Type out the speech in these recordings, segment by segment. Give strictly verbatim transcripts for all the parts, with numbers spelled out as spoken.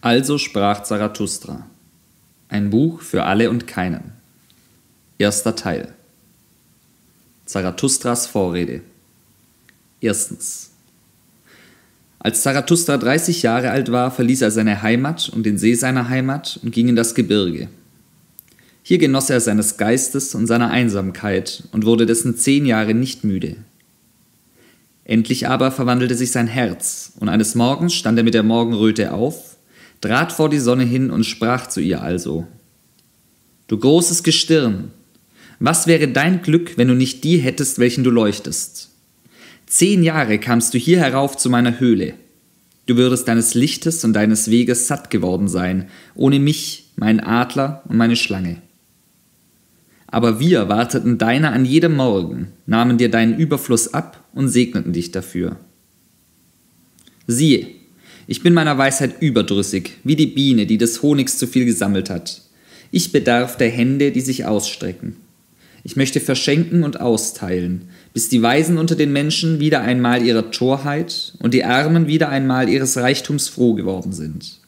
Also sprach Zarathustra. Ein Buch für alle und keinen. Erster Teil. Zarathustras Vorrede. Erstens. Als Zarathustra dreißig Jahre alt war, verließ er seine Heimat und den See seiner Heimat und ging in das Gebirge. Hier genoss er seines Geistes und seiner Einsamkeit und wurde dessen zehn Jahre nicht müde. Endlich aber verwandelte sich sein Herz, und eines Morgens stand er mit der Morgenröte auf, trat vor die Sonne hin und sprach zu ihr also: Du großes Gestirn, was wäre dein Glück, wenn du nicht die hättest, welchen du leuchtest? Zehn Jahre kamst du hier herauf zu meiner Höhle. Du würdest deines Lichtes und deines Weges satt geworden sein, ohne mich, meinen Adler und meine Schlange. Aber wir warteten deiner an jedem Morgen, nahmen dir deinen Überfluss ab und segneten dich dafür. Siehe, ich bin meiner Weisheit überdrüssig, wie die Biene, die des Honigs zu viel gesammelt hat. Ich bedarf der Hände, die sich ausstrecken. Ich möchte verschenken und austeilen, bis die Weisen unter den Menschen wieder einmal ihrer Torheit und die Armen wieder einmal ihres Reichtums froh geworden sind.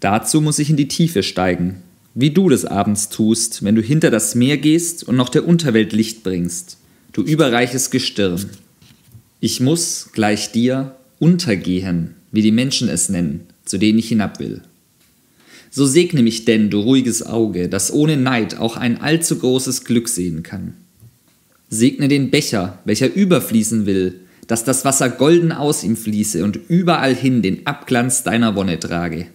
Dazu muss ich in die Tiefe steigen, wie du des Abends tust, wenn du hinter das Meer gehst und noch der Unterwelt Licht bringst, du überreiches Gestirn. Ich muss gleich dir untergehen, wie die Menschen es nennen, zu denen ich hinab will. So segne mich denn, du ruhiges Auge, das ohne Neid auch ein allzu großes Glück sehen kann. Segne den Becher, welcher überfließen will, dass das Wasser golden aus ihm fließe und überall hin den Abglanz deiner Wonne trage.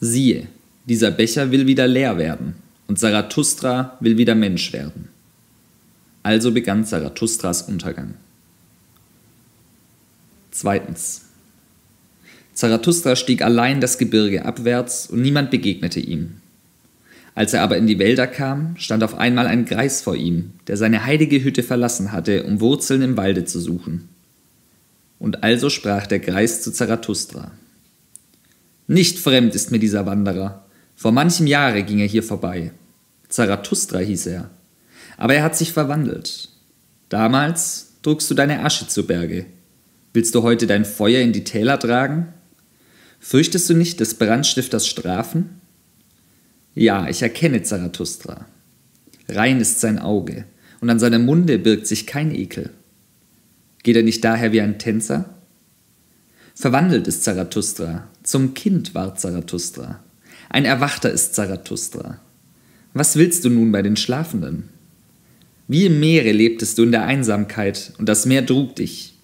Siehe, dieser Becher will wieder leer werden, und Zarathustra will wieder Mensch werden. Also begann Zarathustras Untergang. Zweitens. Zarathustra stieg allein das Gebirge abwärts und niemand begegnete ihm. Als er aber in die Wälder kam, stand auf einmal ein Greis vor ihm, der seine heilige Hütte verlassen hatte, um Wurzeln im Walde zu suchen. Und also sprach der Greis zu Zarathustra: Nicht fremd ist mir dieser Wanderer. Vor manchem Jahre ging er hier vorbei. Zarathustra hieß er, aber er hat sich verwandelt. Damals trugst du deine Asche zu Berge. Willst du heute dein Feuer in die Täler tragen? Fürchtest du nicht des Brandstifters Strafen? Ja, ich erkenne Zarathustra. Rein ist sein Auge, und an seinem Munde birgt sich kein Ekel. Geht er nicht daher wie ein Tänzer? Verwandelt ist Zarathustra, zum Kind ward Zarathustra. Ein Erwachter ist Zarathustra. Was willst du nun bei den Schlafenden? Wie im Meere lebtest du in der Einsamkeit, und das Meer trug dich.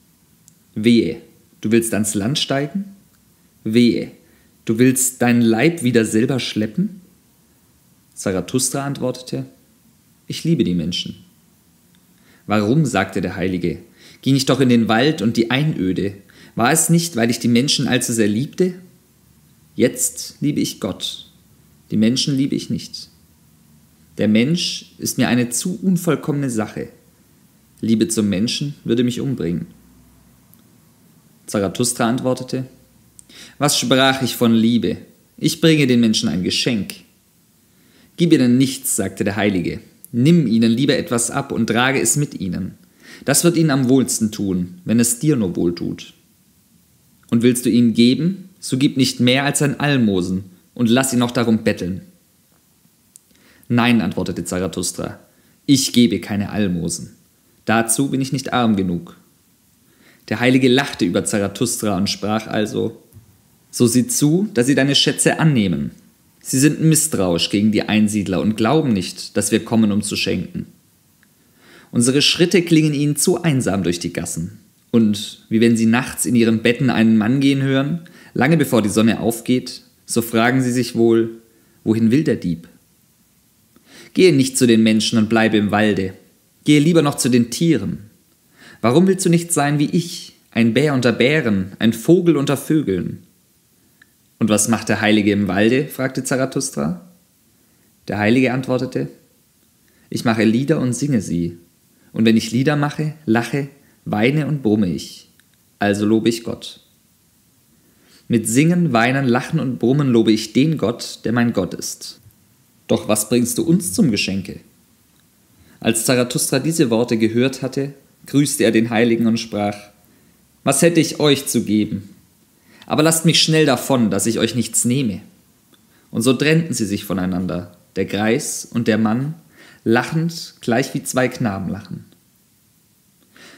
Wehe, du willst ans Land steigen? Wehe, du willst deinen Leib wieder selber schleppen? Zarathustra antwortete: Ich liebe die Menschen. Warum, sagte der Heilige, ging ich doch in den Wald und die Einöde? War es nicht, weil ich die Menschen allzu sehr liebte? Jetzt liebe ich Gott, die Menschen liebe ich nicht. Der Mensch ist mir eine zu unvollkommene Sache. Liebe zum Menschen würde mich umbringen. Zarathustra antwortete: Was sprach ich von Liebe? Ich bringe den Menschen ein Geschenk. Gib ihnen nichts, sagte der Heilige. Nimm ihnen lieber etwas ab und trage es mit ihnen. Das wird ihnen am wohlsten tun, wenn es dir nur wohl tut. Und willst du ihnen geben, so gib nicht mehr als ein Almosen und lass ihn noch darum betteln. Nein, antwortete Zarathustra, ich gebe keine Almosen. Dazu bin ich nicht arm genug. Der Heilige lachte über Zarathustra und sprach also: So sieh zu, dass sie deine Schätze annehmen. Sie sind misstrauisch gegen die Einsiedler und glauben nicht, dass wir kommen, um zu schenken. Unsere Schritte klingen ihnen zu einsam durch die Gassen. Und wie wenn sie nachts in ihren Betten einen Mann gehen hören, lange bevor die Sonne aufgeht, so fragen sie sich wohl: Wohin will der Dieb? Gehe nicht zu den Menschen und bleibe im Walde. Gehe lieber noch zu den Tieren. Warum willst du nicht sein wie ich, ein Bär unter Bären, ein Vogel unter Vögeln? Und was macht der Heilige im Walde? Fragte Zarathustra. Der Heilige antwortete: Ich mache Lieder und singe sie. Und wenn ich Lieder mache, lache, weine und brumme ich. Also lobe ich Gott. Mit Singen, Weinen, Lachen und Brummen lobe ich den Gott, der mein Gott ist. Doch was bringst du uns zum Geschenke? Als Zarathustra diese Worte gehört hatte, grüßte er den Heiligen und sprach: Was hätte ich euch zu geben? Aber lasst mich schnell davon, dass ich euch nichts nehme. Und so trennten sie sich voneinander, der Greis und der Mann, lachend, gleich wie zwei Knaben lachen.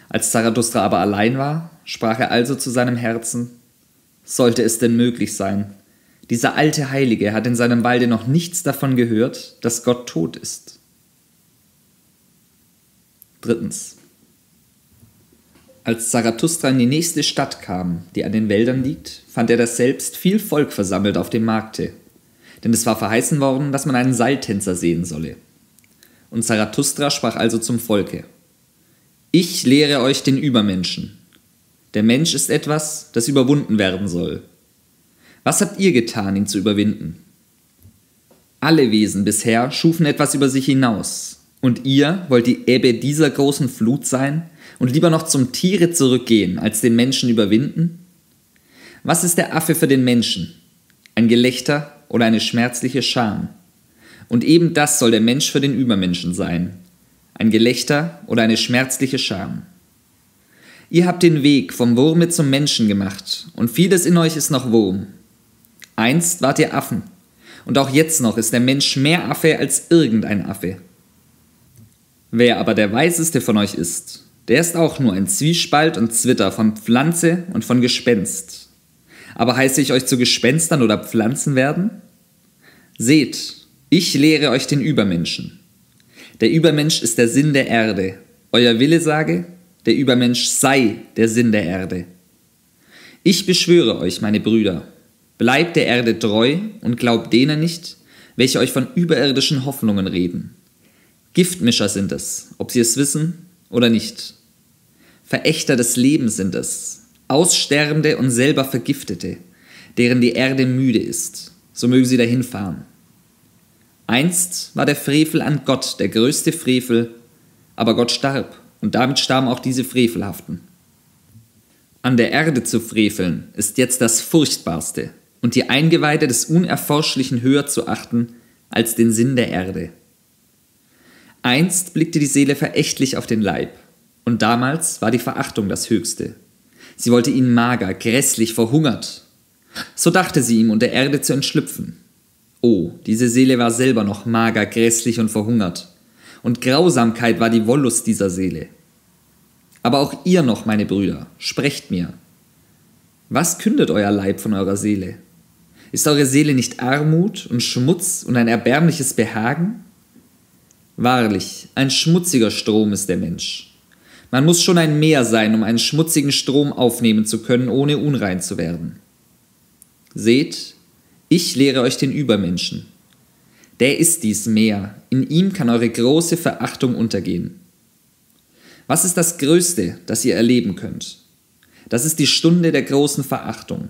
Als Zarathustra aber allein war, sprach er also zu seinem Herzen: Sollte es denn möglich sein? Dieser alte Heilige hat in seinem Walde noch nichts davon gehört, dass Gott tot ist. Drittens. Als Zarathustra in die nächste Stadt kam, die an den Wäldern liegt, fand er daselbst viel Volk versammelt auf dem Markte, denn es war verheißen worden, dass man einen Seiltänzer sehen solle. Und Zarathustra sprach also zum Volke: Ich lehre euch den Übermenschen. Der Mensch ist etwas, das überwunden werden soll. Was habt ihr getan, ihn zu überwinden? Alle Wesen bisher schufen etwas über sich hinaus, und ihr wollt die Ebbe dieser großen Flut sein und lieber noch zum Tiere zurückgehen, als den Menschen überwinden? Was ist der Affe für den Menschen? Ein Gelächter oder eine schmerzliche Scham. Und eben das soll der Mensch für den Übermenschen sein. Ein Gelächter oder eine schmerzliche Scham. Ihr habt den Weg vom Wurme zum Menschen gemacht, und vieles in euch ist noch Wurm. Einst wart ihr Affen, und auch jetzt noch ist der Mensch mehr Affe als irgendein Affe. Wer aber der Weiseste von euch ist, der ist auch nur ein Zwiespalt und Zwitter von Pflanze und von Gespenst. Aber heiße ich euch zu Gespenstern oder Pflanzen werden? Seht, ich lehre euch den Übermenschen. Der Übermensch ist der Sinn der Erde. Euer Wille sage, der Übermensch sei der Sinn der Erde. Ich beschwöre euch, meine Brüder, bleibt der Erde treu und glaubt denen nicht, welche euch von überirdischen Hoffnungen reden. Giftmischer sind es, ob sie es wissen oder nicht. Verächter des Lebens sind es, Aussterbende und selber Vergiftete, deren die Erde müde ist, so mögen sie dahin fahren. Einst war der Frevel an Gott der größte Frevel, aber Gott starb, und damit starben auch diese Frevelhaften. An der Erde zu freveln ist jetzt das Furchtbarste, und die Eingeweide des Unerforschlichen höher zu achten als den Sinn der Erde. Einst blickte die Seele verächtlich auf den Leib, und damals war die Verachtung das Höchste. Sie wollte ihn mager, grässlich, verhungert. So dachte sie ihm, unter Erde zu entschlüpfen. Oh, diese Seele war selber noch mager, grässlich und verhungert, und Grausamkeit war die Wollust dieser Seele. Aber auch ihr noch, meine Brüder, sprecht mir. Was kündet euer Leib von eurer Seele? Ist eure Seele nicht Armut und Schmutz und ein erbärmliches Behagen? Wahrlich, ein schmutziger Strom ist der Mensch. Man muss schon ein Meer sein, um einen schmutzigen Strom aufnehmen zu können, ohne unrein zu werden. Seht, ich lehre euch den Übermenschen. Der ist dies Meer, in ihm kann eure große Verachtung untergehen. Was ist das Größte, das ihr erleben könnt? Das ist die Stunde der großen Verachtung.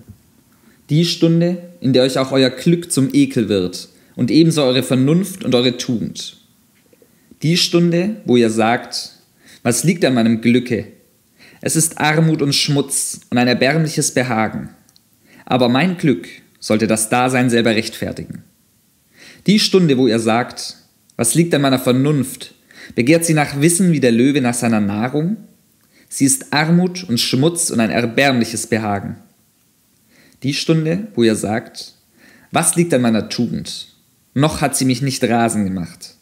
Die Stunde, in der euch auch euer Glück zum Ekel wird und ebenso eure Vernunft und eure Tugend. Die Stunde, wo ihr sagt: Was liegt an meinem Glücke? Es ist Armut und Schmutz und ein erbärmliches Behagen. Aber mein Glück sollte das Dasein selber rechtfertigen. Die Stunde, wo ihr sagt: Was liegt an meiner Vernunft? Begehrt sie nach Wissen wie der Löwe nach seiner Nahrung? Sie ist Armut und Schmutz und ein erbärmliches Behagen. Die Stunde, wo ihr sagt: Was liegt an meiner Tugend? Noch hat sie mich nicht rasend gemacht.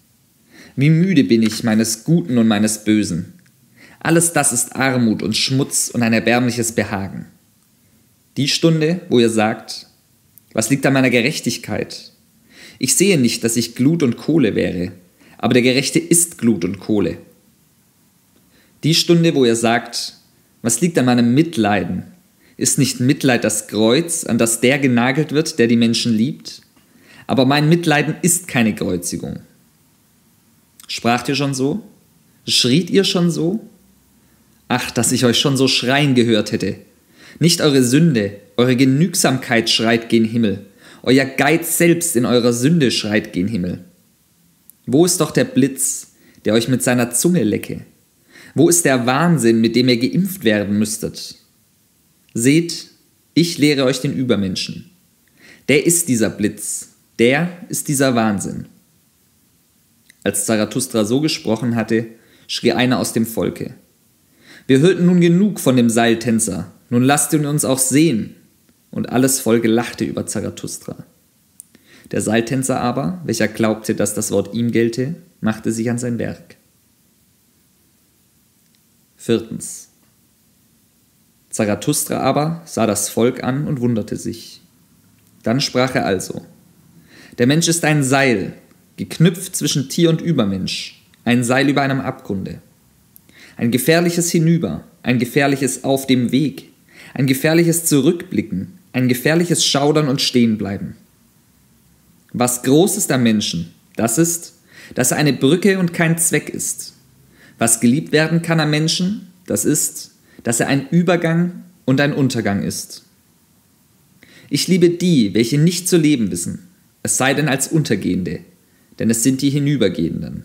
Wie müde bin ich meines Guten und meines Bösen. Alles das ist Armut und Schmutz und ein erbärmliches Behagen. Die Stunde, wo ihr sagt: Was liegt an meiner Gerechtigkeit? Ich sehe nicht, dass ich Glut und Kohle wäre, aber der Gerechte ist Glut und Kohle. Die Stunde, wo ihr sagt: Was liegt an meinem Mitleiden? Ist nicht Mitleid das Kreuz, an das der genagelt wird, der die Menschen liebt? Aber mein Mitleiden ist keine Kreuzigung. Spracht ihr schon so? Schriet ihr schon so? Ach, dass ich euch schon so schreien gehört hätte. Nicht eure Sünde, eure Genügsamkeit schreit gen Himmel. Euer Geiz selbst in eurer Sünde schreit gen Himmel. Wo ist doch der Blitz, der euch mit seiner Zunge lecke? Wo ist der Wahnsinn, mit dem ihr geimpft werden müsstet? Seht, ich lehre euch den Übermenschen. Der ist dieser Blitz, der ist dieser Wahnsinn. Als Zarathustra so gesprochen hatte, schrie einer aus dem Volke: Wir hörten nun genug von dem Seiltänzer, nun lasst ihn uns auch sehen. und alles Volk lachte über Zarathustra. Der Seiltänzer aber, welcher glaubte, dass das Wort ihm gelte, machte sich an sein Werk. Viertens. Zarathustra aber sah das Volk an und wunderte sich. Dann sprach er also: Der Mensch ist ein Seil, geknüpft zwischen Tier und Übermensch, ein Seil über einem Abgrunde. Ein gefährliches Hinüber, ein gefährliches Auf dem Weg, ein gefährliches Zurückblicken, ein gefährliches Schaudern und Stehenbleiben. Was groß ist am Menschen, das ist, dass er eine Brücke und kein Zweck ist. Was geliebt werden kann am Menschen, das ist, dass er ein Übergang und ein Untergang ist. Ich liebe die, welche nicht zu leben wissen, es sei denn als Untergehende, denn es sind die Hinübergehenden.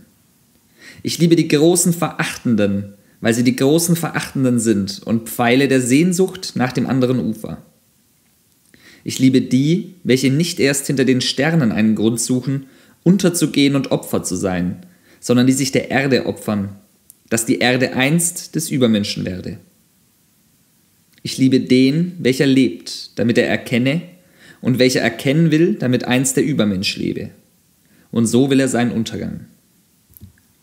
Ich liebe die großen Verachtenden, weil sie die großen Verachtenden sind und Pfeile der Sehnsucht nach dem anderen Ufer. Ich liebe die, welche nicht erst hinter den Sternen einen Grund suchen, unterzugehen und Opfer zu sein, sondern die sich der Erde opfern, dass die Erde einst des Übermenschen werde. Ich liebe den, welcher lebt, damit er erkenne, und welcher erkennen will, damit einst der Übermensch lebe. Und so will er seinen Untergang.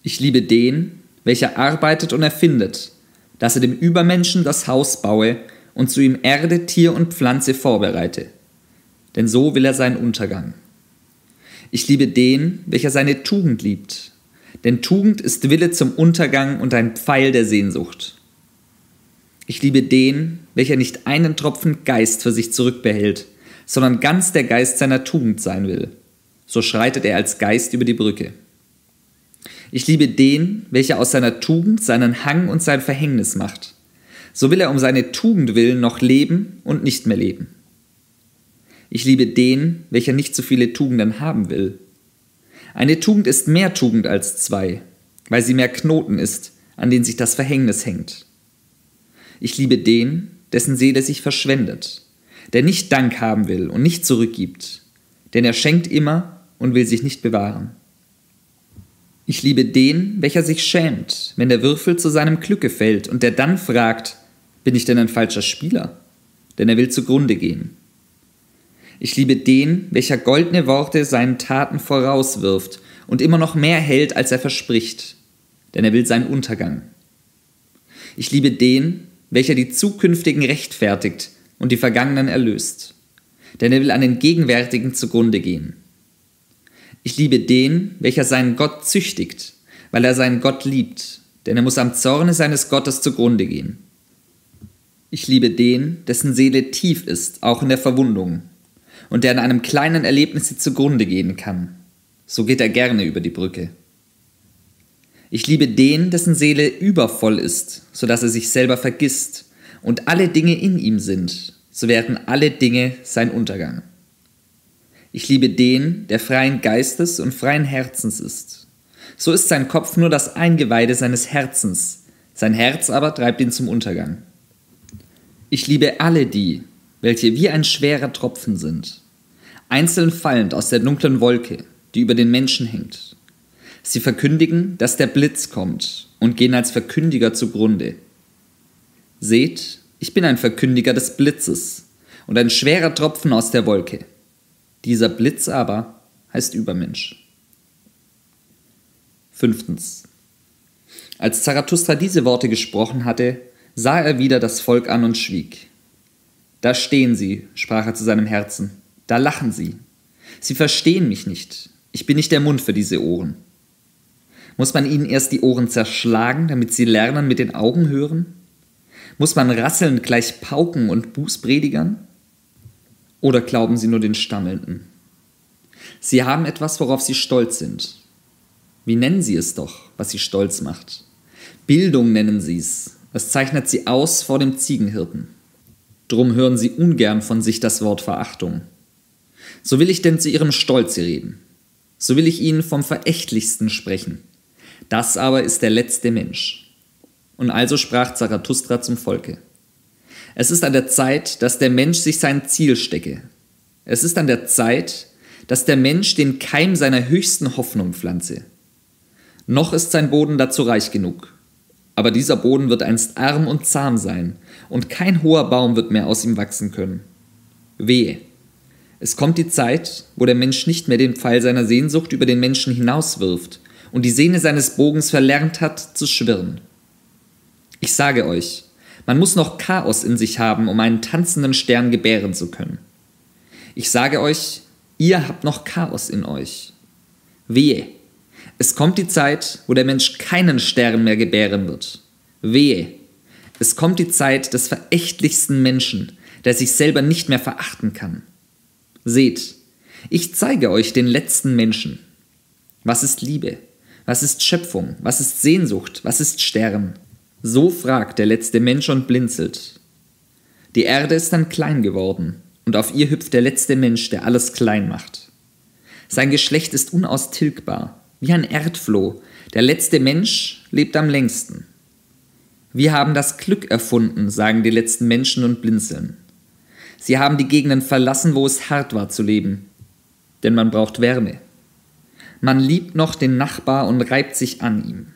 Ich liebe den, welcher arbeitet und erfindet, dass er dem Übermenschen das Haus baue und zu ihm Erde, Tier und Pflanze vorbereite. Denn so will er seinen Untergang. Ich liebe den, welcher seine Tugend liebt, denn Tugend ist Wille zum Untergang und ein Pfeil der Sehnsucht. Ich liebe den, welcher nicht einen Tropfen Geist für sich zurückbehält, sondern ganz der Geist seiner Tugend sein will. So schreitet er als Geist über die Brücke. Ich liebe den, welcher aus seiner Tugend seinen Hang und sein Verhängnis macht. So will er um seine Tugend willen noch leben und nicht mehr leben. Ich liebe den, welcher nicht so viele Tugenden haben will. Eine Tugend ist mehr Tugend als zwei, weil sie mehr Knoten ist, an denen sich das Verhängnis hängt. Ich liebe den, dessen Seele sich verschwendet, der nicht Dank haben will und nicht zurückgibt, denn er schenkt immer und will sich nicht bewahren. Ich liebe den, welcher sich schämt, wenn der Würfel zu seinem Glücke fällt und der dann fragt, bin ich denn ein falscher Spieler? Denn er will zugrunde gehen. Ich liebe den, welcher goldene Worte seinen Taten vorauswirft und immer noch mehr hält, als er verspricht, denn er will seinen Untergang. Ich liebe den, welcher die Zukünftigen rechtfertigt und die Vergangenen erlöst, denn er will an den Gegenwärtigen zugrunde gehen. Ich liebe den, welcher seinen Gott züchtigt, weil er seinen Gott liebt, denn er muss am Zorne seines Gottes zugrunde gehen. Ich liebe den, dessen Seele tief ist, auch in der Verwundung, und der an einem kleinen Erlebnis zugrunde gehen kann. So geht er gerne über die Brücke. Ich liebe den, dessen Seele übervoll ist, sodass er sich selber vergisst, und alle Dinge in ihm sind, so werden alle Dinge sein Untergang. Ich liebe den, der freien Geistes und freien Herzens ist. So ist sein Kopf nur das Eingeweide seines Herzens, sein Herz aber treibt ihn zum Untergang. Ich liebe alle die, welche wie ein schwerer Tropfen sind, einzeln fallend aus der dunklen Wolke, die über den Menschen hängt. Sie verkündigen, dass der Blitz kommt und gehen als Verkündiger zugrunde. Seht, ich bin ein Verkündiger des Blitzes und ein schwerer Tropfen aus der Wolke. Dieser Blitz aber heißt Übermensch. Fünftens. Als Zarathustra diese Worte gesprochen hatte, sah er wieder das Volk an und schwieg. Da stehen sie, sprach er zu seinem Herzen, da lachen sie. Sie verstehen mich nicht, ich bin nicht der Mund für diese Ohren. Muss man ihnen erst die Ohren zerschlagen, damit sie lernen, mit den Augen hören? Muss man rasseln gleich Pauken und Bußpredigern? Oder glauben sie nur den Stammelnden? Sie haben etwas, worauf sie stolz sind. Wie nennen sie es doch, was sie stolz macht? Bildung nennen sie es. Es zeichnet sie aus vor dem Ziegenhirten. Drum hören sie ungern von sich das Wort Verachtung. So will ich denn zu ihrem Stolze reden. So will ich ihnen vom Verächtlichsten sprechen. Das aber ist der letzte Mensch. Und also sprach Zarathustra zum Volke. Es ist an der Zeit, dass der Mensch sich sein Ziel stecke. Es ist an der Zeit, dass der Mensch den Keim seiner höchsten Hoffnung pflanze. Noch ist sein Boden dazu reich genug. Aber dieser Boden wird einst arm und zahm sein, und kein hoher Baum wird mehr aus ihm wachsen können. Wehe, es kommt die Zeit, wo der Mensch nicht mehr den Pfeil seiner Sehnsucht über den Menschen hinauswirft und die Sehne seines Bogens verlernt hat, zu schwirren. Ich sage euch, man muss noch Chaos in sich haben, um einen tanzenden Stern gebären zu können. Ich sage euch, ihr habt noch Chaos in euch. Wehe, es kommt die Zeit, wo der Mensch keinen Stern mehr gebären wird. Wehe, es kommt die Zeit des verächtlichsten Menschen, der sich selber nicht mehr verachten kann. Seht, ich zeige euch den letzten Menschen. Was ist Liebe? Was ist Schöpfung? Was ist Sehnsucht? Was ist Stern? So fragt der letzte Mensch und blinzelt. Die Erde ist dann klein geworden und auf ihr hüpft der letzte Mensch, der alles klein macht. Sein Geschlecht ist unaustilgbar, wie ein Erdfloh. Der letzte Mensch lebt am längsten. Wir haben das Glück erfunden, sagen die letzten Menschen und blinzeln. Sie haben die Gegenden verlassen, wo es hart war zu leben, denn man braucht Wärme. Man liebt noch den Nachbar und reibt sich an ihm,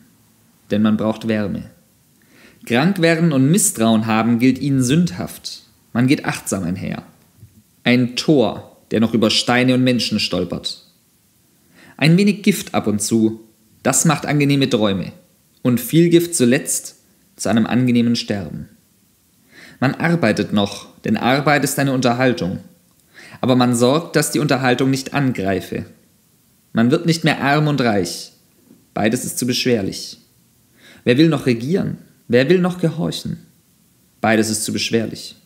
denn man braucht Wärme. Krank werden und Misstrauen haben gilt ihnen sündhaft. Man geht achtsam einher. Ein Tor, der noch über Steine und Menschen stolpert. Ein wenig Gift ab und zu, das macht angenehme Träume. Und viel Gift zuletzt zu einem angenehmen Sterben. Man arbeitet noch, denn Arbeit ist eine Unterhaltung. Aber man sorgt, dass die Unterhaltung nicht angreife. Man wird nicht mehr arm und reich. Beides ist zu beschwerlich. Wer will noch regieren? Wer will noch gehorchen? Beides ist zu beschwerlich.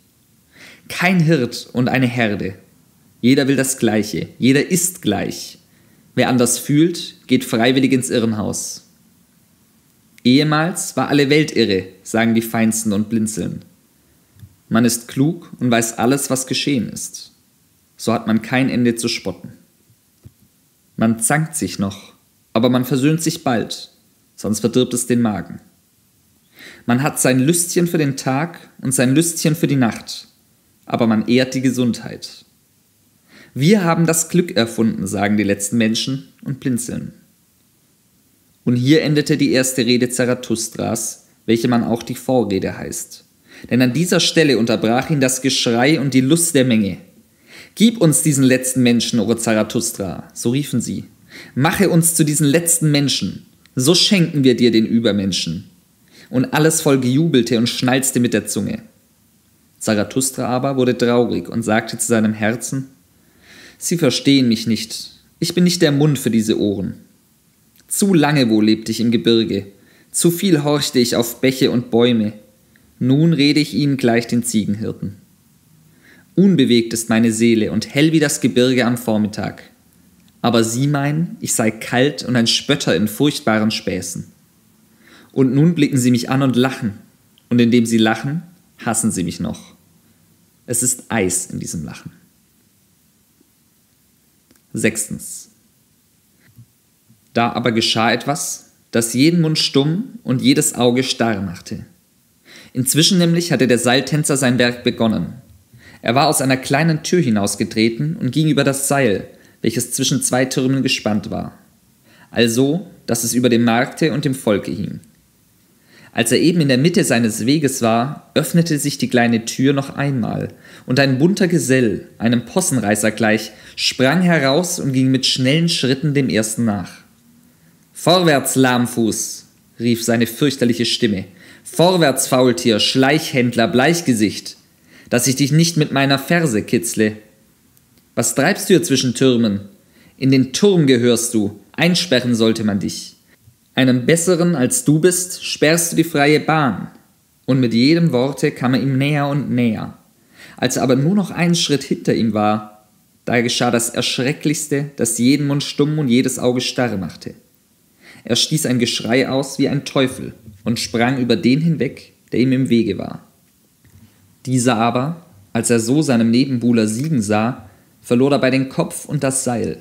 Kein Hirt und eine Herde. Jeder will das Gleiche. Jeder ist gleich. Wer anders fühlt, geht freiwillig ins Irrenhaus. Ehemals war alle Welt irre, sagen die Feinsten und blinzeln. Man ist klug und weiß alles, was geschehen ist. So hat man kein Ende zu spotten. Man zankt sich noch, aber man versöhnt sich bald, sonst verdirbt es den Magen. Man hat sein Lüstchen für den Tag und sein Lüstchen für die Nacht, aber man ehrt die Gesundheit. Wir haben das Glück erfunden, sagen die letzten Menschen und blinzeln. Und hier endete die erste Rede Zarathustras, welche man auch die Vorrede heißt. Denn an dieser Stelle unterbrach ihn das Geschrei und die Lust der Menge. »Gib uns diesen letzten Menschen, o Zarathustra«, so riefen sie. »Mache uns zu diesen letzten Menschen, so schenken wir dir den Übermenschen.« Und alles Volk jubelte und schnalzte mit der Zunge. Zarathustra aber wurde traurig und sagte zu seinem Herzen, »Sie verstehen mich nicht, ich bin nicht der Mund für diese Ohren. Zu lange wohl lebte ich im Gebirge, zu viel horchte ich auf Bäche und Bäume, nun rede ich ihnen gleich den Ziegenhirten. Unbewegt ist meine Seele und hell wie das Gebirge am Vormittag, aber sie meinen, ich sei kalt und ein Spötter in furchtbaren Späßen. Und nun blicken sie mich an und lachen, und indem sie lachen, hassen sie mich noch. Es ist Eis in diesem Lachen.« Sechstens. Da aber geschah etwas, das jeden Mund stumm und jedes Auge starr machte. Inzwischen nämlich hatte der Seiltänzer sein Werk begonnen. Er war aus einer kleinen Tür hinausgetreten und ging über das Seil, welches zwischen zwei Türmen gespannt war, also, dass es über dem Markte und dem Volke hing. Als er eben in der Mitte seines Weges war, öffnete sich die kleine Tür noch einmal, und ein bunter Gesell, einem Possenreißer gleich, sprang heraus und ging mit schnellen Schritten dem ersten nach. »Vorwärts, Lahmfuß«, rief seine fürchterliche Stimme, »vorwärts, Faultier, Schleichhändler, Bleichgesicht, dass ich dich nicht mit meiner Ferse kitzle. Was treibst du hier zwischen Türmen? In den Turm gehörst du, einsperren sollte man dich. Einem Besseren als du bist, sperrst du die freie Bahn.« Und mit jedem Worte kam er ihm näher und näher. Als er aber nur noch einen Schritt hinter ihm war, da geschah das Erschrecklichste, das jeden Mund stumm und jedes Auge starr machte. Er stieß ein Geschrei aus wie ein Teufel und sprang über den hinweg, der ihm im Wege war. Dieser aber, als er so seinem Nebenbuhler siegen sah, verlor dabei den Kopf und das Seil.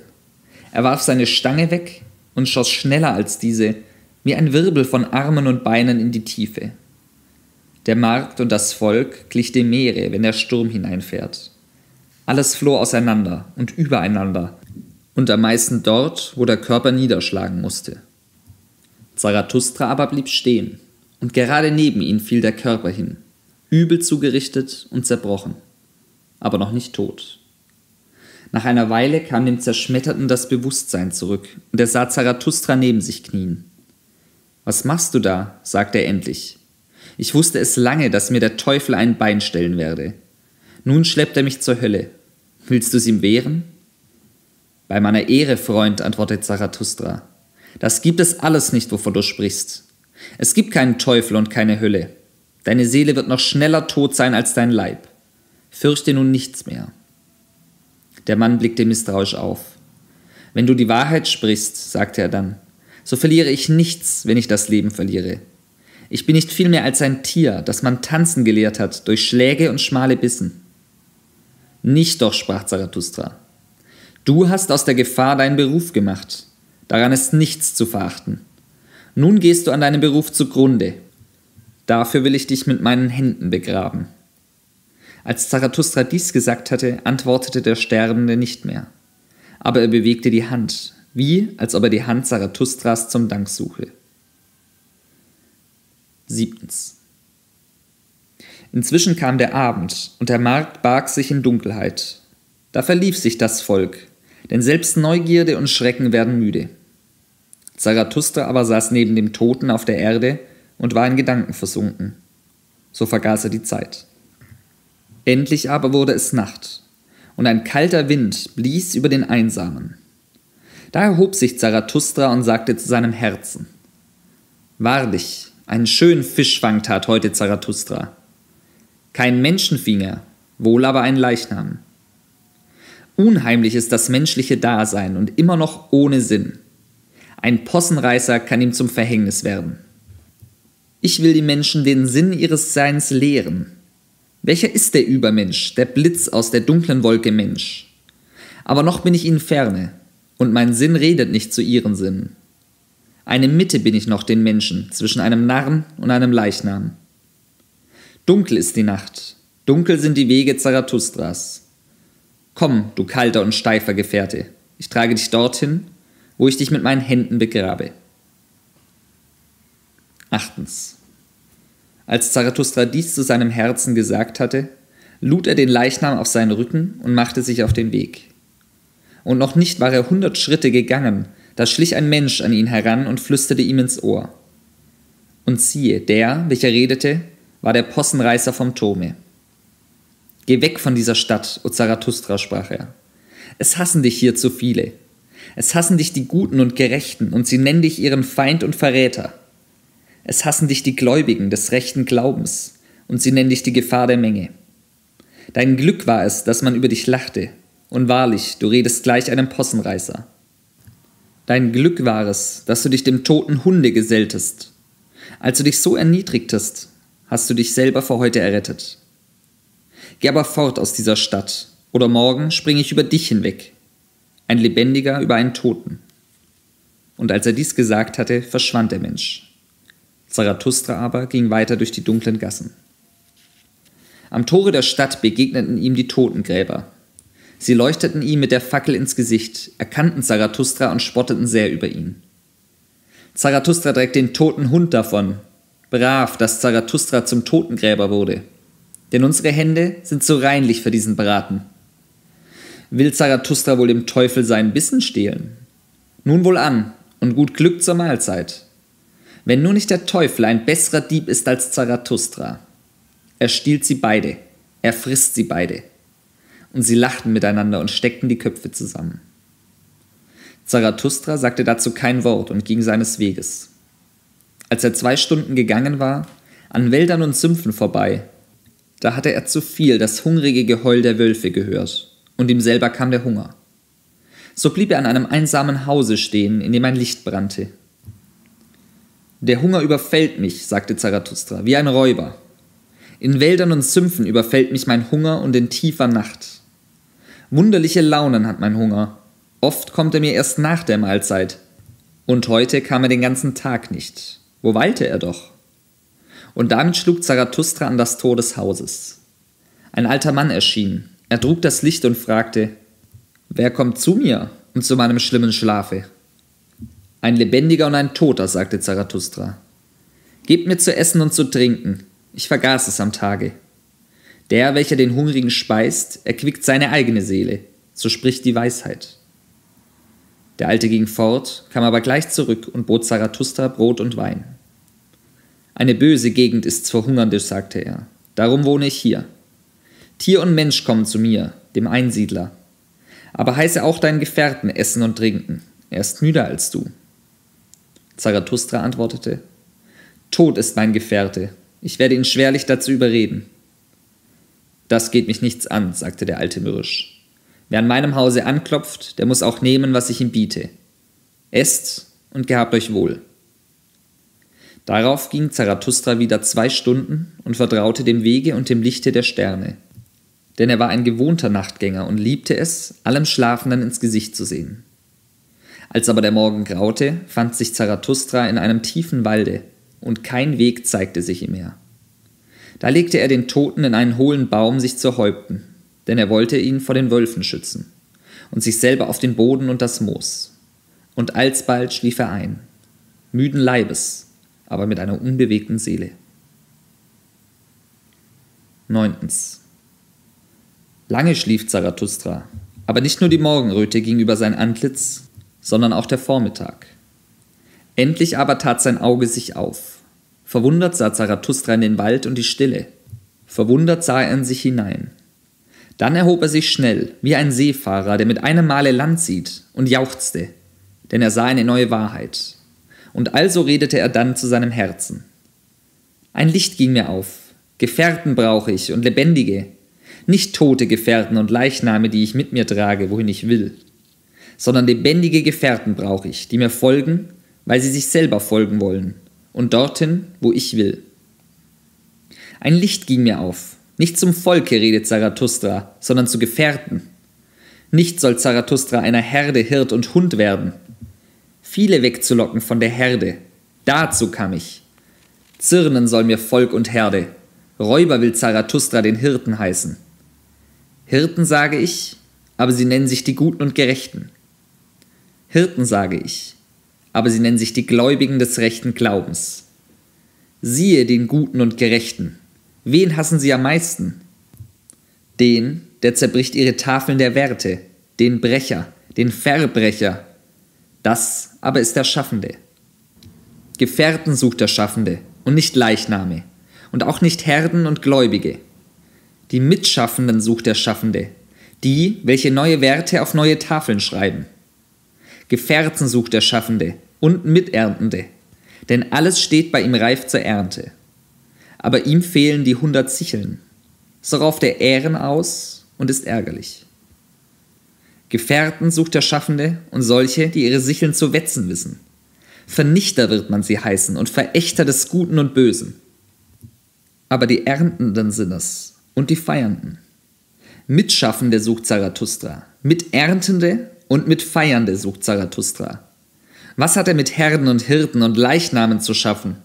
Er warf seine Stange weg und schoss schneller als diese, wie ein Wirbel von Armen und Beinen in die Tiefe. Der Markt und das Volk glich dem Meere, wenn der Sturm hineinfährt. Alles floh auseinander und übereinander, und am meisten dort, wo der Körper niederschlagen musste. Zarathustra aber blieb stehen, und gerade neben ihn fiel der Körper hin, übel zugerichtet und zerbrochen. aber noch nicht tot. Nach einer Weile kam dem Zerschmetterten das Bewusstsein zurück und er sah Zarathustra neben sich knien. »Was machst du da?« sagte er endlich. »Ich wusste es lange, dass mir der Teufel ein Bein stellen werde. Nun schleppt er mich zur Hölle. Willst du es ihm wehren?« »Bei meiner Ehre, Freund«, antwortete Zarathustra, »das gibt es alles nicht, wovon du sprichst. Es gibt keinen Teufel und keine Hölle. Deine Seele wird noch schneller tot sein als dein Leib. Fürchte nun nichts mehr.« Der Mann blickte misstrauisch auf. »Wenn du die Wahrheit sprichst«, sagte er dann, »so verliere ich nichts, wenn ich das Leben verliere. Ich bin nicht viel mehr als ein Tier, das man tanzen gelehrt hat, durch Schläge und schmale Bissen.« »Nicht doch«, sprach Zarathustra, »du hast aus der Gefahr deinen Beruf gemacht. Daran ist nichts zu verachten. Nun gehst du an deinem Beruf zugrunde. Dafür will ich dich mit meinen Händen begraben.« Als Zarathustra dies gesagt hatte, antwortete der Sterbende nicht mehr. Aber er bewegte die Hand, wie als ob er die Hand Zarathustras zum Dank suche. Siebtens. Inzwischen kam der Abend, und der Markt barg sich in Dunkelheit. Da verlief sich das Volk, denn selbst Neugierde und Schrecken werden müde. Zarathustra aber saß neben dem Toten auf der Erde und war in Gedanken versunken. So vergaß er die Zeit. Endlich aber wurde es Nacht, und ein kalter Wind blies über den Einsamen. Da erhob sich Zarathustra und sagte zu seinem Herzen: »Wahrlich, einen schönen Fischfang tat heute Zarathustra. Kein Menschenfinger, wohl aber ein Leichnam. Unheimlich ist das menschliche Dasein und immer noch ohne Sinn. Ein Possenreißer kann ihm zum Verhängnis werden. Ich will die Menschen den Sinn ihres Seins lehren. Welcher ist der Übermensch, der Blitz aus der dunklen Wolke Mensch? Aber noch bin ich ihnen ferne, und mein Sinn redet nicht zu ihren Sinnen. Eine Mitte bin ich noch den Menschen, zwischen einem Narren und einem Leichnam. Dunkel ist die Nacht, dunkel sind die Wege Zarathustras. Komm, du kalter und steifer Gefährte, ich trage dich dorthin, wo ich dich mit meinen Händen begrabe.« Achtens. Als Zarathustra dies zu seinem Herzen gesagt hatte, lud er den Leichnam auf seinen Rücken und machte sich auf den Weg. Und noch nicht war er hundert Schritte gegangen, da schlich ein Mensch an ihn heran und flüsterte ihm ins Ohr. Und siehe, der, welcher redete, war der Possenreißer vom Turme. »Geh weg von dieser Stadt, o Zarathustra«, sprach er. »Es hassen dich hier zu viele. Es hassen dich die Guten und Gerechten, und sie nennen dich ihren Feind und Verräter. Es hassen dich die Gläubigen des rechten Glaubens, und sie nennen dich die Gefahr der Menge. Dein Glück war es, dass man über dich lachte, und wahrlich, du redest gleich einem Possenreißer. Dein Glück war es, dass du dich dem toten Hunde geselltest. Als du dich so erniedrigtest, hast du dich selber vor heute errettet. Geh aber fort aus dieser Stadt, oder morgen springe ich über dich hinweg, ein Lebendiger über einen Toten.« Und als er dies gesagt hatte, verschwand der Mensch. Zarathustra aber ging weiter durch die dunklen Gassen. Am Tore der Stadt begegneten ihm die Totengräber. Sie leuchteten ihm mit der Fackel ins Gesicht, erkannten Zarathustra und spotteten sehr über ihn. »Zarathustra trägt den toten Hund davon. Brav, dass Zarathustra zum Totengräber wurde. Denn unsere Hände sind so reinlich für diesen Braten. Will Zarathustra wohl dem Teufel seinen Bissen stehlen? Nun wohl an und gut Glück zur Mahlzeit. Wenn nur nicht der Teufel ein besserer Dieb ist als Zarathustra. Er stiehlt sie beide, er frisst sie beide.« Und sie lachten miteinander und steckten die Köpfe zusammen. Zarathustra sagte dazu kein Wort und ging seines Weges. Als er zwei Stunden gegangen war, an Wäldern und Sümpfen vorbei, da hatte er zu viel das hungrige Geheul der Wölfe gehört, und ihm selber kam der Hunger. So blieb er an einem einsamen Hause stehen, in dem ein Licht brannte. »Der Hunger überfällt mich«, sagte Zarathustra, »wie ein Räuber. In Wäldern und Sümpfen überfällt mich mein Hunger und in tiefer Nacht. Wunderliche Launen hat mein Hunger. Oft kommt er mir erst nach der Mahlzeit. Und heute kam er den ganzen Tag nicht. Wo weilte er doch?« Und damit schlug Zarathustra an das Tor des Hauses. Ein alter Mann erschien. Er trug das Licht und fragte: »Wer kommt zu mir und zu meinem schlimmen Schlafe?« »Ein Lebendiger und ein Toter«, sagte Zarathustra. »Gebt mir zu essen und zu trinken, ich vergaß es am Tage. Der, welcher den Hungrigen speist, erquickt seine eigene Seele, so spricht die Weisheit. Der Alte ging fort, kam aber gleich zurück und bot Zarathustra Brot und Wein. Eine böse Gegend ist's für Hungernde, sagte er, darum wohne ich hier. Tier und Mensch kommen zu mir, dem Einsiedler. Aber heiße auch deinen Gefährten essen und trinken, er ist müder als du. Zarathustra antwortete, Tod ist mein Gefährte, ich werde ihn schwerlich dazu überreden. Das geht mich nichts an, sagte der Alte mürrisch. Wer an meinem Hause anklopft, der muss auch nehmen, was ich ihm biete. Esst und gehabt euch wohl. Darauf ging Zarathustra wieder zwei Stunden und vertraute dem Wege und dem Lichte der Sterne. Denn er war ein gewohnter Nachtgänger und liebte es, allem Schlafenden ins Gesicht zu sehen. Als aber der Morgen graute, fand sich Zarathustra in einem tiefen Walde und kein Weg zeigte sich ihm mehr. Da legte er den Toten in einen hohlen Baum sich zu häupten, denn er wollte ihn vor den Wölfen schützen und sich selber auf den Boden und das Moos. Und alsbald schlief er ein, müden Leibes, aber mit einer unbewegten Seele. Neuntens. Lange schlief Zarathustra, aber nicht nur die Morgenröte ging über sein Antlitz, sondern auch der Vormittag. Endlich aber tat sein Auge sich auf. Verwundert sah Zarathustra in den Wald und die Stille. Verwundert sah er in sich hinein. Dann erhob er sich schnell, wie ein Seefahrer, der mit einem Male Land sieht, und jauchzte, denn er sah eine neue Wahrheit. Und also redete er dann zu seinem Herzen. Ein Licht ging mir auf. Gefährten brauche ich und Lebendige. Nicht tote Gefährten und Leichname, die ich mit mir trage, wohin ich will, sondern lebendige Gefährten brauche ich, die mir folgen, weil sie sich selber folgen wollen und dorthin, wo ich will. Ein Licht ging mir auf. Nicht zum Volke redet Zarathustra, sondern zu Gefährten. Nicht soll Zarathustra einer Herde, Hirt und Hund werden. Viele wegzulocken von der Herde, dazu kam ich. Zürnen soll mir Volk und Herde. Räuber will Zarathustra den Hirten heißen. Hirten sage ich, aber sie nennen sich die Guten und Gerechten. Hirten sage ich, aber sie nennen sich die Gläubigen des rechten Glaubens. Siehe den Guten und Gerechten. Wen hassen sie am meisten? Den, der zerbricht ihre Tafeln der Werte, den Brecher, den Verbrecher. Das aber ist der Schaffende. Gefährten sucht der Schaffende und nicht Leichname. Und auch nicht Herden und Gläubige. Die Mitschaffenden sucht der Schaffende, die, welche neue Werte auf neue Tafeln schreiben. Gefährten sucht der Schaffende und Miterntende, denn alles steht bei ihm reif zur Ernte. Aber ihm fehlen die hundert Sicheln, so rauft er Ähren aus und ist ärgerlich. Gefährten sucht der Schaffende und solche, die ihre Sicheln zu wetzen wissen. Vernichter wird man sie heißen und Verächter des Guten und Bösen. Aber die Erntenden sind es und die Feiernden. Mitschaffende sucht Zarathustra, Miterntende und Mitfeiernde sucht Zarathustra. Was hat er mit Herden und Hirten und Leichnamen zu schaffen?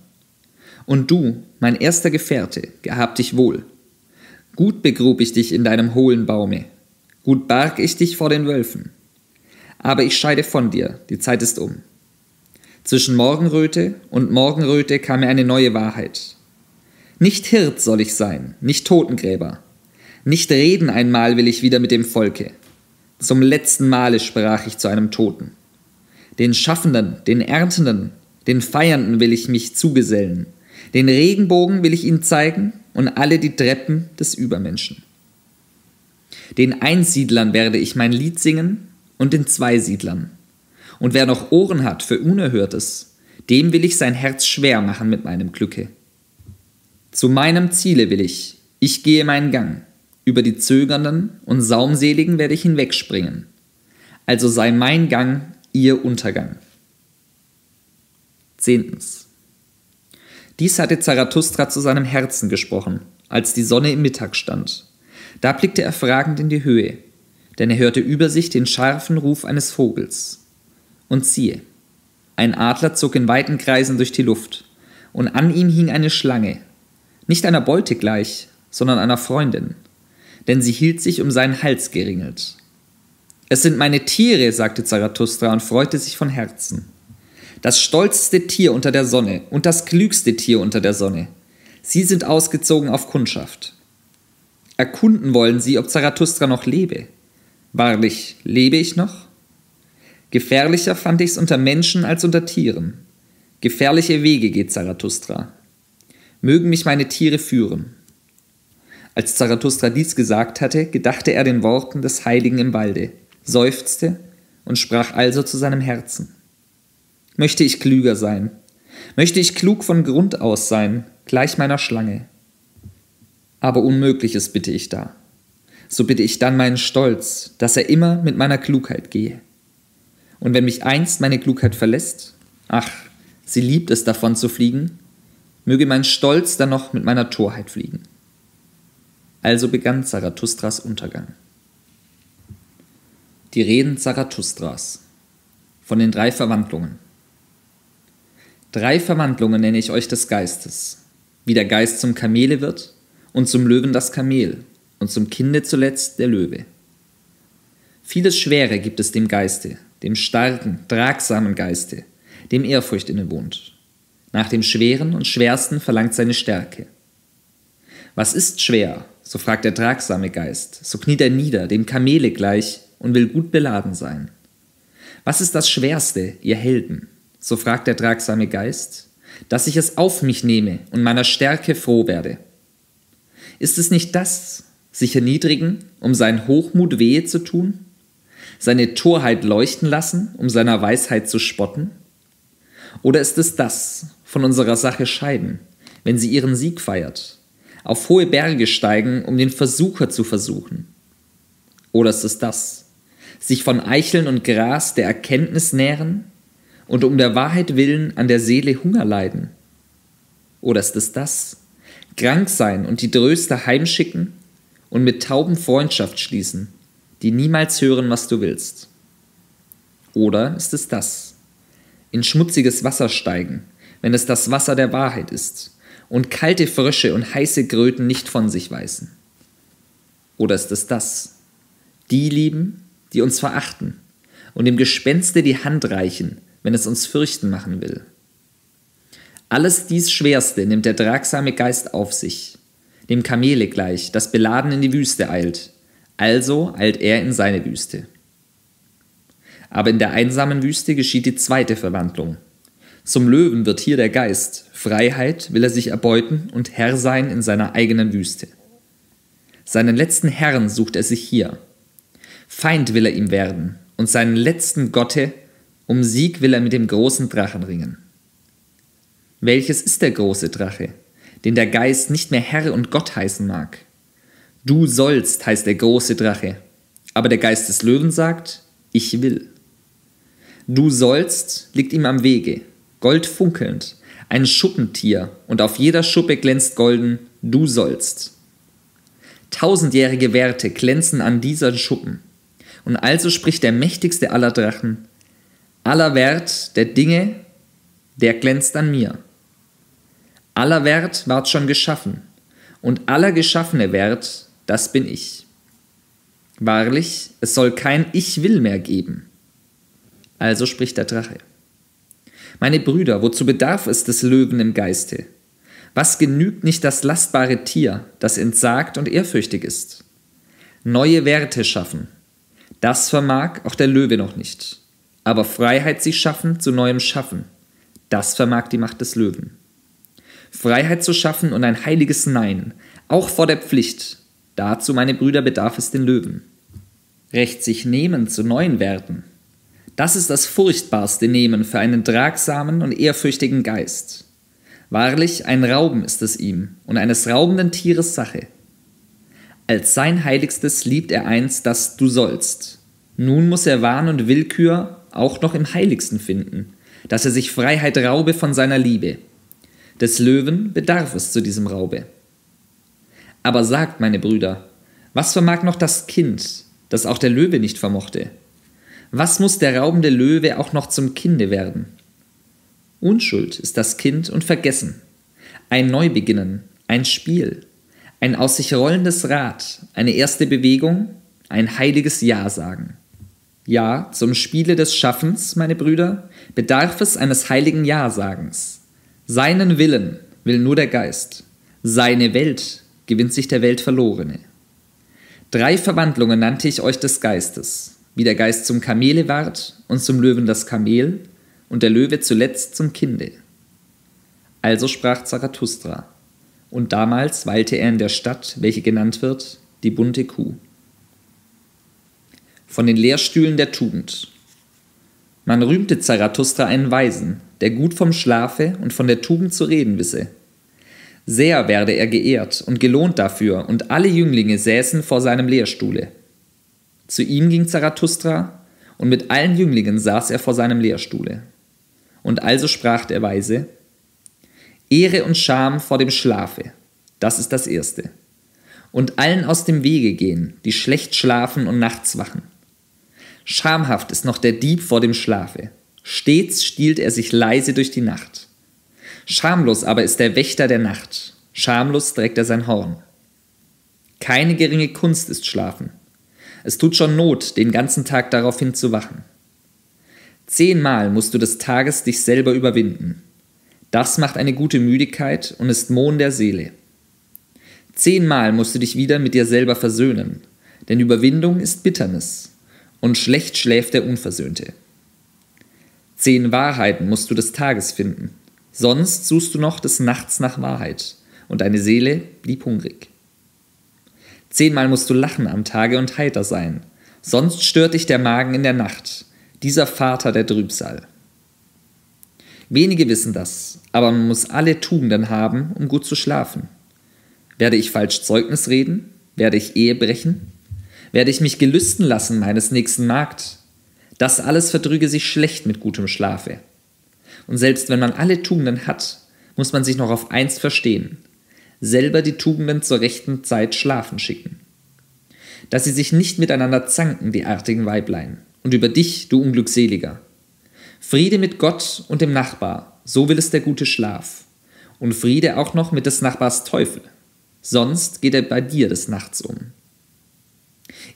Und du, mein erster Gefährte, gehab dich wohl. Gut begrub ich dich in deinem hohlen Baume, gut barg ich dich vor den Wölfen. Aber ich scheide von dir, die Zeit ist um. Zwischen Morgenröte und Morgenröte kam mir eine neue Wahrheit. Nicht Hirt soll ich sein, nicht Totengräber. Nicht reden einmal will ich wieder mit dem Volke. Zum letzten Male sprach ich zu einem Toten. Den Schaffenden, den Erntenden, den Feiernden will ich mich zugesellen. Den Regenbogen will ich ihnen zeigen und alle die Treppen des Übermenschen. Den Einsiedlern werde ich mein Lied singen und den Zweisiedlern. Und wer noch Ohren hat für Unerhörtes, dem will ich sein Herz schwer machen mit meinem Glücke. Zu meinem Ziele will ich, ich gehe meinen Gang, über die Zögernden und Saumseligen werde ich hinwegspringen. Also sei mein Gang ihr Untergang. Zehntens. Dies hatte Zarathustra zu seinem Herzen gesprochen, als die Sonne im Mittag stand. Da blickte er fragend in die Höhe, denn er hörte über sich den scharfen Ruf eines Vogels. Und siehe, ein Adler zog in weiten Kreisen durch die Luft, und an ihm hing eine Schlange, nicht einer Beute gleich, sondern einer Freundin, denn sie hielt sich um seinen Hals geringelt. »Es sind meine Tiere«, sagte Zarathustra und freute sich von Herzen. »Das stolzeste Tier unter der Sonne und das klügste Tier unter der Sonne. Sie sind ausgezogen auf Kundschaft. Erkunden wollen sie, ob Zarathustra noch lebe. Wahrlich, lebe ich noch? Gefährlicher fand ich's unter Menschen als unter Tieren. Gefährliche Wege geht Zarathustra. Mögen mich meine Tiere führen. Als Zarathustra dies gesagt hatte, gedachte er den Worten des Heiligen im Walde, seufzte und sprach also zu seinem Herzen. Möchte ich klüger sein, möchte ich klug von Grund aus sein, gleich meiner Schlange. Aber Unmögliches bitte ich da. So bitte ich dann meinen Stolz, dass er immer mit meiner Klugheit gehe. Und wenn mich einst meine Klugheit verlässt, ach, sie liebt es, davon zu fliegen, möge mein Stolz dann noch mit meiner Torheit fliegen. Also begann Zarathustras Untergang. Die Reden Zarathustras von den drei Verwandlungen. Drei Verwandlungen nenne ich euch des Geistes, wie der Geist zum Kamele wird und zum Löwen das Kamel und zum Kinde zuletzt der Löwe. Vieles Schwere gibt es dem Geiste, dem starken, tragsamen Geiste, dem Ehrfurcht innewohnt. Nach dem Schweren und Schwersten verlangt seine Stärke. Was ist schwer? So fragt der tragsame Geist, so kniet er nieder, dem Kamele gleich, und will gut beladen sein. Was ist das Schwerste, ihr Helden? So fragt der tragsame Geist, dass ich es auf mich nehme und meiner Stärke froh werde. Ist es nicht das, sich erniedrigen, um seinen Hochmut wehe zu tun? Seine Torheit leuchten lassen, um seiner Weisheit zu spotten? Oder ist es das, von unserer Sache scheiden, wenn sie ihren Sieg feiert? Auf hohe Berge steigen, um den Versucher zu versuchen. Oder ist es das, sich von Eicheln und Gras der Erkenntnis nähren und um der Wahrheit willen an der Seele Hunger leiden? Oder ist es das, krank sein und die Tröster heimschicken und mit Tauben Freundschaft schließen, die niemals hören, was du willst? Oder ist es das, in schmutziges Wasser steigen, wenn es das Wasser der Wahrheit ist, und kalte Frösche und heiße Kröten nicht von sich weisen? Oder ist es das, die lieben, die uns verachten und dem Gespenste die Hand reichen, wenn es uns fürchten machen will? Alles dies Schwerste nimmt der tragsame Geist auf sich, dem Kamele gleich, das beladen in die Wüste eilt, also eilt er in seine Wüste. Aber in der einsamen Wüste geschieht die zweite Verwandlung. Zum Löwen wird hier der Geist, Freiheit will er sich erbeuten und Herr sein in seiner eigenen Wüste. Seinen letzten Herrn sucht er sich hier. Feind will er ihm werden und seinen letzten Gotte, um Sieg will er mit dem großen Drachen ringen. Welches ist der große Drache, den der Geist nicht mehr Herr und Gott heißen mag? Du sollst, heißt der große Drache, aber der Geist des Löwen sagt, ich will. Du sollst liegt ihm am Wege, goldfunkelnd, ein Schuppentier, und auf jeder Schuppe glänzt golden, du sollst. Tausendjährige Werte glänzen an diesen Schuppen, und also spricht der mächtigste aller Drachen, aller Wert der Dinge, der glänzt an mir. Aller Wert ward schon geschaffen, und aller geschaffene Wert, das bin ich. Wahrlich, es soll kein Ich will mehr geben. Also spricht der Drache. Meine Brüder, wozu bedarf es des Löwen im Geiste? Was genügt nicht das lastbare Tier, das entsagt und ehrfürchtig ist? Neue Werte schaffen. Das vermag auch der Löwe noch nicht. Aber Freiheit sie schaffen zu neuem Schaffen. Das vermag die Macht des Löwen. Freiheit zu schaffen und ein heiliges Nein, auch vor der Pflicht. Dazu, meine Brüder, bedarf es den Löwen. Recht sich nehmen zu neuen Werten. Das ist das furchtbarste Nehmen für einen tragsamen und ehrfürchtigen Geist. Wahrlich, ein Rauben ist es ihm und eines raubenden Tieres Sache. Als sein Heiligstes liebt er einst das Du sollst. Nun muss er Wahn und Willkür auch noch im Heiligsten finden, dass er sich Freiheit raube von seiner Liebe. Des Löwen bedarf es zu diesem Raube. Aber sagt, meine Brüder, was vermag noch das Kind, das auch der Löwe nicht vermochte? Was muss der raubende Löwe auch noch zum Kinde werden? Unschuld ist das Kind und Vergessen. Ein Neubeginnen, ein Spiel, ein aus sich rollendes Rad, eine erste Bewegung, ein heiliges Ja sagen. Ja, zum Spiele des Schaffens, meine Brüder, bedarf es eines heiligen Ja-Sagens. Seinen Willen will nur der Geist. Seine Welt gewinnt sich der Weltverlorene. Drei Verwandlungen nannte ich euch des Geistes, wie der Geist zum Kamele ward und zum Löwen das Kamel und der Löwe zuletzt zum Kinde. Also sprach Zarathustra, und damals weilte er in der Stadt, welche genannt wird, die bunte Kuh. Von den Lehrstühlen der Tugend. Man rühmte Zarathustra einen Weisen, der gut vom Schlafe und von der Tugend zu reden wisse. Sehr werde er geehrt und gelohnt dafür, und alle Jünglinge säßen vor seinem Lehrstuhle. Zu ihm ging Zarathustra, und mit allen Jünglingen saß er vor seinem Lehrstuhle. Und also sprach der Weise: Ehre und Scham vor dem Schlafe, das ist das Erste. Und allen aus dem Wege gehen, die schlecht schlafen und nachts wachen. Schamhaft ist noch der Dieb vor dem Schlafe, stets stiehlt er sich leise durch die Nacht. Schamlos aber ist der Wächter der Nacht, schamlos trägt er sein Horn. Keine geringe Kunst ist Schlafen, es tut schon Not, den ganzen Tag daraufhin zu wachen. Zehnmal musst du des Tages dich selber überwinden, das macht eine gute Müdigkeit und ist Mohn der Seele. Zehnmal musst du dich wieder mit dir selber versöhnen, denn Überwindung ist Bitternis und schlecht schläft der Unversöhnte. Zehn Wahrheiten musst du des Tages finden, sonst suchst du noch des Nachts nach Wahrheit und deine Seele blieb hungrig. Zehnmal musst du lachen am Tage und heiter sein, sonst stört dich der Magen in der Nacht, dieser Vater der Trübsal. Wenige wissen das, aber man muss alle Tugenden haben, um gut zu schlafen. Werde ich falsch Zeugnis reden? Werde ich Ehe brechen? Werde ich mich gelüsten lassen meines nächsten Magd? Das alles vertrüge sich schlecht mit gutem Schlafe. Und selbst wenn man alle Tugenden hat, muss man sich noch auf eins verstehen: selber die Tugenden zur rechten Zeit schlafen schicken. Dass sie sich nicht miteinander zanken, die artigen Weiblein, und über dich, du Unglückseliger. Friede mit Gott und dem Nachbar, so will es der gute Schlaf. Und Friede auch noch mit des Nachbars Teufel. Sonst geht er bei dir des Nachts um.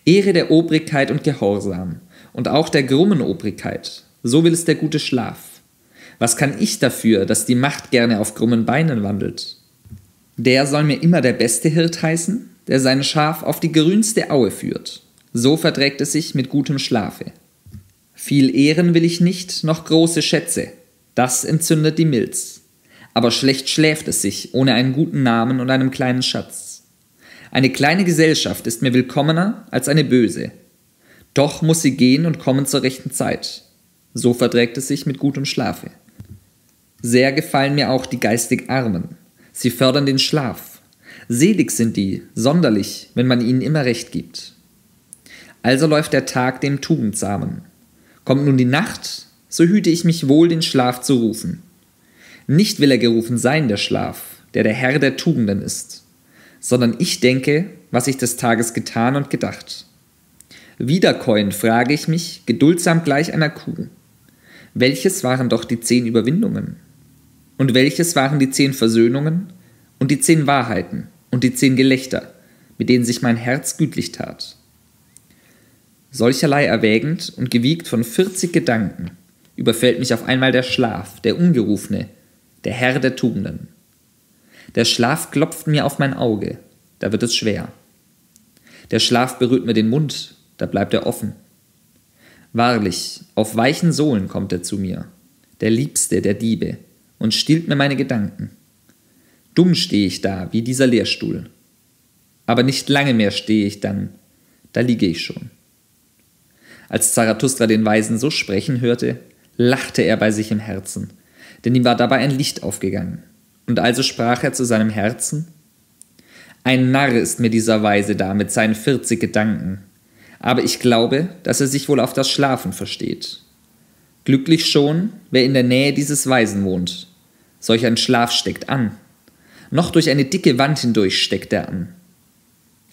Ehre der Obrigkeit und Gehorsam und auch der grummen Obrigkeit, so will es der gute Schlaf. Was kann ich dafür, dass die Macht gerne auf krummen Beinen wandelt? Der soll mir immer der beste Hirt heißen, der sein Schaf auf die grünste Aue führt. So verträgt es sich mit gutem Schlafe. Viel Ehren will ich nicht, noch große Schätze, das entzündet die Milz. Aber schlecht schläft es sich, ohne einen guten Namen und einem kleinen Schatz. Eine kleine Gesellschaft ist mir willkommener als eine böse. Doch muss sie gehen und kommen zur rechten Zeit. So verträgt es sich mit gutem Schlafe. Sehr gefallen mir auch die geistig Armen. Sie fördern den Schlaf. Selig sind die, sonderlich, wenn man ihnen immer Recht gibt. Also läuft der Tag dem Tugendsamen. Kommt nun die Nacht, so hüte ich mich wohl, den Schlaf zu rufen. Nicht will er gerufen sein, der Schlaf, der der Herr der Tugenden ist, sondern ich denke, was ich des Tages getan und gedacht. Wiederkäuen frage ich mich, geduldsam gleich einer Kuh. Welches waren doch die zehn Überwindungen? Und welches waren die zehn Versöhnungen und die zehn Wahrheiten und die zehn Gelächter, mit denen sich mein Herz gütlich tat? Solcherlei erwägend und gewiegt von vierzig Gedanken, überfällt mich auf einmal der Schlaf, der Ungerufene, der Herr der Tugenden. Der Schlaf klopft mir auf mein Auge, da wird es schwer. Der Schlaf berührt mir den Mund, da bleibt er offen. Wahrlich, auf weichen Sohlen kommt er zu mir, der Liebste der Diebe, und stiehlt mir meine Gedanken. Dumm stehe ich da, wie dieser Lehrstuhl. Aber nicht lange mehr stehe ich dann, da liege ich schon. Als Zarathustra den Weisen so sprechen hörte, lachte er bei sich im Herzen, denn ihm war dabei ein Licht aufgegangen. Und also sprach er zu seinem Herzen: Ein Narr ist mir dieser Weise da mit seinen vierzig Gedanken, aber ich glaube, dass er sich wohl auf das Schlafen versteht. Glücklich schon, wer in der Nähe dieses Weisen wohnt. Solch ein Schlaf steckt an. Noch durch eine dicke Wand hindurch steckt er an.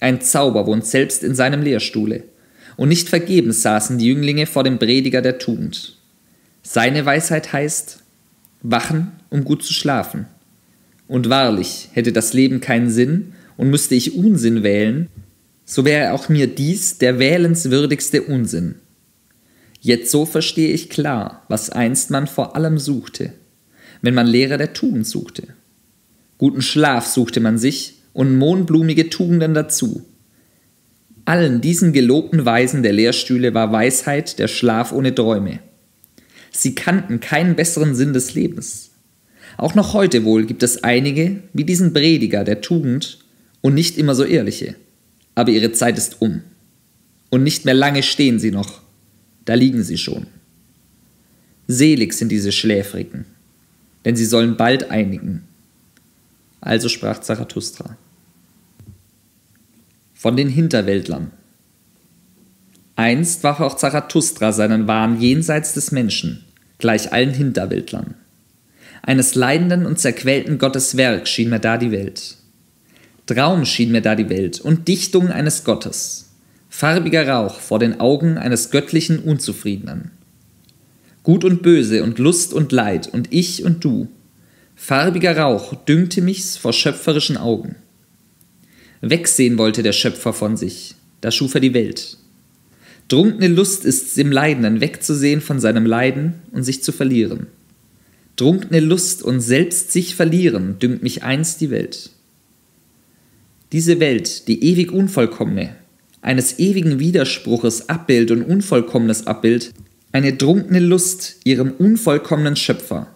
Ein Zauber wohnt selbst in seinem Lehrstuhle, und nicht vergebens saßen die Jünglinge vor dem Prediger der Tugend. Seine Weisheit heißt: Wachen, um gut zu schlafen. Und wahrlich, hätte das Leben keinen Sinn und müsste ich Unsinn wählen, so wäre auch mir dies der wählenswürdigste Unsinn. Jetzt so verstehe ich klar, was einst man vor allem suchte, wenn man Lehrer der Tugend suchte. Guten Schlaf suchte man sich und mohnblumige Tugenden dazu. allen diesen gelobten Weisen der Lehrstühle war Weisheit der Schlaf ohne Träume. Sie kannten keinen besseren Sinn des Lebens. Auch noch heute wohl gibt es einige, wie diesen Prediger der Tugend und nicht immer so ehrliche. Aber ihre Zeit ist um. Und nicht mehr lange stehen sie noch, da liegen sie schon. Selig sind diese Schläfrigen, denn sie sollen bald einigen. Also sprach Zarathustra. Von den Hinterwäldlern. Einst warf auch Zarathustra seinen Wahn jenseits des Menschen, gleich allen Hinterwäldlern. Eines leidenden und zerquälten Gottes Werk schien mir da die Welt. Traum schien mir da die Welt und Dichtung eines Gottes, farbiger Rauch vor den Augen eines göttlichen Unzufriedenen. Gut und Böse und Lust und Leid und ich und du, farbiger Rauch dünkte mich's vor schöpferischen Augen. Wegsehen wollte der Schöpfer von sich, da schuf er die Welt. Trunkene Lust ist's dem Leidenden, wegzusehen von seinem Leiden und sich zu verlieren. Trunkene Lust und selbst sich verlieren, dünkt mich einst die Welt. Diese Welt, die ewig Unvollkommene, eines ewigen Widerspruches Abbild und unvollkommenes Abbild, eine trunkene Lust ihrem unvollkommenen Schöpfer.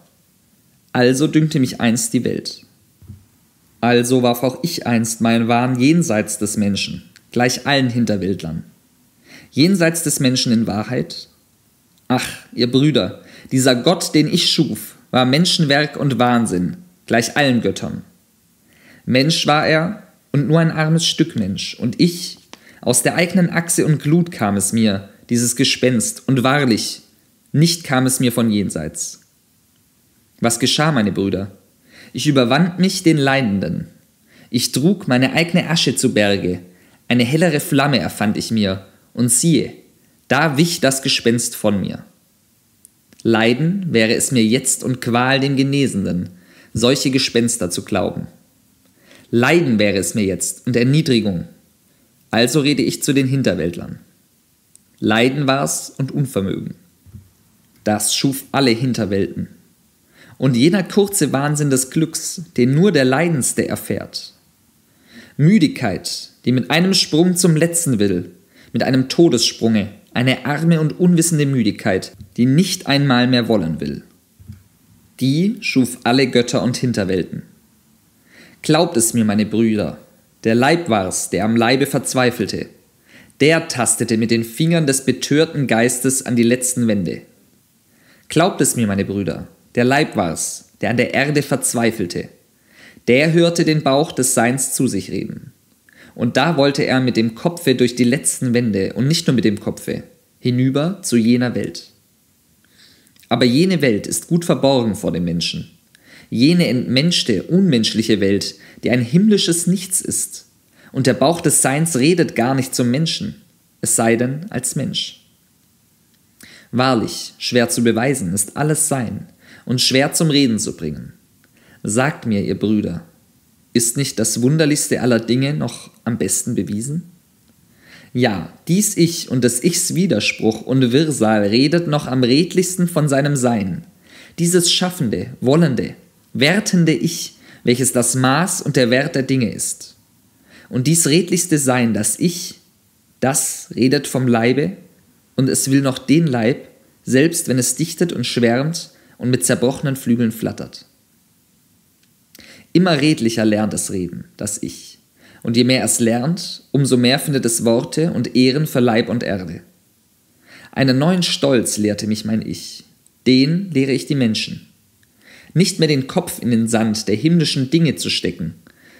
Also dünkte mich einst die Welt. Also warf auch ich einst meinen Wahn jenseits des Menschen, gleich allen Hinterwäldlern. Jenseits des Menschen in Wahrheit? Ach, ihr Brüder, dieser Gott, den ich schuf, war Menschenwerk und Wahnsinn, gleich allen Göttern. Mensch war er und nur ein armes Stück Mensch, und ich, aus der eigenen Achse und Glut kam es mir, dieses Gespenst, und wahrlich, nicht kam es mir von jenseits. Was geschah, meine Brüder? Ich überwand mich den Leidenden. Ich trug meine eigene Asche zu Berge. Eine hellere Flamme erfand ich mir, und siehe, da wich das Gespenst von mir. Leiden wäre es mir jetzt und Qual dem Genesenden, solche Gespenster zu glauben. Leiden wäre es mir jetzt und Erniedrigung. Also rede ich zu den Hinterwäldlern. Leiden war's und Unvermögen. Das schuf alle Hinterwelten. Und jener kurze Wahnsinn des Glücks, den nur der Leidendste erfährt. Müdigkeit, die mit einem Sprung zum Letzten will, mit einem Todessprunge, eine arme und unwissende Müdigkeit, die nicht einmal mehr wollen will. Die schuf alle Götter und Hinterwelten. Glaubt es mir, meine Brüder, der Leib war's, der am Leibe verzweifelte. Der tastete mit den Fingern des betörten Geistes an die letzten Wände. Glaubt es mir, meine Brüder, der Leib war's, der an der Erde verzweifelte. Der hörte den Bauch des Seins zu sich reden. Und da wollte er mit dem Kopfe durch die letzten Wände, und nicht nur mit dem Kopfe, hinüber zu jener Welt. Aber jene Welt ist gut verborgen vor dem Menschen. Jene entmenschte, unmenschliche Welt, die ein himmlisches Nichts ist. Und der Bauch des Seins redet gar nicht zum Menschen, es sei denn als Mensch. Wahrlich, schwer zu beweisen ist alles Sein und schwer zum Reden zu bringen. Sagt mir, ihr Brüder, ist nicht das Wunderlichste aller Dinge noch am besten bewiesen? Ja, dies Ich und des Ichs Widerspruch und Wirrsal redet noch am redlichsten von seinem Sein. Dieses schaffende, wollende, wertende Ich, welches das Maß und der Wert der Dinge ist. Und dies redlichste Sein, das Ich, das redet vom Leibe, und es will noch den Leib, selbst wenn es dichtet und schwärmt und mit zerbrochenen Flügeln flattert. Immer redlicher lernt es reden, das Ich. Und je mehr es lernt, umso mehr findet es Worte und Ehren für Leib und Erde. Einen neuen Stolz lehrte mich mein Ich. Den lehre ich die Menschen. Nicht mehr den Kopf in den Sand der himmlischen Dinge zu stecken,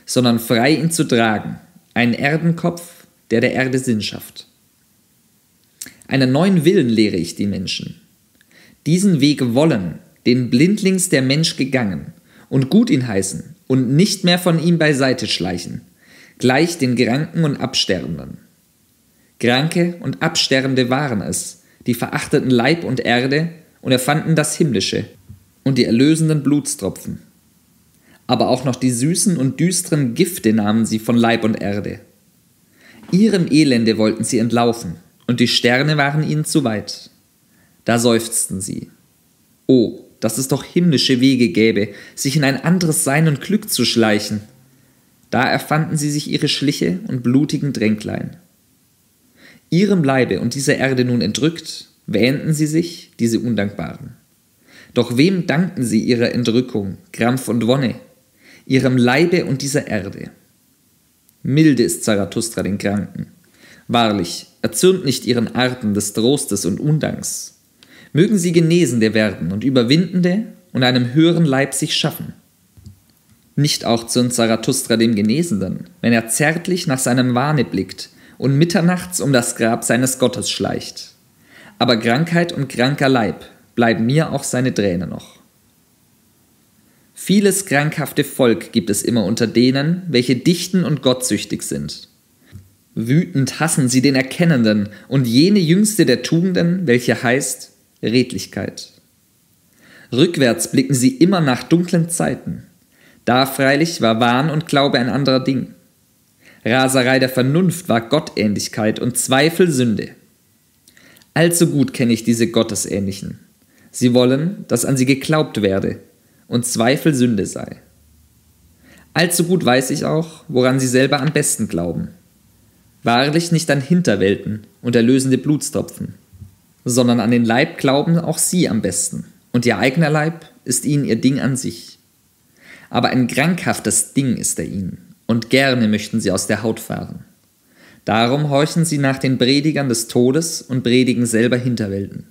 sondern frei ihn zu tragen. Einen Erdenkopf, der der Erde Sinn schafft. Einen neuen Willen lehre ich die Menschen. Diesen Weg wollen, den blindlings der Mensch gegangen, und gut ihn heißen und nicht mehr von ihm beiseite schleichen, gleich den Kranken und Absterbenden. Kranke und Absterbende waren es, die verachteten Leib und Erde und erfanden das Himmlische und die erlösenden Blutstropfen. Aber auch noch die süßen und düsteren Gifte nahmen sie von Leib und Erde. Ihrem Elende wollten sie entlaufen, und die Sterne waren ihnen zu weit. Da seufzten sie. O, dass es doch himmlische Wege gäbe, sich in ein anderes Sein und Glück zu schleichen. Da erfanden sie sich ihre Schliche und blutigen Dränglein. Ihrem Leibe und dieser Erde nun entrückt, wähnten sie sich, diese Undankbaren. Doch wem dankten sie ihrer Entrückung, Krampf und Wonne, ihrem Leibe und dieser Erde? Milde ist Zarathustra den Kranken. Wahrlich, erzürnt nicht ihren Arten des Trostes und Undanks. Mögen sie Genesende werden und Überwindende und einem höheren Leib sich schaffen. Nicht auch zürnt Zarathustra dem Genesenden, wenn er zärtlich nach seinem Wahne blickt und mitternachts um das Grab seines Gottes schleicht. Aber Krankheit und kranker Leib bleiben mir auch seine Träne noch. Vieles krankhafte Volk gibt es immer unter denen, welche dichten und gottsüchtig sind. Wütend hassen sie den Erkennenden und jene jüngste der Tugenden, welche heißt Redlichkeit. Rückwärts blicken sie immer nach dunklen Zeiten. Da freilich war Wahn und Glaube ein anderer Ding. Raserei der Vernunft war Gottähnlichkeit und Zweifel Sünde. Allzu gut kenne ich diese Gottesähnlichen. Sie wollen, dass an sie geglaubt werde und Zweifel Sünde sei. Allzu gut weiß ich auch, woran sie selber am besten glauben. Wahrlich nicht an Hinterwelten und erlösende Blutstropfen, sondern an den Leib glauben auch sie am besten, und ihr eigener Leib ist ihnen ihr Ding an sich. Aber ein krankhaftes Ding ist er ihnen, und gerne möchten sie aus der Haut fahren. Darum horchen sie nach den Predigern des Todes und predigen selber Hinterwelten.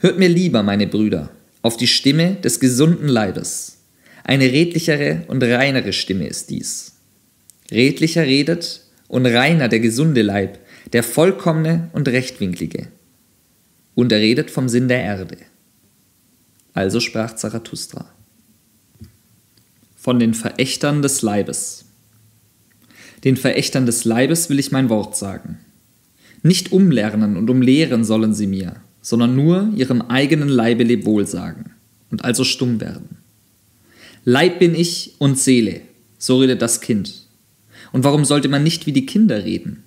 Hört mir lieber, meine Brüder, auf die Stimme des gesunden Leibes. Eine redlichere und reinere Stimme ist dies. Redlicher redet und reiner der gesunde Leib, der vollkommene und rechtwinklige. Und er redet vom Sinn der Erde. Also sprach Zarathustra. Von den Verächtern des Leibes. Den Verächtern des Leibes will ich mein Wort sagen. Nicht umlernen und umlehren sollen sie mir, sondern nur ihrem eigenen Leibe Lebewohl sagen und also stumm werden. Leib bin ich und Seele, so redet das Kind. Und warum sollte man nicht wie die Kinder reden?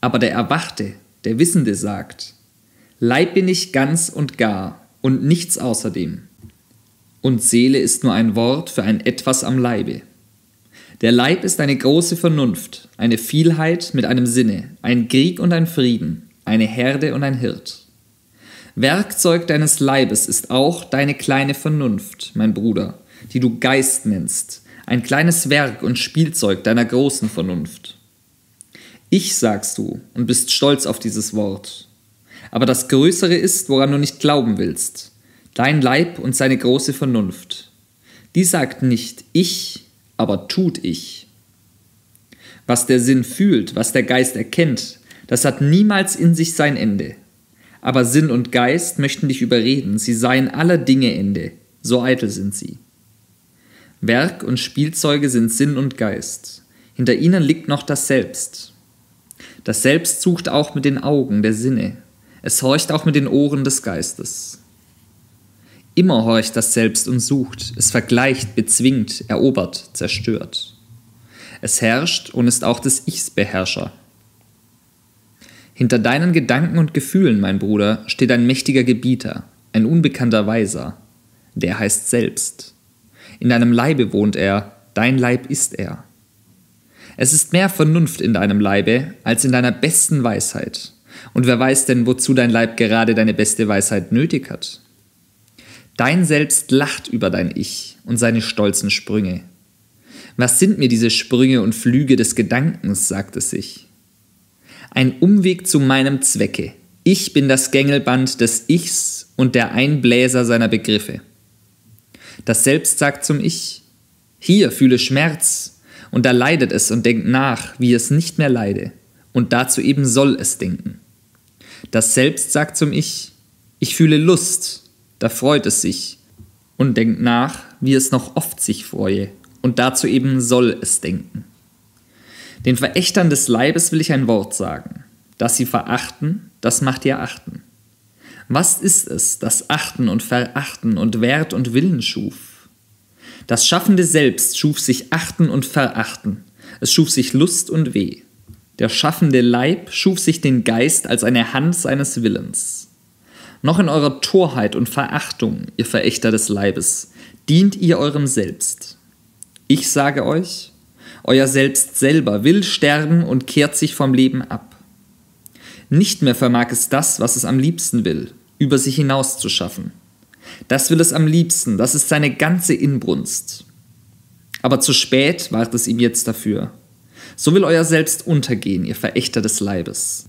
Aber der Erwachte, der Wissende sagt, Leib bin ich ganz und gar und nichts außerdem. Und Seele ist nur ein Wort für ein Etwas am Leibe. Der Leib ist eine große Vernunft, eine Vielheit mit einem Sinne, ein Krieg und ein Frieden, eine Herde und ein Hirt. Werkzeug deines Leibes ist auch deine kleine Vernunft, mein Bruder, die du Geist nennst, ein kleines Werk und Spielzeug deiner großen Vernunft. Ich, sagst du, und bist stolz auf dieses Wort. Aber das Größere ist, woran du nicht glauben willst. Dein Leib und seine große Vernunft. Die sagt nicht ich, aber tut ich. Was der Sinn fühlt, was der Geist erkennt, das hat niemals in sich sein Ende. Aber Sinn und Geist möchten dich überreden, sie seien aller Dinge Ende, so eitel sind sie. Werk und Spielzeuge sind Sinn und Geist. Hinter ihnen liegt noch das Selbst. Das Selbst sucht auch mit den Augen der Sinne. Es horcht auch mit den Ohren des Geistes. Immer horcht das Selbst und sucht, es vergleicht, bezwingt, erobert, zerstört. Es herrscht und ist auch des Ichs Beherrscher. Hinter deinen Gedanken und Gefühlen, mein Bruder, steht ein mächtiger Gebieter, ein unbekannter Weiser. Der heißt Selbst. In deinem Leibe wohnt er, dein Leib ist er. Es ist mehr Vernunft in deinem Leibe als in deiner besten Weisheit. Und wer weiß denn, wozu dein Leib gerade deine beste Weisheit nötig hat? Dein Selbst lacht über dein Ich und seine stolzen Sprünge. Was sind mir diese Sprünge und Flüge des Gedankens, sagt es sich. Ein Umweg zu meinem Zwecke. Ich bin das Gängelband des Ichs und der Einbläser seiner Begriffe. Das Selbst sagt zum Ich. Hier fühle Schmerz, und da leidet es und denkt nach, wie es nicht mehr leide, und dazu eben soll es denken. Das Selbst sagt zum Ich. Ich fühle Lust. Da freut es sich und denkt nach, wie es noch oft sich freue, und dazu eben soll es denken. Den Verächtern des Leibes will ich ein Wort sagen. Dass sie verachten, das macht ihr achten. Was ist es, das Achten und Verachten und Wert und Willen schuf? Das schaffende Selbst schuf sich Achten und Verachten. Es schuf sich Lust und Weh. Der schaffende Leib schuf sich den Geist als eine Hand seines Willens. Noch in eurer Torheit und Verachtung, ihr Verächter des Leibes, dient ihr eurem Selbst. Ich sage euch, euer Selbst selber will sterben und kehrt sich vom Leben ab. Nicht mehr vermag es das, was es am liebsten will, über sich hinaus zu schaffen. Das will es am liebsten, das ist seine ganze Inbrunst. Aber zu spät ward es ihm jetzt dafür. So will euer Selbst untergehen, ihr Verächter des Leibes.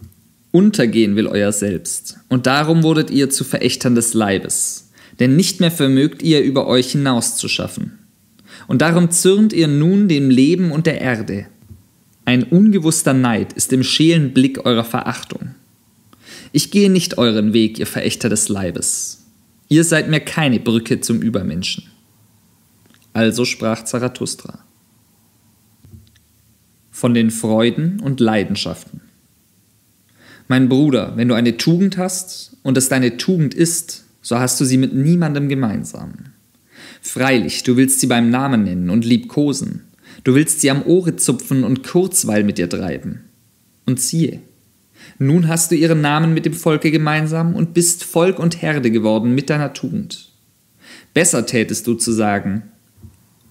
Untergehen will euer Selbst, und darum wurdet ihr zu Verächtern des Leibes, denn nicht mehr vermögt ihr, über euch hinaus zu schaffen. Und darum zürnt ihr nun dem Leben und der Erde. Ein ungewusster Neid ist im schälen Blick eurer Verachtung. Ich gehe nicht euren Weg, ihr Verächter des Leibes. Ihr seid mir keine Brücke zum Übermenschen. Also sprach Zarathustra. Von den Freuden und Leidenschaften. Mein Bruder, wenn du eine Tugend hast und es deine Tugend ist, so hast du sie mit niemandem gemeinsam. Freilich, du willst sie beim Namen nennen und liebkosen. Du willst sie am Ohre zupfen und Kurzweil mit ihr treiben. Und siehe, nun hast du ihren Namen mit dem Volke gemeinsam und bist Volk und Herde geworden mit deiner Tugend. Besser tätest du zu sagen: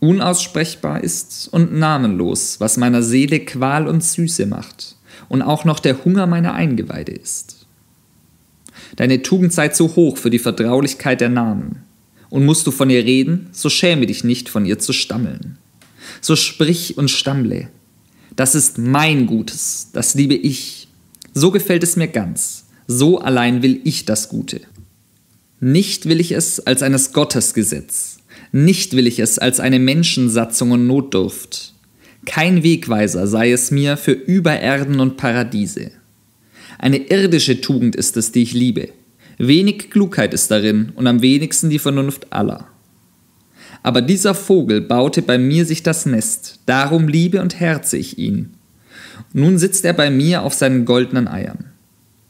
Unaussprechbar ist und namenlos, was meiner Seele Qual und Süße macht und auch noch der Hunger meiner Eingeweide ist. Deine Tugend sei zu hoch für die Vertraulichkeit der Namen. Und musst du von ihr reden, so schäme dich nicht, von ihr zu stammeln. So sprich und stammle. Das ist mein Gutes, das liebe ich. So gefällt es mir ganz, so allein will ich das Gute. Nicht will ich es als eines Gottes Gesetz. Nicht will ich es als eine Menschensatzung und Notdurft. Kein Wegweiser sei es mir für Übererden und Paradiese. Eine irdische Tugend ist es, die ich liebe. Wenig Klugheit ist darin und am wenigsten die Vernunft aller. Aber dieser Vogel baute bei mir sich das Nest, darum liebe und herze ich ihn. Nun sitzt er bei mir auf seinen goldenen Eiern.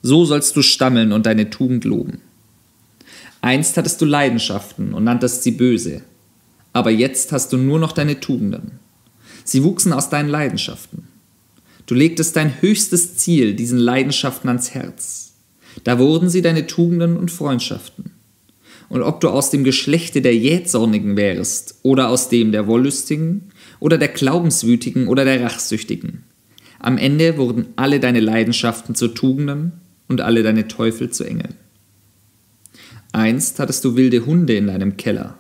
So sollst du stammeln und deine Tugend loben. Einst hattest du Leidenschaften und nanntest sie böse, aber jetzt hast du nur noch deine Tugenden. Sie wuchsen aus deinen Leidenschaften. Du legtest dein höchstes Ziel diesen Leidenschaften ans Herz. Da wurden sie deine Tugenden und Freundschaften. Und ob du aus dem Geschlechte der Jähzornigen wärest oder aus dem der Wollüstigen oder der Glaubenswütigen oder der Rachsüchtigen, am Ende wurden alle deine Leidenschaften zu Tugenden und alle deine Teufel zu Engeln. Einst hattest du wilde Hunde in deinem Keller,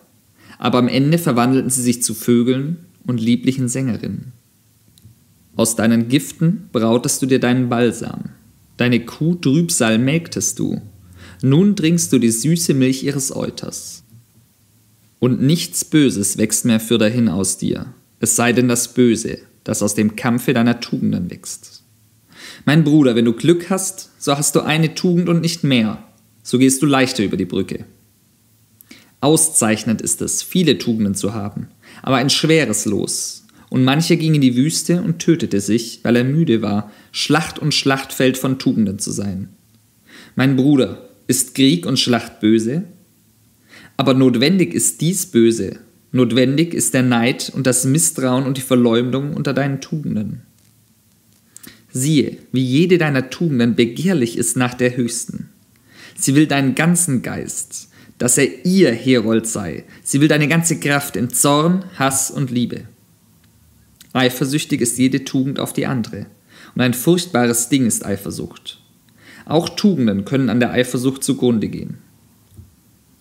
aber am Ende verwandelten sie sich zu Vögeln und lieblichen Sängerinnen. Aus deinen Giften brautest du dir deinen Balsam, deine Kuh Trübsal melktest du, nun trinkst du die süße Milch ihres Euters. Und nichts Böses wächst mehr fürderhin aus dir, es sei denn das Böse, das aus dem Kampfe deiner Tugenden wächst. Mein Bruder, wenn du Glück hast, so hast du eine Tugend und nicht mehr, so gehst du leichter über die Brücke. Auszeichnend ist es, viele Tugenden zu haben, aber ein schweres Los. Und mancher ging in die Wüste und tötete sich, weil er müde war, Schlacht und Schlachtfeld von Tugenden zu sein. Mein Bruder, ist Krieg und Schlacht böse? Aber notwendig ist dies böse. Notwendig ist der Neid und das Misstrauen und die Verleumdung unter deinen Tugenden. Siehe, wie jede deiner Tugenden begehrlich ist nach der höchsten. Sie will deinen ganzen Geist, dass er ihr Herold sei. Sie will deine ganze Kraft in Zorn, Hass und Liebe. Eifersüchtig ist jede Tugend auf die andere, und ein furchtbares Ding ist Eifersucht. Auch Tugenden können an der Eifersucht zugrunde gehen.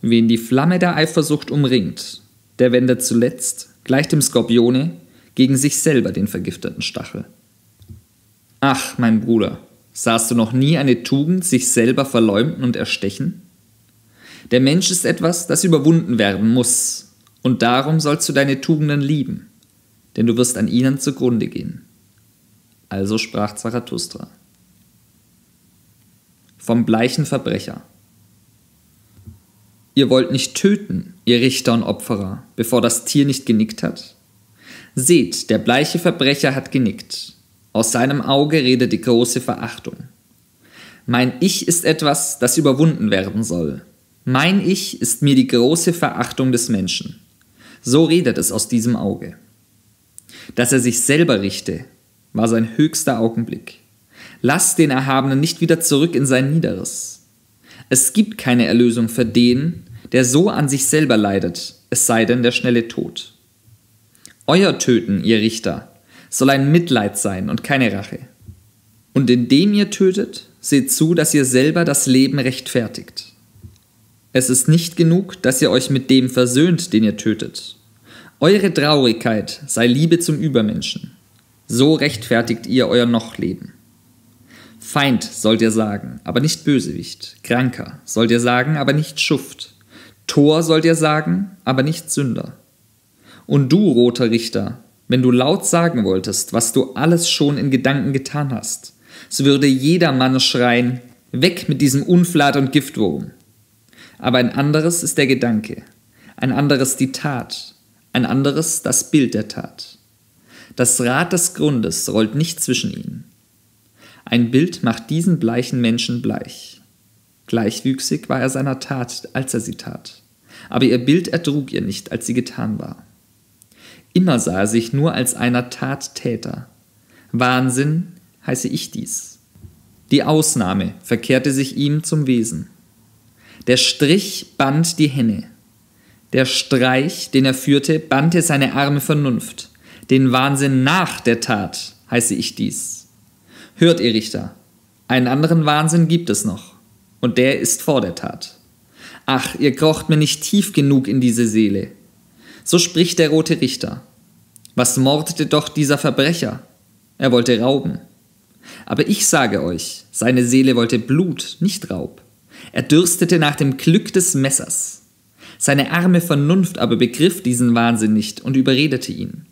Wen die Flamme der Eifersucht umringt, der wendet zuletzt, gleich dem Skorpione, gegen sich selber den vergifteten Stachel. Ach, mein Bruder, sahst du noch nie eine Tugend sich selber verleumden und erstechen? Der Mensch ist etwas, das überwunden werden muss, und darum sollst du deine Tugenden lieben, denn du wirst an ihnen zugrunde gehen. Also sprach Zarathustra. Vom bleichen Verbrecher. Ihr wollt nicht töten, ihr Richter und Opferer, bevor das Tier nicht genickt hat? Seht, der bleiche Verbrecher hat genickt. Aus seinem Auge redet die große Verachtung. Mein Ich ist etwas, das überwunden werden soll. Mein Ich ist mir die große Verachtung des Menschen. So redet es aus diesem Auge. Dass er sich selber richte, war sein höchster Augenblick. Lass den Erhabenen nicht wieder zurück in sein Niederes. Es gibt keine Erlösung für den, der so an sich selber leidet, es sei denn der schnelle Tod. Euer Töten, ihr Richter, soll ein Mitleid sein und keine Rache. Und indem ihr tötet, seht zu, dass ihr selber das Leben rechtfertigt. Es ist nicht genug, dass ihr euch mit dem versöhnt, den ihr tötet. Eure Traurigkeit sei Liebe zum Übermenschen. So rechtfertigt ihr euer Noch-Leben. Feind sollt ihr sagen, aber nicht Bösewicht. Kranker sollt ihr sagen, aber nicht Schuft. Tor sollt ihr sagen, aber nicht Sünder. Und du, roter Richter, wenn du laut sagen wolltest, was du alles schon in Gedanken getan hast, so würde jeder Mann schreien, weg mit diesem Unflat und Giftwurm. Aber ein anderes ist der Gedanke, ein anderes die Tat, ein anderes das Bild der Tat. Das Rad des Grundes rollt nicht zwischen ihnen. Ein Bild macht diesen bleichen Menschen bleich. Gleichwüchsig war er seiner Tat, als er sie tat, aber ihr Bild ertrug ihr nicht, als sie getan war. Immer sah er sich nur als einer Tattäter. Wahnsinn heiße ich dies. Die Ausnahme verkehrte sich ihm zum Wesen. Der Strich band die Henne. Der Streich, den er führte, bannte seine arme Vernunft. Den Wahnsinn nach der Tat heiße ich dies. Hört, ihr Richter, einen anderen Wahnsinn gibt es noch. Und der ist vor der Tat. Ach, ihr krocht mir nicht tief genug in diese Seele. So spricht der rote Richter. Was mordete doch dieser Verbrecher? Er wollte rauben. Aber ich sage euch, seine Seele wollte Blut, nicht Raub. Er dürstete nach dem Glück des Messers. Seine arme Vernunft aber begriff diesen Wahnsinn nicht und überredete ihn.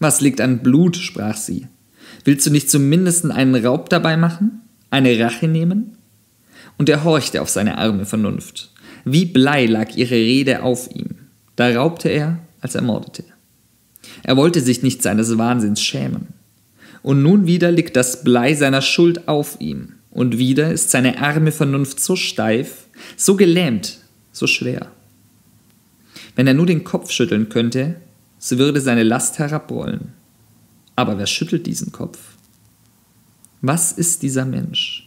Was liegt an Blut, sprach sie. Willst du nicht zumindest einen Raub dabei machen? Eine Rache nehmen? Und er horchte auf seine arme Vernunft. Wie Blei lag ihre Rede auf ihm. Da raubte er, als er mordete. Er wollte sich nicht seines Wahnsinns schämen. Und nun wieder liegt das Blei seiner Schuld auf ihm. Und wieder ist seine arme Vernunft so steif, so gelähmt, so schwer. Wenn er nur den Kopf schütteln könnte, so würde seine Last herabrollen. Aber wer schüttelt diesen Kopf? Was ist dieser Mensch?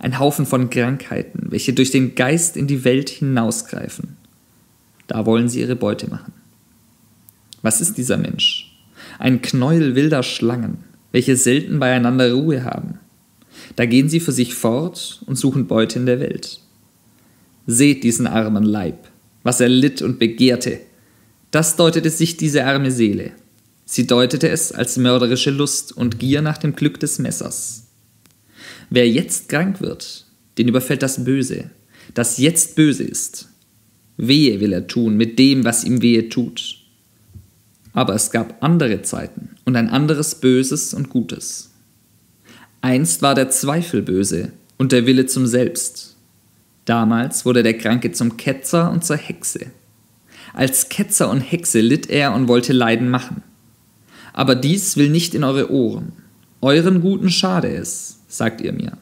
Ein Haufen von Krankheiten, welche durch den Geist in die Welt hinausgreifen. Da wollen sie ihre Beute machen. Was ist dieser Mensch? Ein Knäuel wilder Schlangen, welche selten beieinander Ruhe haben. Da gehen sie für sich fort und suchen Beute in der Welt. Seht diesen armen Leib, was er litt und begehrte. Das deutete sich diese arme Seele. Sie deutete es als mörderische Lust und Gier nach dem Glück des Messers. Wer jetzt krank wird, den überfällt das Böse, das jetzt böse ist. Wehe will er tun mit dem, was ihm wehe tut. Aber es gab andere Zeiten und ein anderes Böses und Gutes. Einst war der Zweifel böse und der Wille zum Selbst. Damals wurde der Kranke zum Ketzer und zur Hexe. Als Ketzer und Hexe litt er und wollte Leiden machen. Aber dies will nicht in eure Ohren. Euren Guten schade es, sagt ihr mir.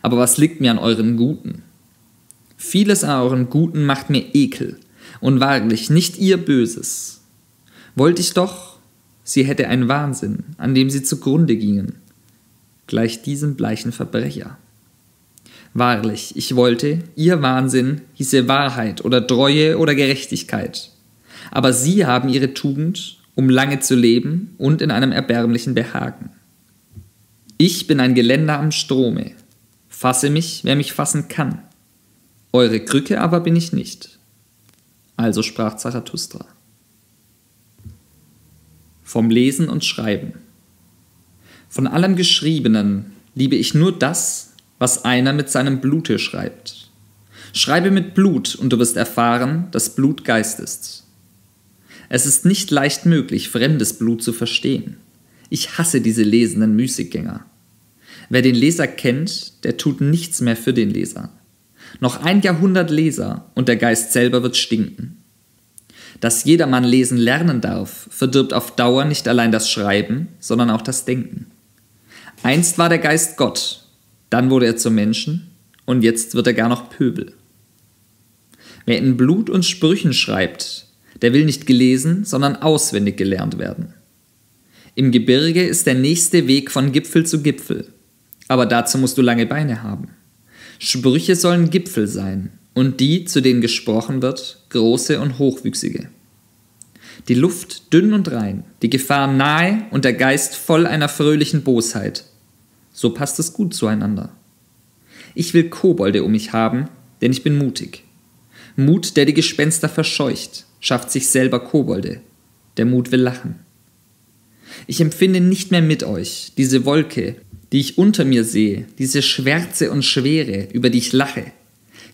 Aber was liegt mir an euren Guten? Vieles an euren Guten macht mir Ekel, und wahrlich nicht ihr Böses. Wollt ich doch, sie hätte einen Wahnsinn, an dem sie zugrunde gingen, gleich diesem bleichen Verbrecher. Wahrlich, ich wollte, ihr Wahnsinn hieße Wahrheit oder Treue oder Gerechtigkeit. Aber sie haben ihre Tugend, um lange zu leben und in einem erbärmlichen Behagen. Ich bin ein Geländer am Strome. Fasse mich, wer mich fassen kann. Eure Krücke aber bin ich nicht. Also sprach Zarathustra. Vom Lesen und Schreiben. Von allem Geschriebenen liebe ich nur das, was einer mit seinem Blute schreibt. Schreibe mit Blut, und du wirst erfahren, dass Blut Geist ist. Es ist nicht leicht möglich, fremdes Blut zu verstehen. Ich hasse diese lesenden Müßiggänger. Wer den Leser kennt, der tut nichts mehr für den Leser. Noch ein Jahrhundert Leser und der Geist selber wird stinken. Dass jedermann lesen lernen darf, verdirbt auf Dauer nicht allein das Schreiben, sondern auch das Denken. Einst war der Geist Gott, dann wurde er zum Menschen und jetzt wird er gar noch Pöbel. Wer in Blut und Sprüchen schreibt, der will nicht gelesen, sondern auswendig gelernt werden. Im Gebirge ist der nächste Weg von Gipfel zu Gipfel, aber dazu musst du lange Beine haben. Sprüche sollen Gipfel sein und die, zu denen gesprochen wird, große und hochwüchsige. Die Luft dünn und rein, die Gefahr nahe und der Geist voll einer fröhlichen Bosheit. So passt es gut zueinander. Ich will Kobolde um mich haben, denn ich bin mutig. Mut, der die Gespenster verscheucht, schafft sich selber Kobolde. Der Mut will lachen. Ich empfinde nicht mehr mit euch, diese Wolke, die ich unter mir sehe, diese Schwärze und Schwere, über die ich lache.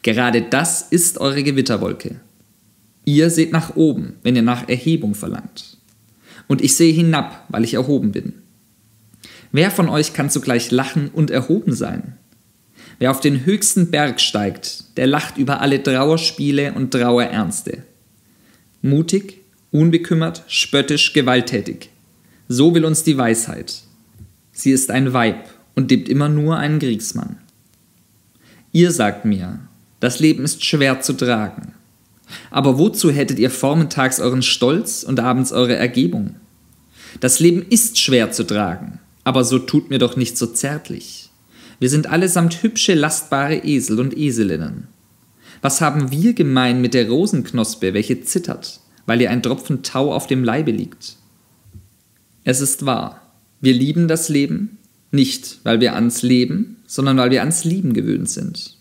Gerade das ist eure Gewitterwolke. Ihr seht nach oben, wenn ihr nach Erhebung verlangt. Und ich sehe hinab, weil ich erhoben bin. Wer von euch kann zugleich lachen und erhoben sein? Wer auf den höchsten Berg steigt, der lacht über alle Trauerspiele und Trauerernste. Mutig, unbekümmert, spöttisch, gewalttätig. So will uns die Weisheit. Sie ist ein Weib und lebt immer nur einen Kriegsmann. Ihr sagt mir, das Leben ist schwer zu tragen. Aber wozu hättet ihr vormittags euren Stolz und abends eure Ergebung? Das Leben ist schwer zu tragen, aber so tut mir doch nicht so zärtlich. Wir sind allesamt hübsche, lastbare Esel und Eselinnen. Was haben wir gemein mit der Rosenknospe, welche zittert, weil ihr ein Tropfen Tau auf dem Leibe liegt? Es ist wahr, wir lieben das Leben, nicht weil wir ans Leben, sondern weil wir ans Lieben gewöhnt sind.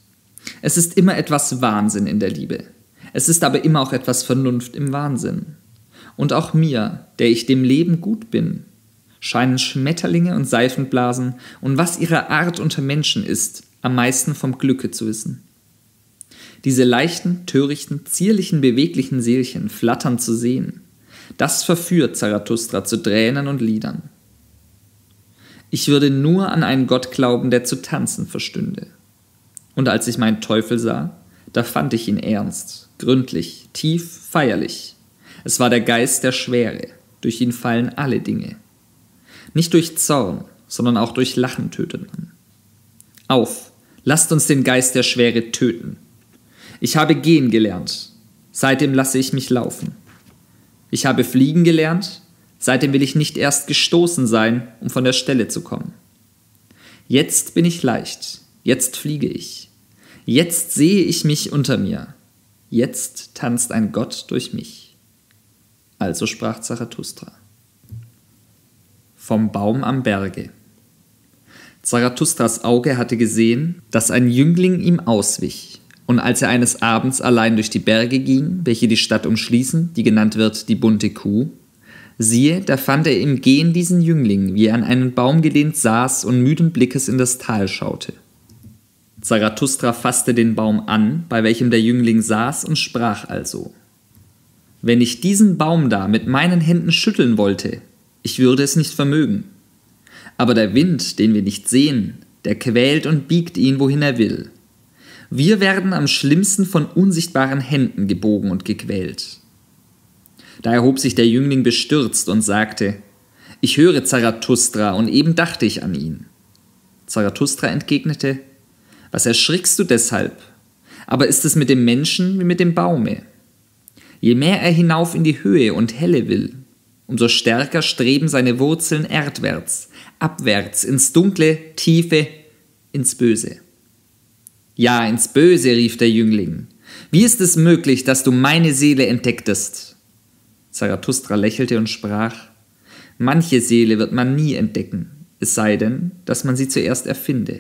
Es ist immer etwas Wahnsinn in der Liebe. Es ist aber immer auch etwas Vernunft im Wahnsinn. Und auch mir, der ich dem Leben gut bin, scheinen Schmetterlinge und Seifenblasen und was ihre Art unter Menschen ist, am meisten vom Glücke zu wissen. Diese leichten, törichten, zierlichen, beweglichen Seelchen flattern zu sehen, das verführt Zarathustra zu Tränen und Liedern. Ich würde nur an einen Gott glauben, der zu tanzen verstünde. Und als ich meinen Teufel sah, da fand ich ihn ernst, gründlich, tief, feierlich. Es war der Geist der Schwere, durch ihn fallen alle Dinge. Nicht durch Zorn, sondern auch durch Lachen tötet man. Auf, lasst uns den Geist der Schwere töten. Ich habe gehen gelernt, seitdem lasse ich mich laufen. Ich habe fliegen gelernt, seitdem will ich nicht erst gestoßen sein, um von der Stelle zu kommen. Jetzt bin ich leicht, jetzt fliege ich. Jetzt sehe ich mich unter mir. Jetzt tanzt ein Gott durch mich. Also sprach Zarathustra. Vom Baum am Berge. Zarathustras Auge hatte gesehen, dass ein Jüngling ihm auswich. Und als er eines Abends allein durch die Berge ging, welche die Stadt umschließen, die genannt wird die bunte Kuh, siehe, da fand er im Gehen diesen Jüngling, wie er an einen Baum gelehnt saß und müden Blickes in das Tal schaute. Zarathustra fasste den Baum an, bei welchem der Jüngling saß, und sprach also: Wenn ich diesen Baum da mit meinen Händen schütteln wollte, ich würde es nicht vermögen. Aber der Wind, den wir nicht sehen, der quält und biegt ihn, wohin er will. Wir werden am schlimmsten von unsichtbaren Händen gebogen und gequält. Da erhob sich der Jüngling bestürzt und sagte: Ich höre Zarathustra, und eben dachte ich an ihn. Zarathustra entgegnete: Was erschrickst du deshalb? Aber ist es mit dem Menschen wie mit dem Baume? Je mehr er hinauf in die Höhe und Helle will, umso stärker streben seine Wurzeln erdwärts, abwärts, ins Dunkle, Tiefe, ins Böse. Ja, ins Böse, rief der Jüngling. Wie ist es möglich, dass du meine Seele entdecktest? Zarathustra lächelte und sprach: Manche Seele wird man nie entdecken, es sei denn, dass man sie zuerst erfinde.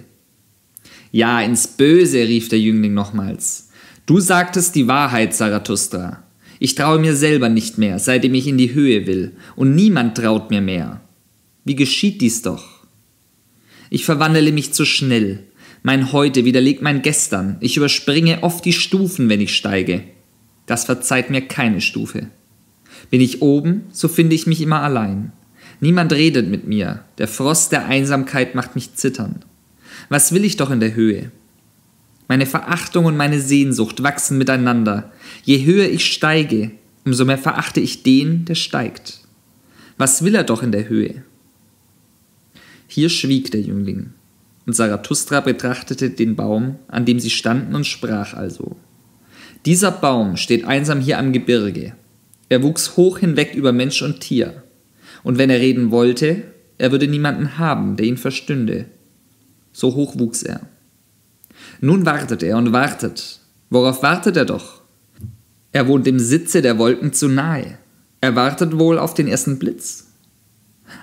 Ja, ins Böse, rief der Jüngling nochmals. Du sagtest die Wahrheit, Zarathustra. Ich traue mir selber nicht mehr, seitdem ich in die Höhe will, und niemand traut mir mehr. Wie geschieht dies doch? Ich verwandle mich zu schnell. Mein Heute widerlegt mein Gestern. Ich überspringe oft die Stufen, wenn ich steige. Das verzeiht mir keine Stufe. Bin ich oben, so finde ich mich immer allein. Niemand redet mit mir. Der Frost der Einsamkeit macht mich zittern. Was will ich doch in der Höhe? Meine Verachtung und meine Sehnsucht wachsen miteinander. Je höher ich steige, umso mehr verachte ich den, der steigt. Was will er doch in der Höhe? Hier schwieg der Jüngling, und Zarathustra betrachtete den Baum, an dem sie standen, und sprach also: Dieser Baum steht einsam hier am Gebirge. Er wuchs hoch hinweg über Mensch und Tier. Und wenn er reden wollte, er würde niemanden haben, der ihn verstünde. So hoch wuchs er. Nun wartet er und wartet. Worauf wartet er doch? Er wohnt dem Sitze der Wolken zu nahe. Er wartet wohl auf den ersten Blitz.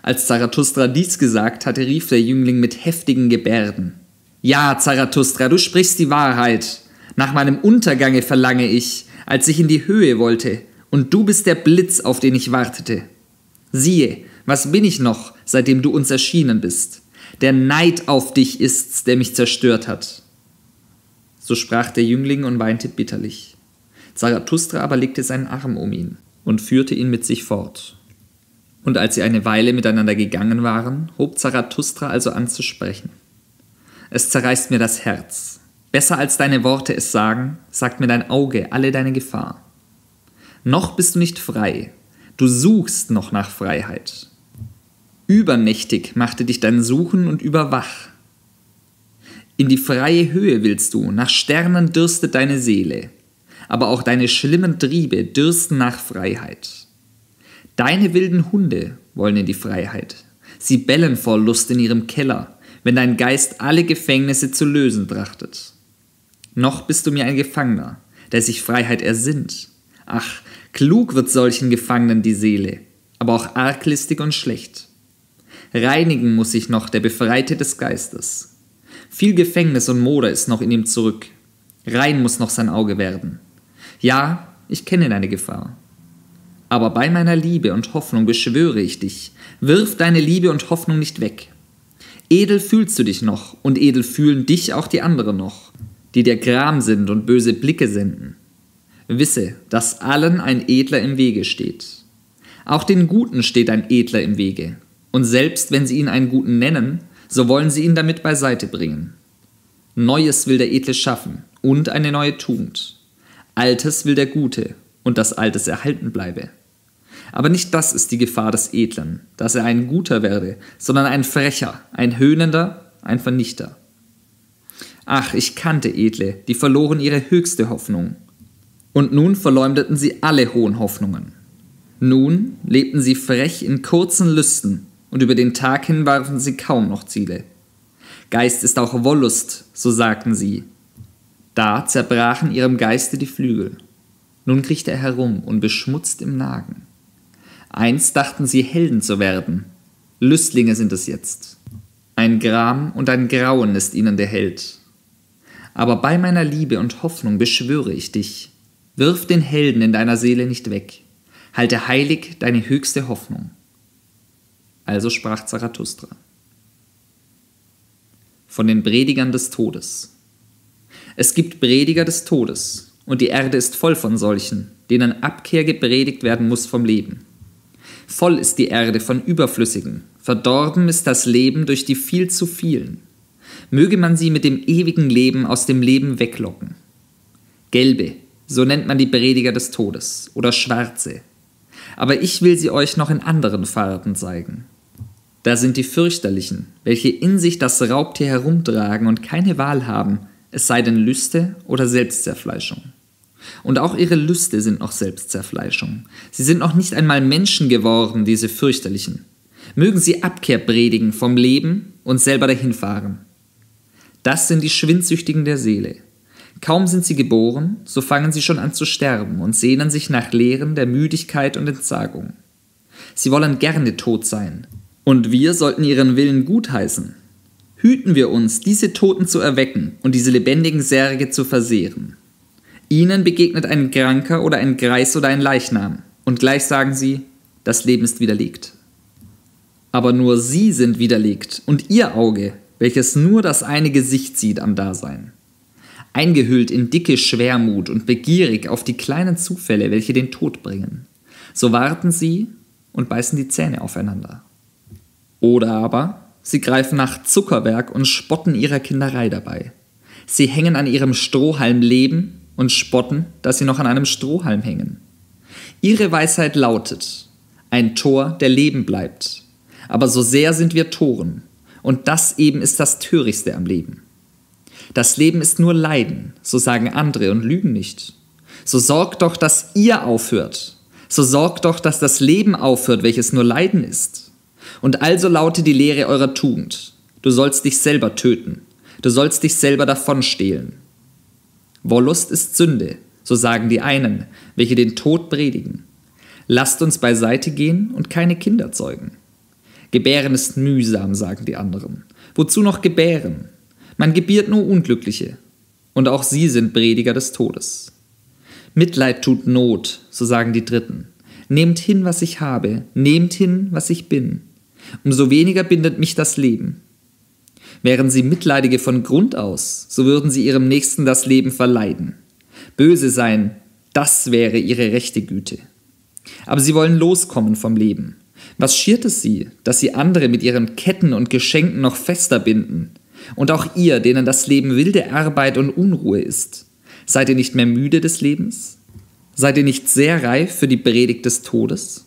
Als Zarathustra dies gesagt hatte, rief der Jüngling mit heftigen Gebärden: Ja, Zarathustra, du sprichst die Wahrheit. Nach meinem Untergange verlange ich, als ich in die Höhe wollte, und du bist der Blitz, auf den ich wartete. Siehe, was bin ich noch, seitdem du uns erschienen bist? Der Neid auf dich ist's, der mich zerstört hat. So sprach der Jüngling und weinte bitterlich. Zarathustra aber legte seinen Arm um ihn und führte ihn mit sich fort. Und als sie eine Weile miteinander gegangen waren, hob Zarathustra also an zu sprechen. Es zerreißt mir das Herz. Besser als deine Worte es sagen, sagt mir dein Auge alle deine Gefahr. Noch bist du nicht frei, du suchst noch nach Freiheit. Übermächtig machte dich dein Suchen und überwach. In die freie Höhe willst du, nach Sternen dürstet deine Seele, aber auch deine schlimmen Triebe dürsten nach Freiheit. Deine wilden Hunde wollen in die Freiheit. Sie bellen vor Lust in ihrem Keller, wenn dein Geist alle Gefängnisse zu lösen trachtet. Noch bist du mir ein Gefangener, der sich Freiheit ersinnt. Ach, klug wird solchen Gefangenen die Seele, aber auch arglistig und schlecht. Reinigen muss sich noch der Befreite des Geistes. Viel Gefängnis und Moder ist noch in ihm zurück. Rein muss noch sein Auge werden. Ja, ich kenne deine Gefahr. Aber bei meiner Liebe und Hoffnung beschwöre ich dich, wirf deine Liebe und Hoffnung nicht weg. Edel fühlst du dich noch, und edel fühlen dich auch die anderen noch, die dir Gram sind und böse Blicke senden. Wisse, dass allen ein Edler im Wege steht. Auch den Guten steht ein Edler im Wege, und selbst wenn sie ihn einen Guten nennen, so wollen sie ihn damit beiseite bringen. Neues will der Edle schaffen und eine neue Tugend. Altes will der Gute und dass Altes erhalten bleibe. Aber nicht das ist die Gefahr des Edlen, dass er ein Guter werde, sondern ein Frecher, ein Höhnender, ein Vernichter. Ach, ich kannte Edle, die verloren ihre höchste Hoffnung. Und nun verleumdeten sie alle hohen Hoffnungen. Nun lebten sie frech in kurzen Lüsten, und über den Tag hin warfen sie kaum noch Ziele. Geist ist auch Wollust, so sagten sie. Da zerbrachen ihrem Geiste die Flügel. Nun kriecht er herum und beschmutzt im Nagen. Einst dachten sie, Helden zu werden. Lüstlinge sind es jetzt. Ein Gram und ein Grauen ist ihnen der Held. Aber bei meiner Liebe und Hoffnung beschwöre ich dich, wirf den Helden in deiner Seele nicht weg. Halte heilig deine höchste Hoffnung. Also sprach Zarathustra. Von den Predigern des Todes. Es gibt Prediger des Todes, und die Erde ist voll von solchen, denen Abkehr gepredigt werden muss vom Leben. Voll ist die Erde von Überflüssigen, verdorben ist das Leben durch die viel zu vielen. Möge man sie mit dem ewigen Leben aus dem Leben weglocken. Gelbe, so nennt man die Prediger des Todes, oder Schwarze. Aber ich will sie euch noch in anderen Farben zeigen. Da sind die Fürchterlichen, welche in sich das Raubtier herumtragen und keine Wahl haben, es sei denn Lüste oder Selbstzerfleischung. Und auch ihre Lüste sind noch Selbstzerfleischung. Sie sind noch nicht einmal Menschen geworden, diese Fürchterlichen. Mögen sie Abkehr predigen vom Leben und selber dahinfahren. Das sind die Schwindsüchtigen der Seele. Kaum sind sie geboren, so fangen sie schon an zu sterben und sehnen sich nach Lehren der Müdigkeit und Entsagung. Sie wollen gerne tot sein. Und wir sollten ihren Willen gutheißen. Hüten wir uns, diese Toten zu erwecken und diese lebendigen Särge zu versehren. Ihnen begegnet ein Kranker oder ein Greis oder ein Leichnam, und gleich sagen sie, das Leben ist widerlegt. Aber nur sie sind widerlegt, und ihr Auge, welches nur das eine Gesicht sieht am Dasein. Eingehüllt in dicke Schwermut und begierig auf die kleinen Zufälle, welche den Tod bringen. So warten sie und beißen die Zähne aufeinander. Oder aber sie greifen nach Zuckerwerk und spotten ihrer Kinderei dabei. Sie hängen an ihrem Strohhalm Leben und spotten, dass sie noch an einem Strohhalm hängen. Ihre Weisheit lautet, ein Tor, der Leben bleibt. Aber so sehr sind wir Toren, und das eben ist das Törichtste am Leben. Das Leben ist nur Leiden, so sagen andere und lügen nicht. So sorgt doch, dass ihr aufhört. So sorgt doch, dass das Leben aufhört, welches nur Leiden ist. Und also laute die Lehre eurer Tugend. Du sollst dich selber töten. Du sollst dich selber davonstehlen. Wollust ist Sünde, so sagen die einen, welche den Tod predigen. Lasst uns beiseite gehen und keine Kinder zeugen. Gebären ist mühsam, sagen die anderen. Wozu noch gebären? Man gebiert nur Unglückliche, und auch sie sind Prediger des Todes. Mitleid tut Not, so sagen die Dritten. Nehmt hin, was ich habe, nehmt hin, was ich bin. Umso weniger bindet mich das Leben. Wären sie Mitleidige von Grund aus, so würden sie ihrem Nächsten das Leben verleiden. Böse sein, das wäre ihre rechte Güte. Aber sie wollen loskommen vom Leben. Was schiert es sie, dass sie andere mit ihren Ketten und Geschenken noch fester binden? Und auch ihr, denen das Leben wilde Arbeit und Unruhe ist. Seid ihr nicht mehr müde des Lebens? Seid ihr nicht sehr reif für die Predigt des Todes?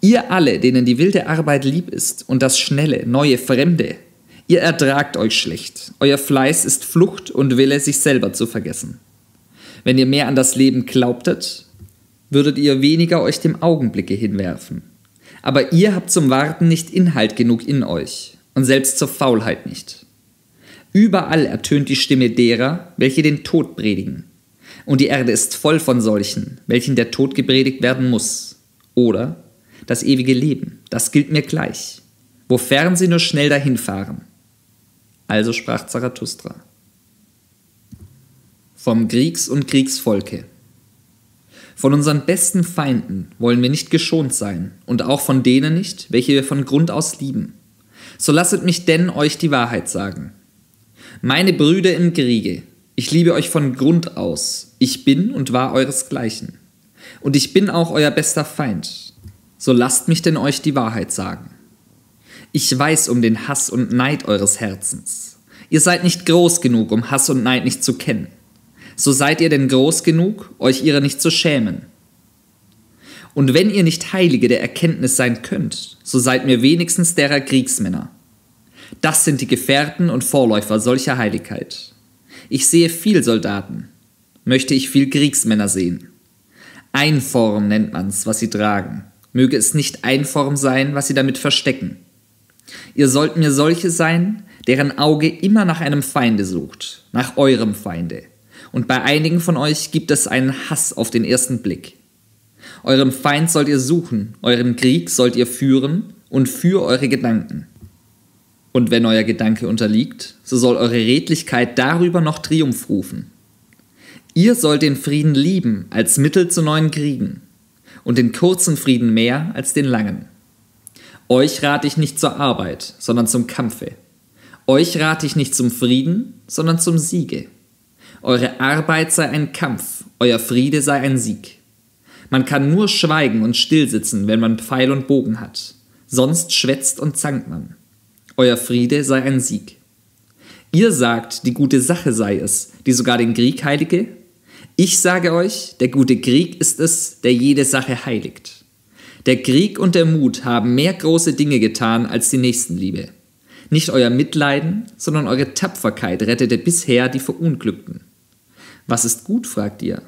Ihr alle, denen die wilde Arbeit lieb ist und das Schnelle, Neue, Fremde, ihr ertragt euch schlecht. Euer Fleiß ist Flucht und Wille, sich selber zu vergessen. Wenn ihr mehr an das Leben glaubtet, würdet ihr weniger euch dem Augenblicke hinwerfen. Aber ihr habt zum Warten nicht Inhalt genug in euch und selbst zur Faulheit nicht. Überall ertönt die Stimme derer, welche den Tod predigen. Und die Erde ist voll von solchen, welchen der Tod gepredigt werden muss. Oder das ewige Leben, das gilt mir gleich, wofern sie nur schnell dahinfahren. Also sprach Zarathustra. Vom Kriegs- und Kriegsvolke. Von unseren besten Feinden wollen wir nicht geschont sein und auch von denen nicht, welche wir von Grund aus lieben. So lasset mich denn euch die Wahrheit sagen. Meine Brüder im Kriege, ich liebe euch von Grund aus, ich bin und war euresgleichen. Und ich bin auch euer bester Feind, so lasst mich denn euch die Wahrheit sagen. Ich weiß um den Hass und Neid eures Herzens. Ihr seid nicht groß genug, um Hass und Neid nicht zu kennen. So seid ihr denn groß genug, euch ihrer nicht zu schämen. Und wenn ihr nicht Heilige der Erkenntnis sein könnt, so seid mir wenigstens derer Kriegsmänner. Das sind die Gefährten und Vorläufer solcher Heiligkeit. Ich sehe viel Soldaten, möchte ich viel Kriegsmänner sehen. Einform nennt man's, was sie tragen, möge es nicht Einform sein, was sie damit verstecken. Ihr sollt mir solche sein, deren Auge immer nach einem Feinde sucht, nach eurem Feinde. Und bei einigen von euch gibt es einen Hass auf den ersten Blick. Euren Feind sollt ihr suchen, euren Krieg sollt ihr führen und für eure Gedanken. Und wenn euer Gedanke unterliegt, so soll eure Redlichkeit darüber noch Triumph rufen. Ihr sollt den Frieden lieben als Mittel zu neuen Kriegen und den kurzen Frieden mehr als den langen. Euch rate ich nicht zur Arbeit, sondern zum Kampfe. Euch rate ich nicht zum Frieden, sondern zum Siege. Eure Arbeit sei ein Kampf, euer Friede sei ein Sieg. Man kann nur schweigen und stillsitzen, wenn man Pfeil und Bogen hat. Sonst schwätzt und zankt man. Euer Friede sei ein Sieg. Ihr sagt, die gute Sache sei es, die sogar den Krieg heilige. Ich sage euch, der gute Krieg ist es, der jede Sache heiligt. Der Krieg und der Mut haben mehr große Dinge getan als die Nächstenliebe. Nicht euer Mitleiden, sondern eure Tapferkeit rettete bisher die Verunglückten. Was ist gut, fragt ihr?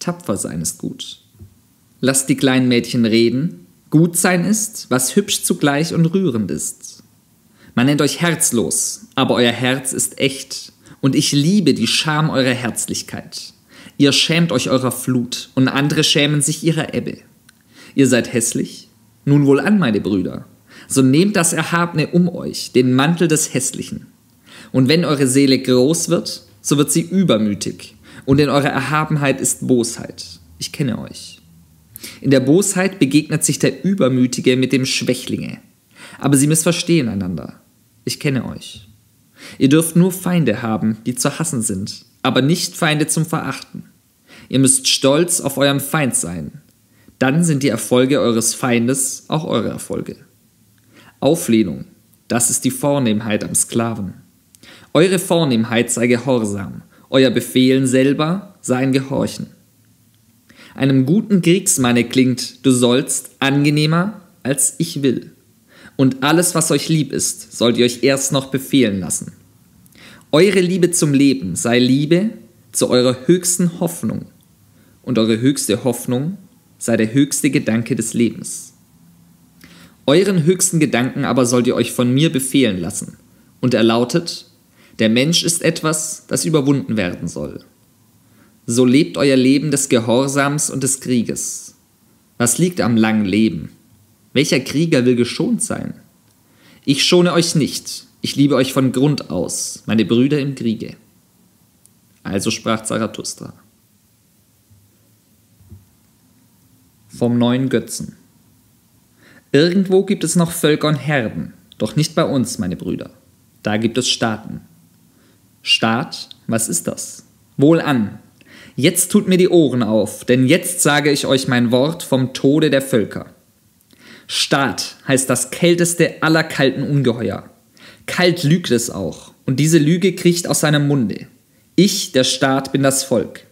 Tapfer sein ist gut. Lasst die kleinen Mädchen reden, gut sein ist, was hübsch zugleich und rührend ist. Man nennt euch herzlos, aber euer Herz ist echt, und ich liebe die Scham eurer Herzlichkeit. Ihr schämt euch eurer Flut, und andere schämen sich ihrer Ebbe. Ihr seid hässlich? Nun wohlan, meine Brüder, so nehmt das Erhabene um euch, den Mantel des Hässlichen. Und wenn eure Seele groß wird, so wird sie übermütig, und in eurer Erhabenheit ist Bosheit. Ich kenne euch. In der Bosheit begegnet sich der Übermütige mit dem Schwächlinge. Aber sie missverstehen einander. Ich kenne euch. Ihr dürft nur Feinde haben, die zu hassen sind, aber nicht Feinde zum Verachten. Ihr müsst stolz auf euren Feind sein. Dann sind die Erfolge eures Feindes auch eure Erfolge. Auflehnung, das ist die Vornehmheit am Sklaven. Eure Vornehmheit sei Gehorsam, euer Befehlen selber sei ein Gehorchen. Einem guten Kriegsmanne klingt, du sollst, angenehmer als ich will. Und alles, was euch lieb ist, sollt ihr euch erst noch befehlen lassen. Eure Liebe zum Leben sei Liebe zu eurer höchsten Hoffnung. Und eure höchste Hoffnung sei der höchste Gedanke des Lebens. Euren höchsten Gedanken aber sollt ihr euch von mir befehlen lassen. Und er lautet, der Mensch ist etwas, das überwunden werden soll. So lebt euer Leben des Gehorsams und des Krieges. Was liegt am langen Leben? Welcher Krieger will geschont sein? Ich schone euch nicht, Ich liebe euch von Grund aus, meine Brüder im Kriege. Also sprach Zarathustra. Vom neuen Götzen. Irgendwo gibt es noch Völker und Herden, doch nicht bei uns, meine Brüder. Da gibt es Staaten. Staat, was ist das? Wohlan, jetzt tut mir die Ohren auf, denn jetzt sage ich euch mein Wort vom Tode der Völker. Staat heißt das kälteste aller kalten Ungeheuer. Kalt lügt es auch, und diese Lüge kriecht aus seinem Munde. Ich, der Staat, bin das Volk.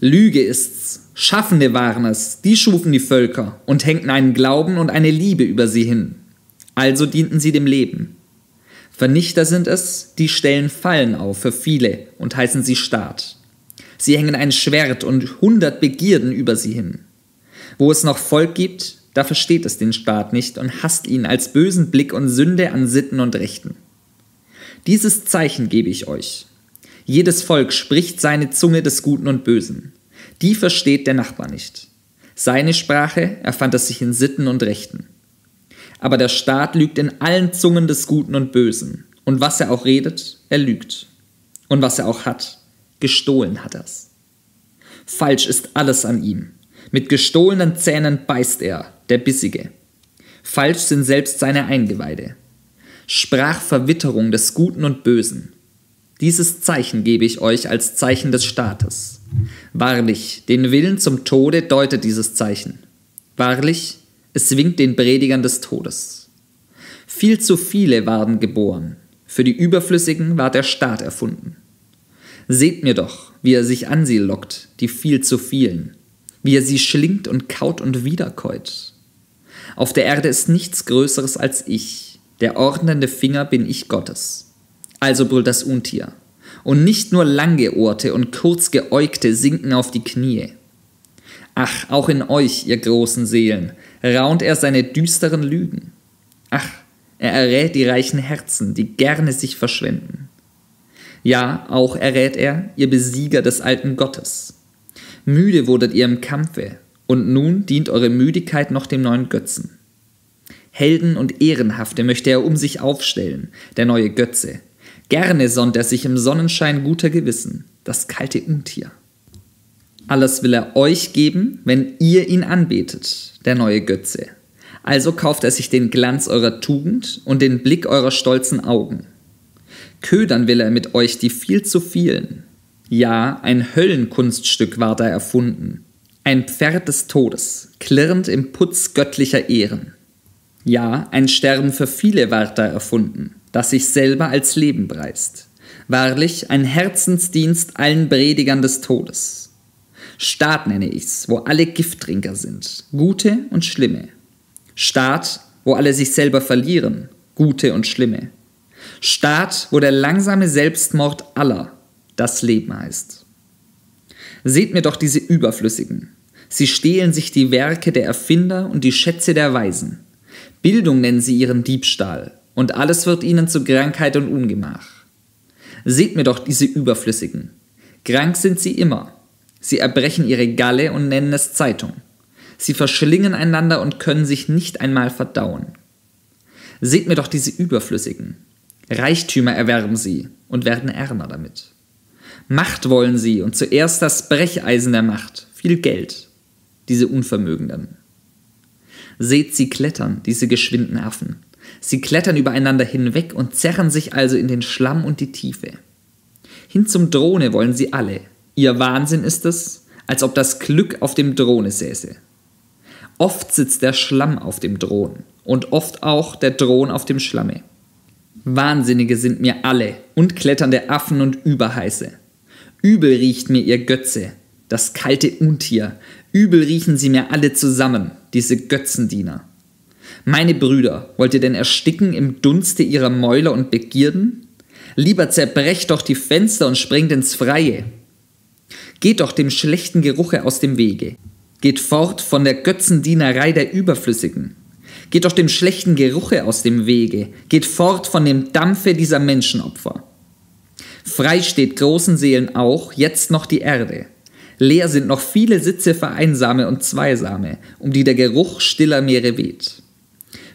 Lüge ist's, Schaffende waren es, die schufen die Völker und hängten einen Glauben und eine Liebe über sie hin. Also dienten sie dem Leben. Vernichter sind es, die stellen Fallen auf für viele und heißen sie Staat. Sie hängen ein Schwert und hundert Begierden über sie hin. Wo es noch Volk gibt, da versteht es den Staat nicht und hasst ihn als bösen Blick und Sünde an Sitten und Rechten. Dieses Zeichen gebe ich euch. Jedes Volk spricht seine Zunge des Guten und Bösen. Die versteht der Nachbar nicht. Seine Sprache erfand es sich in Sitten und Rechten. Aber der Staat lügt in allen Zungen des Guten und Bösen. Und was er auch redet, er lügt. Und was er auch hat, gestohlen hat er's. Falsch ist alles an ihm. Mit gestohlenen Zähnen beißt er, der Bissige. Falsch sind selbst seine Eingeweide. Sprachverwitterung des Guten und Bösen. Dieses Zeichen gebe ich euch als Zeichen des Staates. Wahrlich, den Willen zum Tode deutet dieses Zeichen. Wahrlich, es winkt den Predigern des Todes. Viel zu viele waren geboren, für die Überflüssigen war der Staat erfunden. Seht mir doch, wie er sich an sie lockt, die viel zu vielen, wie er sie schlingt und kaut und wiederkäut. Auf der Erde ist nichts Größeres als ich, der ordnende Finger bin ich Gottes. Also brüllt das Untier. Und nicht nur Langgeohrte und Kurzgeäugte sinken auf die Knie. Ach, auch in euch, ihr großen Seelen, raunt er seine düsteren Lügen. Ach, er errät die reichen Herzen, die gerne sich verschwenden. Ja, auch errät er, ihr Besieger des alten Gottes. Müde wurdet ihr im Kampfe, und nun dient eure Müdigkeit noch dem neuen Götzen. Helden und Ehrenhafte möchte er um sich aufstellen, der neue Götze. Gerne sonnt er sich im Sonnenschein guter Gewissen, das kalte Untier. Alles will er euch geben, wenn ihr ihn anbetet, der neue Götze. Also kauft er sich den Glanz eurer Tugend und den Blick eurer stolzen Augen. Ködern will er mit euch die viel zu vielen. Ja, ein Höllenkunststück war da erfunden. Ein Pferd des Todes, klirrend im Putz göttlicher Ehren. Ja, ein Sterben für viele war da erfunden, das sich selber als Leben preist. Wahrlich, ein Herzensdienst allen Predigern des Todes. Staat nenne ich's, wo alle Gifttrinker sind, Gute und Schlimme. Staat, wo alle sich selber verlieren, Gute und Schlimme. Staat, wo der langsame Selbstmord aller das Leben heißt. Seht mir doch diese Überflüssigen. Sie stehlen sich die Werke der Erfinder und die Schätze der Weisen. Bildung nennen sie ihren Diebstahl. Und alles wird ihnen zu Krankheit und Ungemach. Seht mir doch diese Überflüssigen. Krank sind sie immer. Sie erbrechen ihre Galle und nennen es Zeitung. Sie verschlingen einander und können sich nicht einmal verdauen. Seht mir doch diese Überflüssigen. Reichtümer erwerben sie und werden ärmer damit. Macht wollen sie und zuerst das Brecheisen der Macht, viel Geld, diese Unvermögenden. Seht sie klettern, diese geschwinden Affen. Sie klettern übereinander hinweg und zerren sich also in den Schlamm und die Tiefe. Hin zum Throne wollen sie alle. Ihr Wahnsinn ist es, als ob das Glück auf dem Throne säße. Oft sitzt der Schlamm auf dem Thron und oft auch der Thron auf dem Schlamme. Wahnsinnige sind mir alle und kletternde Affen und Überheiße. Übel riecht mir ihr Götze, das kalte Untier. Übel riechen sie mir alle zusammen, diese Götzendiener. Meine Brüder, wollt ihr denn ersticken im Dunste ihrer Mäuler und Begierden? Lieber zerbrecht doch die Fenster und springt ins Freie. Geht doch dem schlechten Geruche aus dem Wege. Geht fort von der Götzendienerei der Überflüssigen. Geht doch dem schlechten Geruche aus dem Wege. Geht fort von dem Dampfe dieser Menschenopfer. Frei steht großen Seelen auch jetzt noch die Erde. Leer sind noch viele Sitze für Einsame und Zweisame, um die der Geruch stiller Meere weht.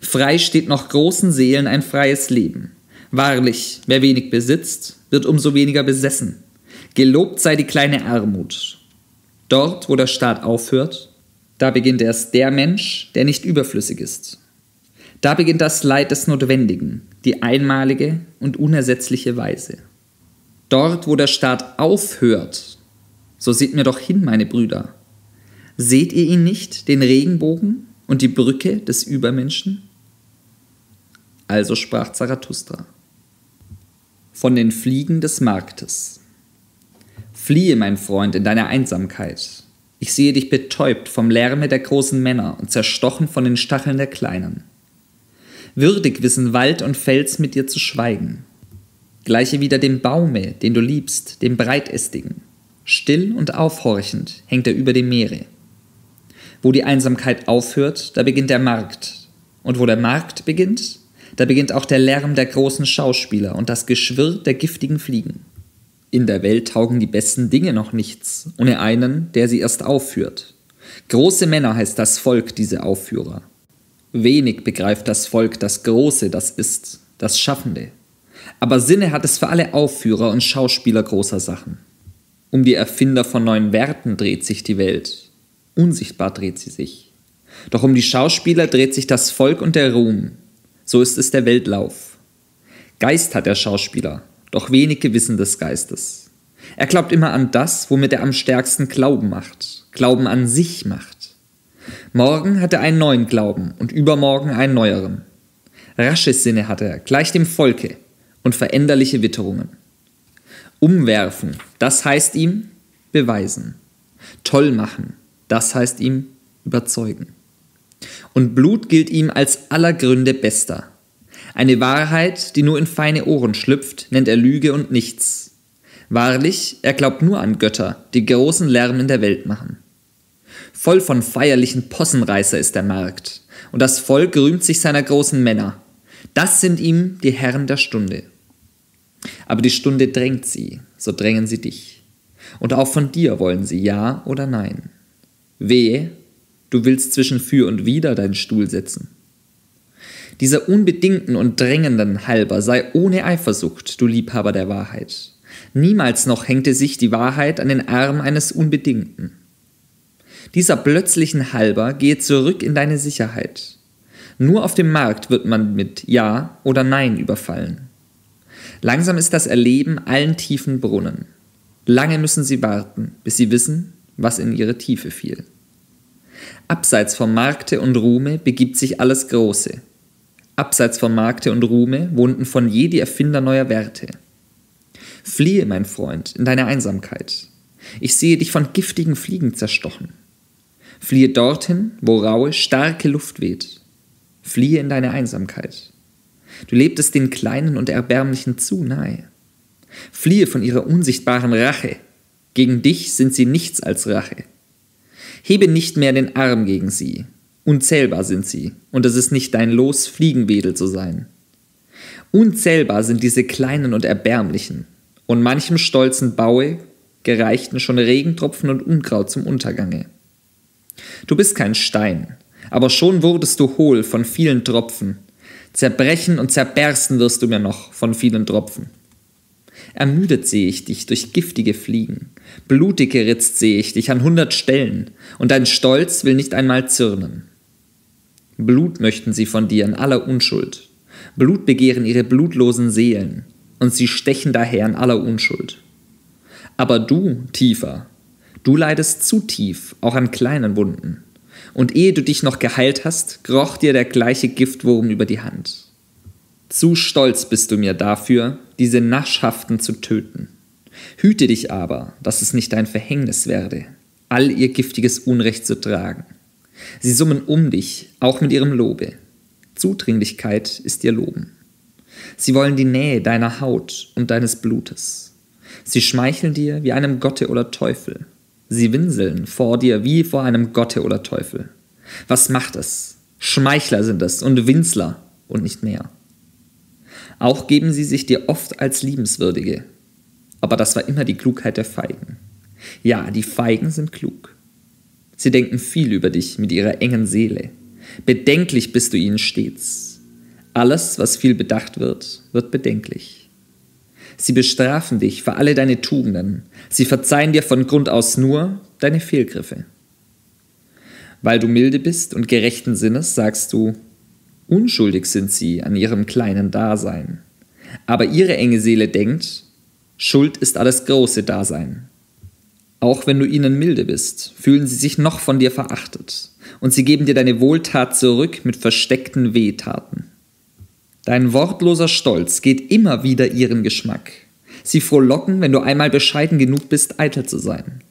Frei steht noch großen Seelen ein freies Leben. Wahrlich, wer wenig besitzt, wird umso weniger besessen. Gelobt sei die kleine Armut. Dort, wo der Staat aufhört, da beginnt erst der Mensch, der nicht überflüssig ist. Da beginnt das Leid des Notwendigen, die einmalige und unersetzliche Weise. Dort, wo der Staat aufhört, so seht mir doch hin, meine Brüder. Seht ihr ihn nicht, den Regenbogen und die Brücke des Übermenschen? Also sprach Zarathustra. Von den Fliegen des Marktes. Fliehe, mein Freund, in deiner Einsamkeit. Ich sehe dich betäubt vom Lärme der großen Männer und zerstochen von den Stacheln der Kleinen. Würdig wissen Wald und Fels mit dir zu schweigen. Gleiche wieder dem Baume, den du liebst, dem Breitästigen. Still und aufhorchend hängt er über dem Meere. Wo die Einsamkeit aufhört, da beginnt der Markt. Und wo der Markt beginnt, da beginnt auch der Lärm der großen Schauspieler und das Geschwirr der giftigen Fliegen. In der Welt taugen die besten Dinge noch nichts, ohne einen, der sie erst aufführt. Große Männer heißt das Volk, diese Aufführer. Wenig begreift das Volk das Große, das ist, das Schaffende. Aber Sinne hat es für alle Aufführer und Schauspieler großer Sachen. Um die Erfinder von neuen Werten dreht sich die Welt. Unsichtbar dreht sie sich. Doch um die Schauspieler dreht sich das Volk und der Ruhm. So ist es der Weltlauf. Geist hat der Schauspieler, doch wenige wissen des Geistes. Er glaubt immer an das, womit er am stärksten Glauben macht, Glauben an sich macht. Morgen hat er einen neuen Glauben und übermorgen einen neueren. Rasche Sinne hat er, gleich dem Volke, und veränderliche Witterungen. Umwerfen, das heißt ihm beweisen. Toll machen, das heißt ihm überzeugen. Und Blut gilt ihm als aller Gründe bester. Eine Wahrheit, die nur in feine Ohren schlüpft, nennt er Lüge und nichts. Wahrlich, er glaubt nur an Götter, die großen Lärm in der Welt machen. Voll von feierlichen Possenreißer ist der Markt, und das Volk rühmt sich seiner großen Männer. Das sind ihm die Herren der Stunde. Aber die Stunde drängt sie, so drängen sie dich. Und auch von dir wollen sie Ja oder Nein. Wehe, du willst zwischen Für und Wider deinen Stuhl setzen. Dieser unbedingten und drängenden halber sei ohne Eifersucht, du Liebhaber der Wahrheit. Niemals noch hängte sich die Wahrheit an den Arm eines Unbedingten. Dieser plötzlichen halber gehe zurück in deine Sicherheit. Nur auf dem Markt wird man mit Ja oder Nein überfallen. Langsam ist das Erleben allen tiefen Brunnen. Lange müssen sie warten, bis sie wissen, was in ihre Tiefe fiel. Abseits vom Markte und Ruhme begibt sich alles Große. Abseits vom Markte und Ruhme wohnten von je die Erfinder neuer Werte. Fliehe, mein Freund, in deiner Einsamkeit. Ich sehe dich von giftigen Fliegen zerstochen. Fliehe dorthin, wo raue, starke Luft weht. Fliehe in deine Einsamkeit. Du lebtest den Kleinen und Erbärmlichen zu nahe. Fliehe von ihrer unsichtbaren Rache. Gegen dich sind sie nichts als Rache. Hebe nicht mehr den Arm gegen sie. Unzählbar sind sie, und es ist nicht dein Los, Fliegenwedel zu sein. Unzählbar sind diese Kleinen und Erbärmlichen, und manchem stolzen Baue gereichten schon Regentropfen und Unkraut zum Untergange. Du bist kein Stein, aber schon wurdest du hohl von vielen Tropfen. Zerbrechen und zerbersten wirst du mir noch von vielen Tropfen. Ermüdet sehe ich dich durch giftige Fliegen, blutig geritzt sehe ich dich an hundert Stellen, und dein Stolz will nicht einmal zürnen. Blut möchten sie von dir in aller Unschuld, Blut begehren ihre blutlosen Seelen, und sie stechen daher in aller Unschuld. Aber du, Tiefer, du leidest zu tief, auch an kleinen Wunden, und ehe du dich noch geheilt hast, kroch dir der gleiche Giftwurm über die Hand. Zu stolz bist du mir dafür, diese Naschhaften zu töten. Hüte dich aber, dass es nicht dein Verhängnis werde, all ihr giftiges Unrecht zu tragen. Sie summen um dich, auch mit ihrem Lobe. Zudringlichkeit ist ihr Loben. Sie wollen die Nähe deiner Haut und deines Blutes. Sie schmeicheln dir wie einem Gotte oder Teufel. Sie winseln vor dir wie vor einem Gotte oder Teufel. Was macht es? Schmeichler sind es und Winzler und nicht mehr. Auch geben sie sich dir oft als Liebenswürdige. Aber das war immer die Klugheit der Feigen. Ja, die Feigen sind klug. Sie denken viel über dich mit ihrer engen Seele. Bedenklich bist du ihnen stets. Alles, was viel bedacht wird, wird bedenklich. Sie bestrafen dich für alle deine Tugenden. Sie verzeihen dir von Grund aus nur deine Fehlgriffe. Weil du milde bist und gerechten Sinnes, sagst du, unschuldig sind sie an ihrem kleinen Dasein. Aber ihre enge Seele denkt, Schuld ist alles große Dasein. Auch wenn du ihnen milde bist, fühlen sie sich noch von dir verachtet und sie geben dir deine Wohltat zurück mit versteckten Wehtaten. Dein wortloser Stolz geht immer wieder ihren Geschmack. Sie frohlocken, wenn du einmal bescheiden genug bist, eitel zu sein.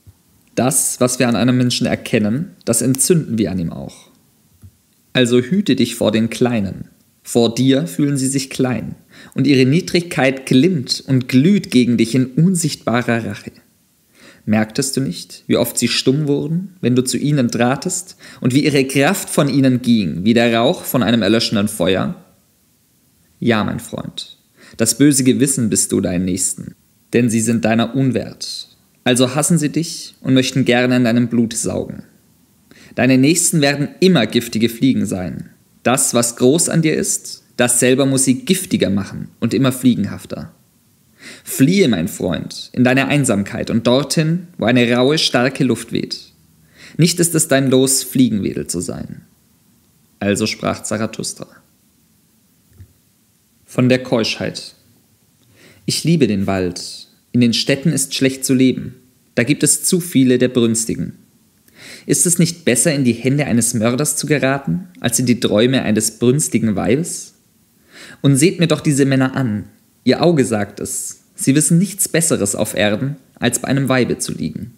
Das, was wir an einem Menschen erkennen, das entzünden wir an ihm auch. Also hüte dich vor den Kleinen. Vor dir fühlen sie sich klein, und ihre Niedrigkeit glimmt und glüht gegen dich in unsichtbarer Rache. Merktest du nicht, wie oft sie stumm wurden, wenn du zu ihnen tratest, und wie ihre Kraft von ihnen ging, wie der Rauch von einem erlöschenden Feuer? Ja, mein Freund, das böse Gewissen bist du deinen Nächsten, denn sie sind deiner unwert. Also hassen sie dich und möchten gerne an deinem Blut saugen. Deine Nächsten werden immer giftige Fliegen sein. Das, was groß an dir ist, das selber muss sie giftiger machen und immer fliegenhafter. Fliehe, mein Freund, in deine Einsamkeit und dorthin, wo eine raue, starke Luft weht. Nicht ist es dein Los, Fliegenwedel zu sein. Also sprach Zarathustra. Von der Keuschheit. Ich liebe den Wald. In den Städten ist schlecht zu leben. Da gibt es zu viele der Brünstigen. Ist es nicht besser, in die Hände eines Mörders zu geraten, als in die Träume eines brünstigen Weibes? Und seht mir doch diese Männer an. Ihr Auge sagt es. Sie wissen nichts Besseres auf Erden, als bei einem Weibe zu liegen.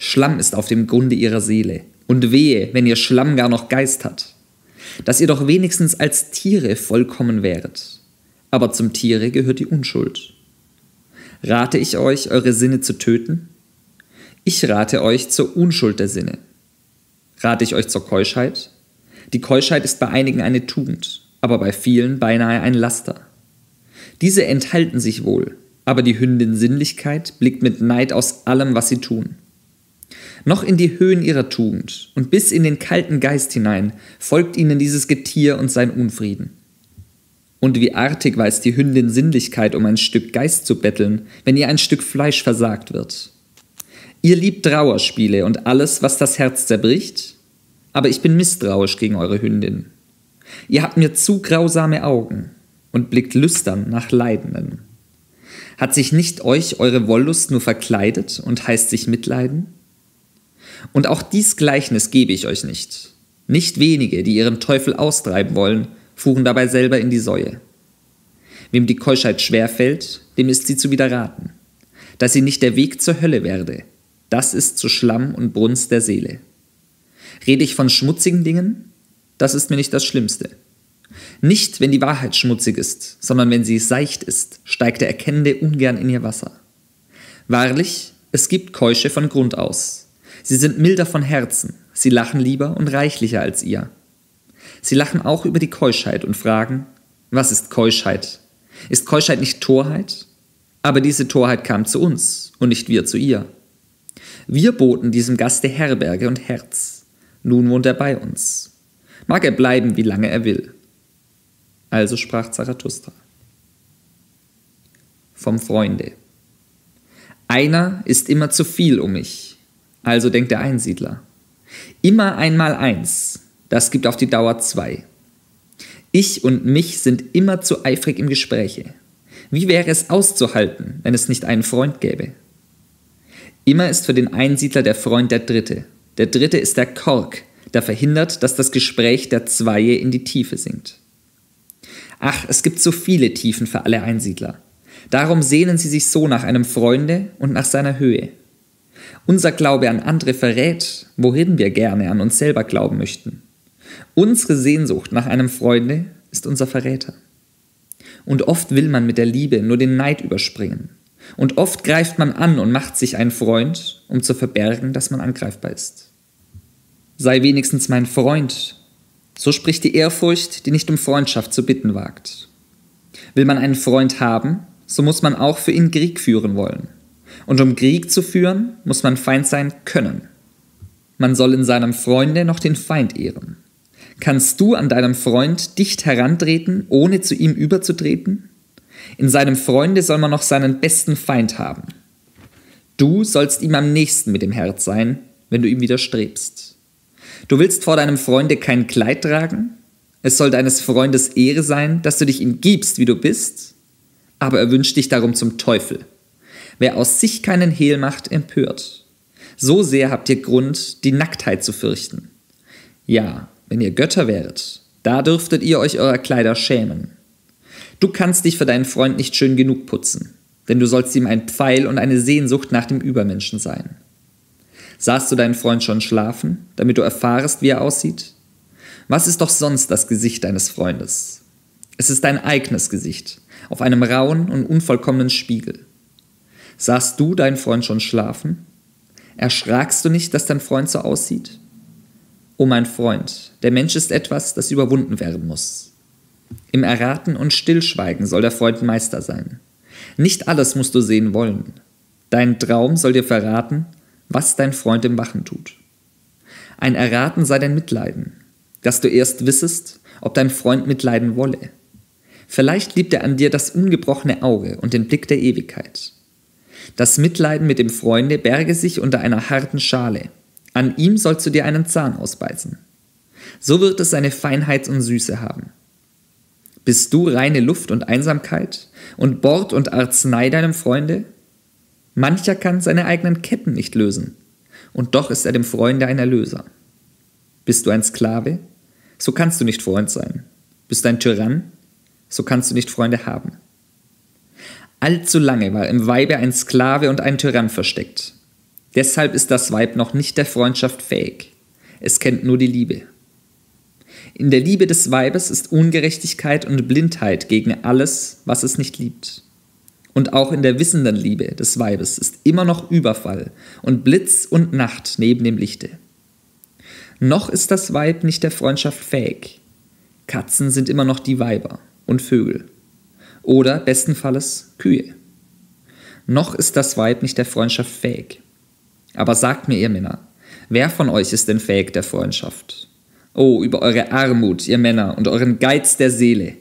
Schlamm ist auf dem Grunde ihrer Seele. Und wehe, wenn ihr Schlamm gar noch Geist hat. Dass ihr doch wenigstens als Tiere vollkommen wäret. Aber zum Tiere gehört die Unschuld. Rate ich euch, eure Sinne zu töten? Ich rate euch zur Unschuld der Sinne. Rate ich euch zur Keuschheit? Die Keuschheit ist bei einigen eine Tugend, aber bei vielen beinahe ein Laster. Diese enthalten sich wohl, aber die Hündin Sinnlichkeit blickt mit Neid aus allem, was sie tun. Noch in die Höhen ihrer Tugend und bis in den kalten Geist hinein folgt ihnen dieses Getier und sein Unfrieden. Und wie artig weiß die Hündin Sinnlichkeit, um ein Stück Geist zu betteln, wenn ihr ein Stück Fleisch versagt wird. Ihr liebt Trauerspiele und alles, was das Herz zerbricht, aber ich bin misstrauisch gegen eure Hündin. Ihr habt mir zu grausame Augen und blickt lüstern nach Leidenden. Hat sich nicht euch eure Wollust nur verkleidet und heißt sich mitleiden? Und auch dies Gleichnis gebe ich euch nicht. Nicht wenige, die ihren Teufel austreiben wollen, fuhren dabei selber in die Säue. Wem die Keuschheit schwerfällt, dem ist sie zu widerraten. Dass sie nicht der Weg zur Hölle werde, das ist zu Schlamm und Brunst der Seele. Rede ich von schmutzigen Dingen? Das ist mir nicht das Schlimmste. Nicht, wenn die Wahrheit schmutzig ist, sondern wenn sie seicht ist, steigt der Erkennende ungern in ihr Wasser. Wahrlich, es gibt Keusche von Grund aus. Sie sind milder von Herzen, sie lachen lieber und reichlicher als ihr. Sie lachen auch über die Keuschheit und fragen, was ist Keuschheit? Ist Keuschheit nicht Torheit? Aber diese Torheit kam zu uns und nicht wir zu ihr. Wir boten diesem Gaste Herberge und Herz. Nun wohnt er bei uns. Mag er bleiben, wie lange er will. Also sprach Zarathustra. Vom Freunde. Einer ist immer zu viel um mich, also denkt der Einsiedler. Immer einmal eins. Das gibt auf die Dauer zwei. Ich und mich sind immer zu eifrig im Gespräche. Wie wäre es auszuhalten, wenn es nicht einen Freund gäbe? Immer ist für den Einsiedler der Freund der Dritte. Der Dritte ist der Kork, der verhindert, dass das Gespräch der Zweie in die Tiefe sinkt. Ach, es gibt so viele Tiefen für alle Einsiedler. Darum sehnen sie sich so nach einem Freunde und nach seiner Höhe. Unser Glaube an andere verrät, worin wir gerne an uns selber glauben möchten. Unsere Sehnsucht nach einem Freunde ist unser Verräter. Und oft will man mit der Liebe nur den Neid überspringen. Und oft greift man an und macht sich einen Freund, um zu verbergen, dass man angreifbar ist. Sei wenigstens mein Freund. So spricht die Ehrfurcht, die nicht um Freundschaft zu bitten wagt. Will man einen Freund haben, so muss man auch für ihn Krieg führen wollen. Und um Krieg zu führen, muss man Feind sein können. Man soll in seinem Freunde noch den Feind ehren. Kannst du an deinem Freund dicht herantreten, ohne zu ihm überzutreten? In seinem Freunde soll man noch seinen besten Feind haben. Du sollst ihm am nächsten mit dem Herz sein, wenn du ihm widerstrebst. Du willst vor deinem Freunde kein Kleid tragen? Es soll deines Freundes Ehre sein, dass du dich ihm gibst, wie du bist, aber er wünscht dich darum zum Teufel. Wer aus sich keinen Hehl macht, empört. So sehr habt ihr Grund, die Nacktheit zu fürchten. Ja, wenn ihr Götter wäret, da dürftet ihr euch eurer Kleider schämen. Du kannst dich für deinen Freund nicht schön genug putzen, denn du sollst ihm ein Pfeil und eine Sehnsucht nach dem Übermenschen sein. Sahst du deinen Freund schon schlafen, damit du erfahrest, wie er aussieht? Was ist doch sonst das Gesicht deines Freundes? Es ist dein eigenes Gesicht, auf einem rauen und unvollkommenen Spiegel. Sahst du deinen Freund schon schlafen? Erschrakst du nicht, dass dein Freund so aussieht? O mein Freund, der Mensch ist etwas, das überwunden werden muss. Im Erraten und Stillschweigen soll der Freund Meister sein. Nicht alles musst du sehen wollen. Dein Traum soll dir verraten, was dein Freund im Wachen tut. Ein Erraten sei dein Mitleiden, dass du erst wissest, ob dein Freund mitleiden wolle. Vielleicht liebt er an dir das ungebrochene Auge und den Blick der Ewigkeit. Das Mitleiden mit dem Freunde berge sich unter einer harten Schale. An ihm sollst du dir einen Zahn ausbeißen. So wird es seine Feinheit und Süße haben. Bist du reine Luft und Einsamkeit und Bord und Arznei deinem Freunde? Mancher kann seine eigenen Ketten nicht lösen, und doch ist er dem Freunde ein Erlöser. Bist du ein Sklave? So kannst du nicht Freund sein. Bist du ein Tyrann? So kannst du nicht Freunde haben. Allzu lange war im Weibe ein Sklave und ein Tyrann versteckt. Deshalb ist das Weib noch nicht der Freundschaft fähig. Es kennt nur die Liebe. In der Liebe des Weibes ist Ungerechtigkeit und Blindheit gegen alles, was es nicht liebt. Und auch in der wissenden Liebe des Weibes ist immer noch Überfall und Blitz und Nacht neben dem Lichte. Noch ist das Weib nicht der Freundschaft fähig. Katzen sind immer noch die Weiber und Vögel. Oder, besten Falles, Kühe. Noch ist das Weib nicht der Freundschaft fähig. Aber sagt mir, ihr Männer, wer von euch ist denn fähig der Freundschaft? Oh, über eure Armut, ihr Männer, und euren Geiz der Seele.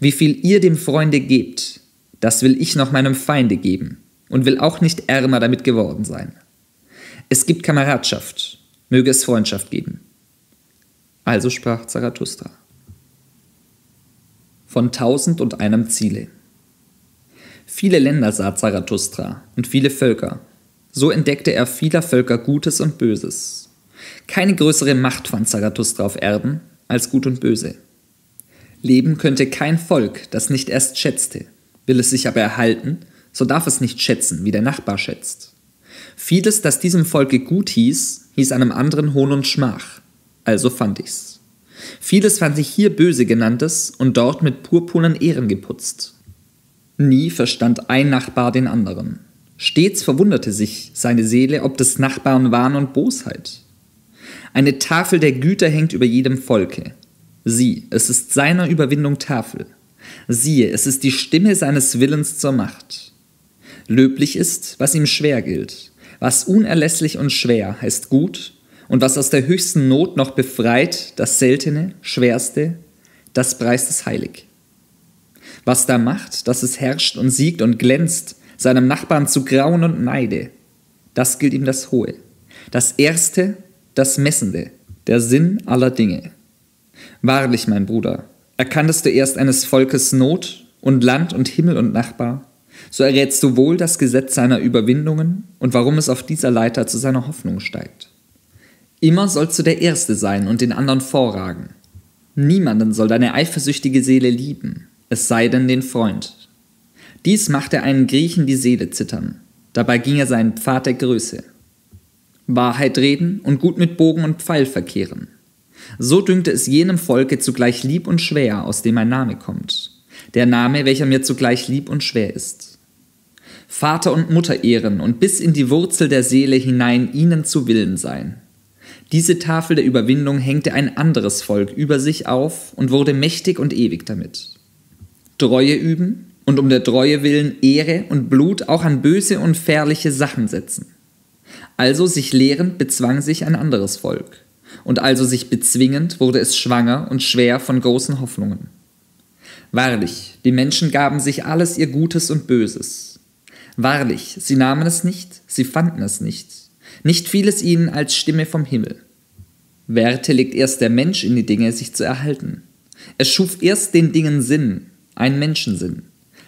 Wie viel ihr dem Freunde gebt, das will ich noch meinem Feinde geben und will auch nicht ärmer damit geworden sein. Es gibt Kameradschaft, möge es Freundschaft geben. Also sprach Zarathustra. Von tausend und einem Ziele. Viele Länder sah Zarathustra und viele Völker. So entdeckte er vieler Völker Gutes und Böses. Keine größere Macht fand Zarathustra auf Erden als Gut und Böse. Leben könnte kein Volk, das nicht erst schätzte. Will es sich aber erhalten, so darf es nicht schätzen, wie der Nachbar schätzt. Vieles, das diesem Volke gut hieß, hieß einem anderen Hohn und Schmach. Also fand ich's. Vieles fand sich hier böse genanntes und dort mit purpurnen Ehren geputzt. Nie verstand ein Nachbar den anderen. Stets verwunderte sich seine Seele ob des Nachbarn Wahn und Bosheit. Eine Tafel der Güter hängt über jedem Volke. Sieh, es ist seiner Überwindung Tafel. Siehe, es ist die Stimme seines Willens zur Macht. Löblich ist, was ihm schwer gilt. Was unerlässlich und schwer heißt gut, und was aus der höchsten Not noch befreit, das Seltene, Schwerste, das preist es heilig. Was da macht, dass es herrscht und siegt und glänzt, seinem Nachbarn zu grauen und neide, das gilt ihm das Hohe, das Erste, das Messende, der Sinn aller Dinge. Wahrlich, mein Bruder, erkanntest du erst eines Volkes Not und Land und Himmel und Nachbar, so errätst du wohl das Gesetz seiner Überwindungen und warum es auf dieser Leiter zu seiner Hoffnung steigt. Immer sollst du der Erste sein und den anderen vorragen. Niemanden soll deine eifersüchtige Seele lieben, es sei denn den Freund. Dies machte einen Griechen die Seele zittern, dabei ging er seinen Pfad der Größe. Wahrheit reden und gut mit Bogen und Pfeil verkehren. So dünkte es jenem Volke zugleich lieb und schwer, aus dem ein Name kommt, der Name, welcher mir zugleich lieb und schwer ist. Vater und Mutter ehren und bis in die Wurzel der Seele hinein ihnen zu Willen sein. Diese Tafel der Überwindung hängte ein anderes Volk über sich auf und wurde mächtig und ewig damit. Treue üben und um der Treue willen Ehre und Blut auch an böse und fährliche Sachen setzen. Also sich lehrend bezwang sich ein anderes Volk, und also sich bezwingend, wurde es schwanger und schwer von großen Hoffnungen. Wahrlich, die Menschen gaben sich alles ihr Gutes und Böses. Wahrlich, sie nahmen es nicht, sie fanden es nicht. Nicht fiel es ihnen als Stimme vom Himmel. Werte legt erst der Mensch in die Dinge, sich zu erhalten. Er schuf erst den Dingen Sinn, einen Menschensinn.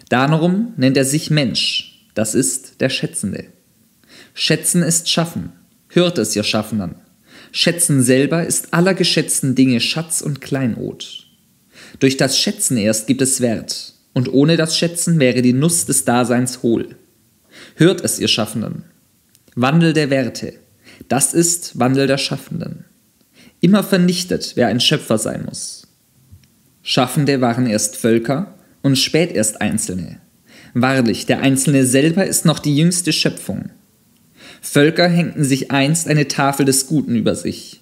Darum nennt er sich Mensch, das ist der Schätzende. Schätzen ist Schaffen, hört es ihr Schaffenden. Schätzen selber ist aller geschätzten Dinge Schatz und Kleinod. Durch das Schätzen erst gibt es Wert, und ohne das Schätzen wäre die Nuss des Daseins hohl. Hört es ihr Schaffenden. Wandel der Werte, das ist Wandel der Schaffenden. Immer vernichtet, wer ein Schöpfer sein muss. Schaffende waren erst Völker und spät erst Einzelne. Wahrlich, der Einzelne selber ist noch die jüngste Schöpfung. Völker hängten sich einst eine Tafel des Guten über sich.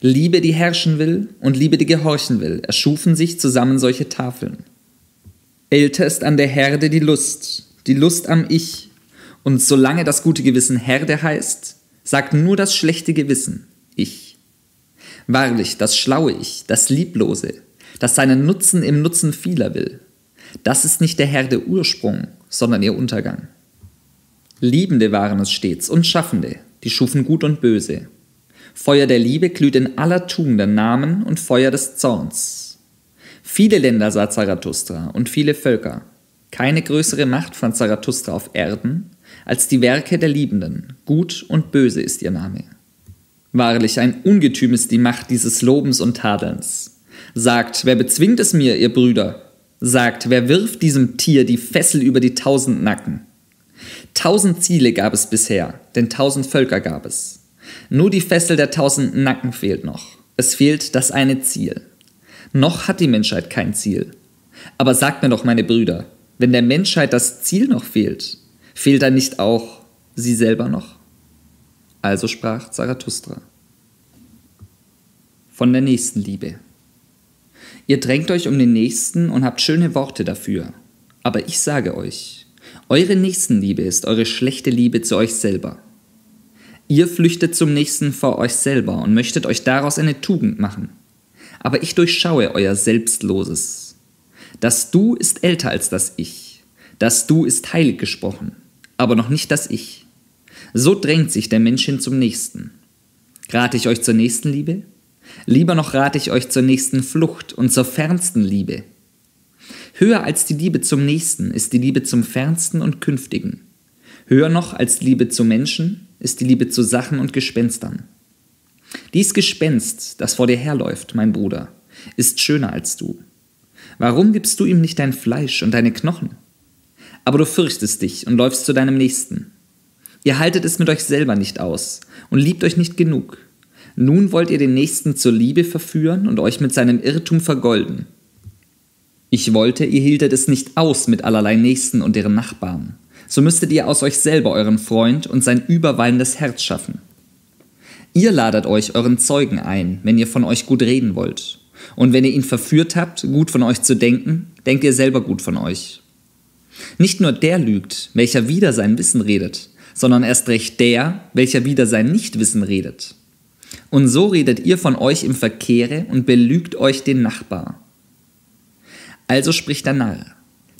Liebe, die herrschen will, und Liebe, die gehorchen will, erschufen sich zusammen solche Tafeln. Älter ist an der Herde die Lust, die Lust am Ich. Und solange das gute Gewissen Herde heißt, sagt nur das schlechte Gewissen Ich. Wahrlich, das schlaue Ich, das Lieblose, das seinen Nutzen im Nutzen vieler will, das ist nicht der Herde Ursprung, sondern ihr Untergang. Liebende waren es stets und Schaffende, die schufen Gut und Böse. Feuer der Liebe glüht in aller Tugend der Namen und Feuer des Zorns. Viele Länder sah Zarathustra und viele Völker. Keine größere Macht fand Zarathustra auf Erden als die Werke der Liebenden. Gut und Böse ist ihr Name. Wahrlich, ein Ungetüm ist die Macht dieses Lobens und Tadelns. Sagt, wer bezwingt es mir, ihr Brüder? Sagt, wer wirft diesem Tier die Fessel über die tausend Nacken? Tausend Ziele gab es bisher, denn tausend Völker gab es. Nur die Fessel der tausend Nacken fehlt noch. Es fehlt das eine Ziel. Noch hat die Menschheit kein Ziel. Aber sagt mir doch, meine Brüder, wenn der Menschheit das Ziel noch fehlt, fehlt dann nicht auch sie selber noch? Also sprach Zarathustra. Von der Nächstenliebe. Ihr drängt euch um den Nächsten und habt schöne Worte dafür. Aber ich sage euch, eure Nächstenliebe ist eure schlechte Liebe zu euch selber. Ihr flüchtet zum Nächsten vor euch selber und möchtet euch daraus eine Tugend machen. Aber ich durchschaue euer Selbstloses. Das Du ist älter als das Ich. Das Du ist heilig gesprochen, aber noch nicht das Ich. So drängt sich der Mensch hin zum Nächsten. Rate ich euch zur Nächstenliebe? Lieber noch rate ich euch zur nächsten Flucht und zur fernsten Liebe. Höher als die Liebe zum Nächsten ist die Liebe zum Fernsten und Künftigen. Höher noch als Liebe zu Menschen ist die Liebe zu Sachen und Gespenstern. Dies Gespenst, das vor dir herläuft, mein Bruder, ist schöner als du. Warum gibst du ihm nicht dein Fleisch und deine Knochen? Aber du fürchtest dich und läufst zu deinem Nächsten. Ihr haltet es mit euch selber nicht aus und liebt euch nicht genug. Nun wollt ihr den Nächsten zur Liebe verführen und euch mit seinem Irrtum vergolden. Ich wollte, ihr hieltet es nicht aus mit allerlei Nächsten und deren Nachbarn. So müsstet ihr aus euch selber euren Freund und sein überwallendes Herz schaffen. Ihr ladet euch euren Zeugen ein, wenn ihr von euch gut reden wollt. Und wenn ihr ihn verführt habt, gut von euch zu denken, denkt ihr selber gut von euch. Nicht nur der lügt, welcher wider sein Wissen redet, sondern erst recht der, welcher wider sein Nichtwissen redet. Und so redet ihr von euch im Verkehre und belügt euch den Nachbar. Also spricht der Narr.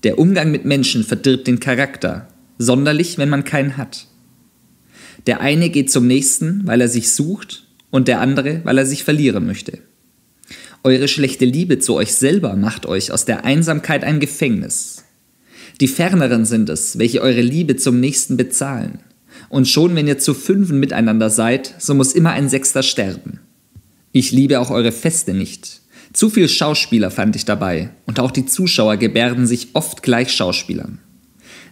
Der Umgang mit Menschen verdirbt den Charakter, sonderlich, wenn man keinen hat. Der eine geht zum Nächsten, weil er sich sucht, und der andere, weil er sich verlieren möchte. Eure schlechte Liebe zu euch selber macht euch aus der Einsamkeit ein Gefängnis. Die Ferneren sind es, welche eure Liebe zum Nächsten bezahlen. Und schon, wenn ihr zu Fünfen miteinander seid, so muss immer ein Sechster sterben. Ich liebe auch eure Feste nicht. Zu viel Schauspieler fand ich dabei, und auch die Zuschauer gebärden sich oft gleich Schauspielern.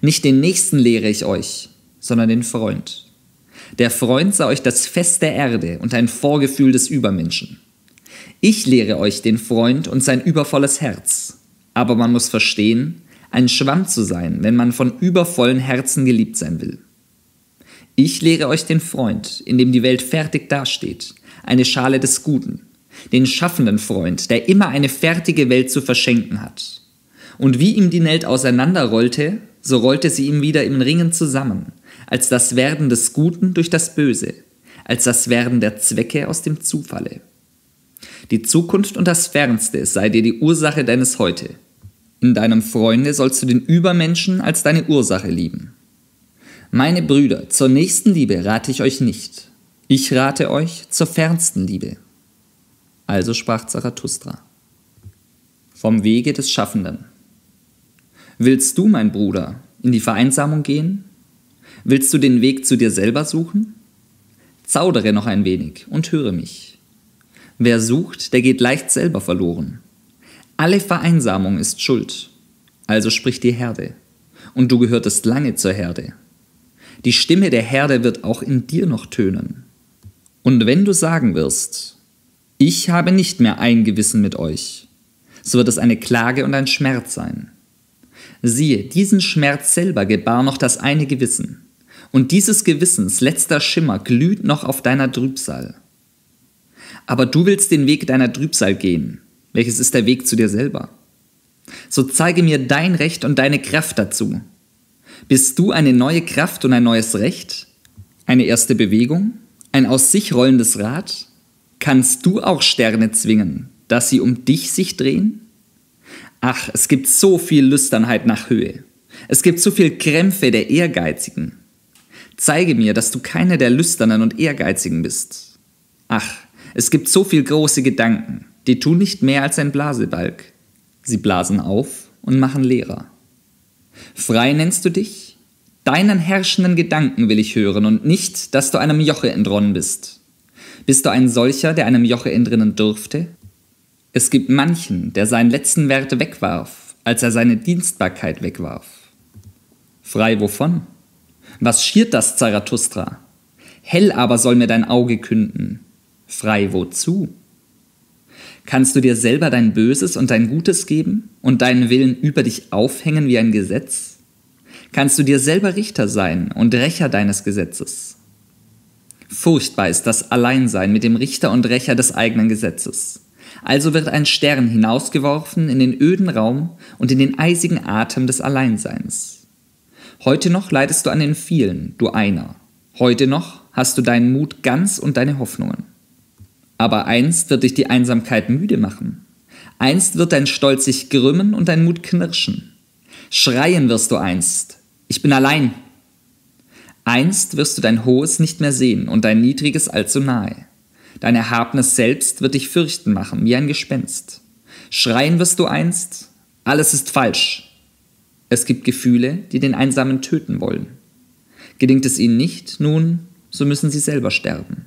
Nicht den Nächsten lehre ich euch, sondern den Freund. Der Freund sah euch das Fest der Erde und ein Vorgefühl des Übermenschen. Ich lehre euch den Freund und sein übervolles Herz. Aber man muss verstehen, ein Schwamm zu sein, wenn man von übervollen Herzen geliebt sein will. Ich lehre euch den Freund, in dem die Welt fertig dasteht, eine Schale des Guten, den schaffenden Freund, der immer eine fertige Welt zu verschenken hat. Und wie ihm die Welt auseinanderrollte, so rollte sie ihm wieder im Ringen zusammen, als das Werden des Guten durch das Böse, als das Werden der Zwecke aus dem Zufalle. Die Zukunft und das Fernste sei dir die Ursache deines Heute. In deinem Freunde sollst du den Übermenschen als deine Ursache lieben. Meine Brüder, zur nächsten Liebe rate ich euch nicht. Ich rate euch zur fernsten Liebe. Also sprach Zarathustra. Vom Wege des Schaffenden. Willst du, mein Bruder, in die Vereinsamung gehen? Willst du den Weg zu dir selber suchen? Zaudere noch ein wenig und höre mich. Wer sucht, der geht leicht selber verloren. Alle Vereinsamung ist Schuld, also sprich die Herde, und du gehörtest lange zur Herde. Die Stimme der Herde wird auch in dir noch tönen. Und wenn du sagen wirst, ich habe nicht mehr ein Gewissen mit euch, so wird es eine Klage und ein Schmerz sein. Siehe, diesen Schmerz selber gebar noch das eine Gewissen, und dieses Gewissens letzter Schimmer glüht noch auf deiner Trübsal. Aber du willst den Weg deiner Trübsal gehen, welches ist der Weg zu dir selber. So zeige mir dein Recht und deine Kraft dazu. Bist du eine neue Kraft und ein neues Recht? Eine erste Bewegung? Ein aus sich rollendes Rad? Kannst du auch Sterne zwingen, dass sie um dich sich drehen? Ach, es gibt so viel Lüsternheit nach Höhe. Es gibt so viel Krämpfe der Ehrgeizigen. Zeige mir, dass du keine der Lüsternen und Ehrgeizigen bist. Ach, es gibt so viel große Gedanken, die tun nicht mehr als ein Blasebalg. Sie blasen auf und machen leerer. Frei nennst du dich? Deinen herrschenden Gedanken will ich hören und nicht, dass du einem Joche entronnen bist. Bist du ein solcher, der einem Joche entrinnen durfte? Es gibt manchen, der seinen letzten Wert wegwarf, als er seine Dienstbarkeit wegwarf. Frei wovon? Was schiert das, Zarathustra? Hell aber soll mir dein Auge künden. Frei wozu? Kannst du dir selber dein Böses und dein Gutes geben und deinen Willen über dich aufhängen wie ein Gesetz? Kannst du dir selber Richter sein und Rächer deines Gesetzes? Furchtbar ist das Alleinsein mit dem Richter und Rächer des eigenen Gesetzes. Also wird ein Stern hinausgeworfen in den öden Raum und in den eisigen Atem des Alleinseins. Heute noch leidest du an den vielen, du einer. Heute noch hast du deinen Mut ganz und deine Hoffnungen. Aber einst wird dich die Einsamkeit müde machen. Einst wird dein Stolz sich krümmen und dein Mut knirschen. Schreien wirst du einst. Ich bin allein. Einst wirst du dein Hohes nicht mehr sehen und dein Niedriges allzu nahe. Dein Erhabenes Selbst wird dich fürchten machen, wie ein Gespenst. Schreien wirst du einst. Alles ist falsch. Es gibt Gefühle, die den Einsamen töten wollen. Gelingt es ihnen nicht, nun, so müssen sie selber sterben.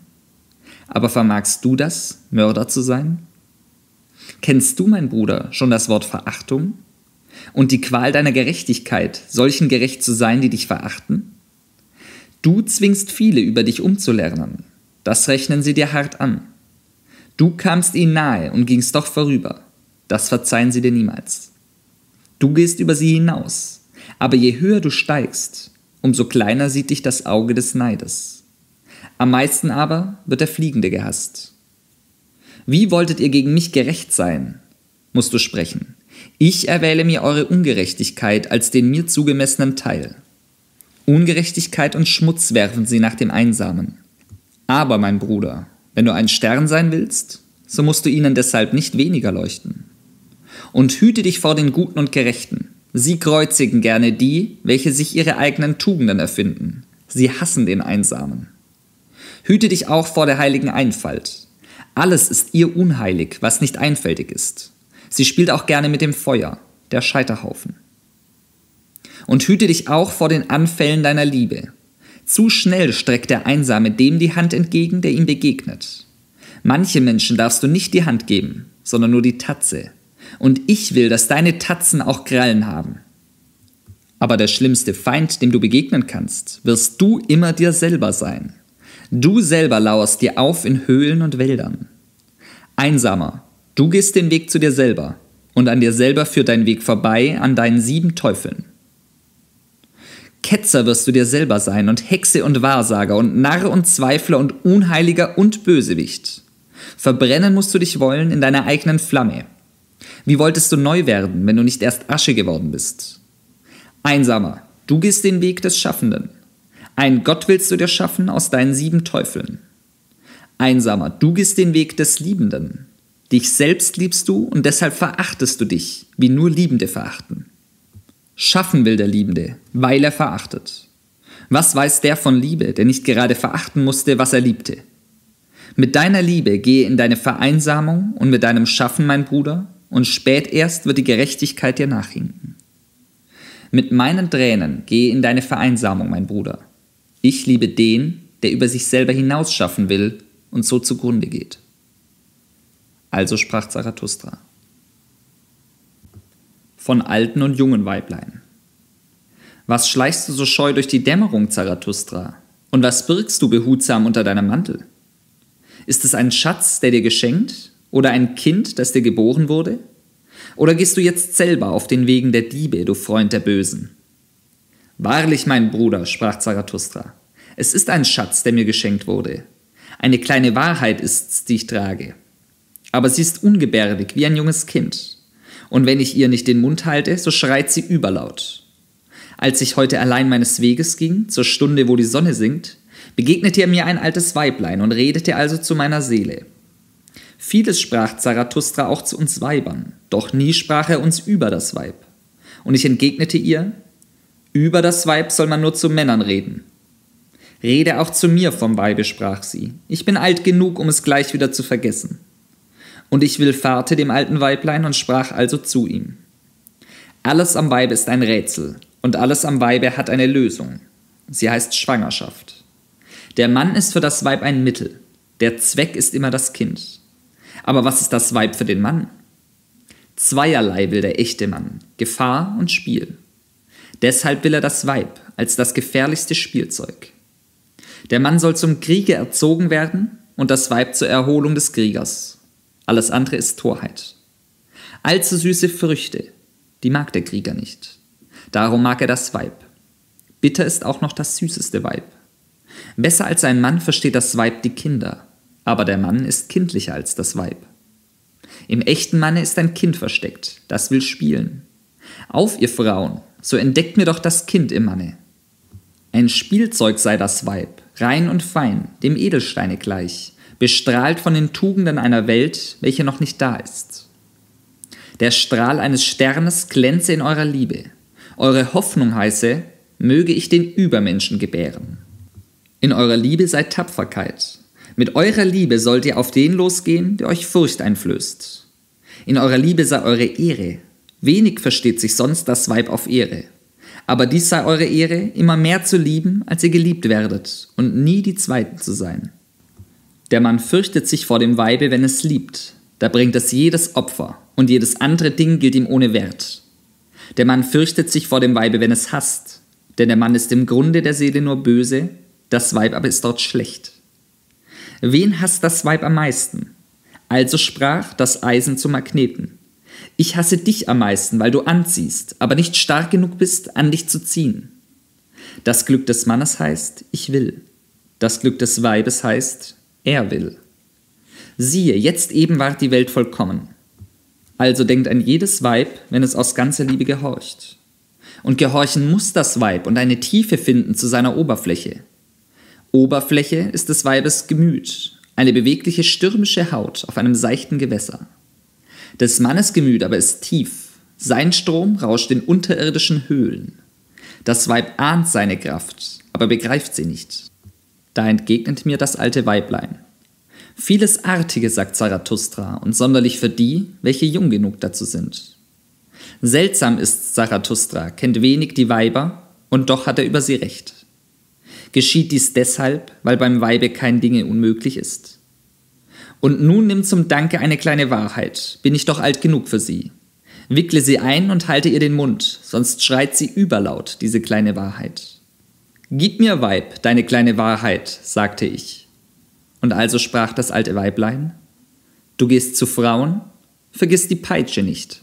Aber vermagst du das, Mörder zu sein? Kennst du, mein Bruder, schon das Wort Verachtung? Und die Qual deiner Gerechtigkeit, solchen gerecht zu sein, die dich verachten? Du zwingst viele, über dich umzulernen. Das rechnen sie dir hart an. Du kamst ihnen nahe und gingst doch vorüber. Das verzeihen sie dir niemals. Du gehst über sie hinaus. Aber je höher du steigst, umso kleiner sieht dich das Auge des Neides. Am meisten aber wird der Fliegende gehasst. Wie wolltet ihr gegen mich gerecht sein? Musst du sprechen. Ich erwähle mir eure Ungerechtigkeit als den mir zugemessenen Teil. Ungerechtigkeit und Schmutz werfen sie nach dem Einsamen. Aber, mein Bruder, wenn du ein Stern sein willst, so musst du ihnen deshalb nicht weniger leuchten. Und hüte dich vor den Guten und Gerechten. Sie kreuzigen gerne die, welche sich ihre eigenen Tugenden erfinden. Sie hassen den Einsamen. Hüte dich auch vor der heiligen Einfalt. Alles ist ihr unheilig, was nicht einfältig ist. Sie spielt auch gerne mit dem Feuer, der Scheiterhaufen. Und hüte dich auch vor den Anfällen deiner Liebe. Zu schnell streckt der Einsame dem die Hand entgegen, der ihm begegnet. Manche Menschen darfst du nicht die Hand geben, sondern nur die Tatze. Und ich will, dass deine Tatzen auch Krallen haben. Aber der schlimmste Feind, dem du begegnen kannst, wirst du immer dir selber sein. Du selber lauerst dir auf in Höhlen und Wäldern. Einsamer, du gehst den Weg zu dir selber, und an dir selber führt dein Weg vorbei an deinen sieben Teufeln. Ketzer wirst du dir selber sein und Hexe und Wahrsager und Narr und Zweifler und Unheiliger und Bösewicht. Verbrennen musst du dich wollen in deiner eigenen Flamme. Wie wolltest du neu werden, wenn du nicht erst Asche geworden bist? Einsamer, du gehst den Weg des Schaffenden. Ein Gott willst du dir schaffen aus deinen sieben Teufeln. Einsamer, du gehst den Weg des Liebenden. Dich selbst liebst du und deshalb verachtest du dich, wie nur Liebende verachten. Schaffen will der Liebende, weil er verachtet. Was weiß der von Liebe, der nicht gerade verachten musste, was er liebte? Mit deiner Liebe gehe in deine Vereinsamung und mit deinem Schaffen, mein Bruder, und spät erst wird die Gerechtigkeit dir nachhinken. Mit meinen Tränen gehe in deine Vereinsamung, mein Bruder. Ich liebe den, der über sich selber hinaus schaffen will und so zugrunde geht. Also sprach Zarathustra. Von alten und jungen Weiblein. Was schleichst du so scheu durch die Dämmerung, Zarathustra? Und was birgst du behutsam unter deinem Mantel? Ist es ein Schatz, der dir geschenkt? Oder ein Kind, das dir geboren wurde? Oder gehst du jetzt selber auf den Wegen der Diebe, du Freund der Bösen? Wahrlich, mein Bruder, sprach Zarathustra, es ist ein Schatz, der mir geschenkt wurde. Eine kleine Wahrheit ist's, die ich trage. Aber sie ist ungebärdig, wie ein junges Kind. Und wenn ich ihr nicht den Mund halte, so schreit sie überlaut. Als ich heute allein meines Weges ging, zur Stunde, wo die Sonne sinkt, begegnete mir ein altes Weiblein und redete also zu meiner Seele. Vieles sprach Zarathustra auch zu uns Weibern, doch nie sprach er uns über das Weib. Und ich entgegnete ihr, über das Weib soll man nur zu Männern reden. Rede auch zu mir vom Weibe, sprach sie, ich bin alt genug, um es gleich wieder zu vergessen. Und ich willfahrte dem alten Weiblein und sprach also zu ihm. Alles am Weibe ist ein Rätsel, und alles am Weibe hat eine Lösung. Sie heißt Schwangerschaft. Der Mann ist für das Weib ein Mittel, der Zweck ist immer das Kind. Aber was ist das Weib für den Mann? Zweierlei will der echte Mann, Gefahr und Spiel. Deshalb will er das Weib als das gefährlichste Spielzeug. Der Mann soll zum Kriege erzogen werden und das Weib zur Erholung des Kriegers. Alles andere ist Torheit. Allzu süße Früchte, die mag der Krieger nicht. Darum mag er das Weib. Bitter ist auch noch das süßeste Weib. Besser als ein Mann versteht das Weib die Kinder, aber der Mann ist kindlicher als das Weib. Im echten Manne ist ein Kind versteckt, das will spielen. Auf, ihr Frauen, so entdeckt mir doch das Kind im Manne. Ein Spielzeug sei das Weib, rein und fein, dem Edelsteine gleich, bestrahlt von den Tugenden einer Welt, welche noch nicht da ist. Der Strahl eines Sternes glänze in eurer Liebe. Eure Hoffnung heiße, möge ich den Übermenschen gebären. In eurer Liebe seid Tapferkeit. Mit eurer Liebe sollt ihr auf den losgehen, der euch Furcht einflößt. In eurer Liebe sei eure Ehre. Wenig versteht sich sonst das Weib auf Ehre. Aber dies sei eure Ehre, immer mehr zu lieben, als ihr geliebt werdet, und nie die Zweiten zu sein. Der Mann fürchtet sich vor dem Weibe, wenn es liebt. Da bringt es jedes Opfer, und jedes andere Ding gilt ihm ohne Wert. Der Mann fürchtet sich vor dem Weibe, wenn es hasst. Denn der Mann ist im Grunde der Seele nur böse, das Weib aber ist dort schlecht. Wen hasst das Weib am meisten? Also sprach das Eisen zum Magneten. Ich hasse dich am meisten, weil du anziehst, aber nicht stark genug bist, an dich zu ziehen. Das Glück des Mannes heißt, ich will. Das Glück des Weibes heißt, er will. Siehe, jetzt eben ward die Welt vollkommen. Also denkt an jedes Weib, wenn es aus ganzer Liebe gehorcht. Und gehorchen muss das Weib und eine Tiefe finden zu seiner Oberfläche. Oberfläche ist des Weibes Gemüt, eine bewegliche stürmische Haut auf einem seichten Gewässer. Des Mannes Gemüt aber ist tief, sein Strom rauscht in unterirdischen Höhlen. Das Weib ahnt seine Kraft, aber begreift sie nicht. Da entgegnet mir das alte Weiblein. Vieles Artige, sagt Zarathustra, und sonderlich für die, welche jung genug dazu sind. Seltsam ist Zarathustra, kennt wenig die Weiber, und doch hat er über sie recht. Geschieht dies deshalb, weil beim Weibe kein Dinge unmöglich ist? Und nun nimm zum Danke eine kleine Wahrheit, bin ich doch alt genug für sie. Wickle sie ein und halte ihr den Mund, sonst schreit sie überlaut, diese kleine Wahrheit. Gib mir, Weib, deine kleine Wahrheit, sagte ich. Und also sprach das alte Weiblein, du gehst zu Frauen, vergiss die Peitsche nicht.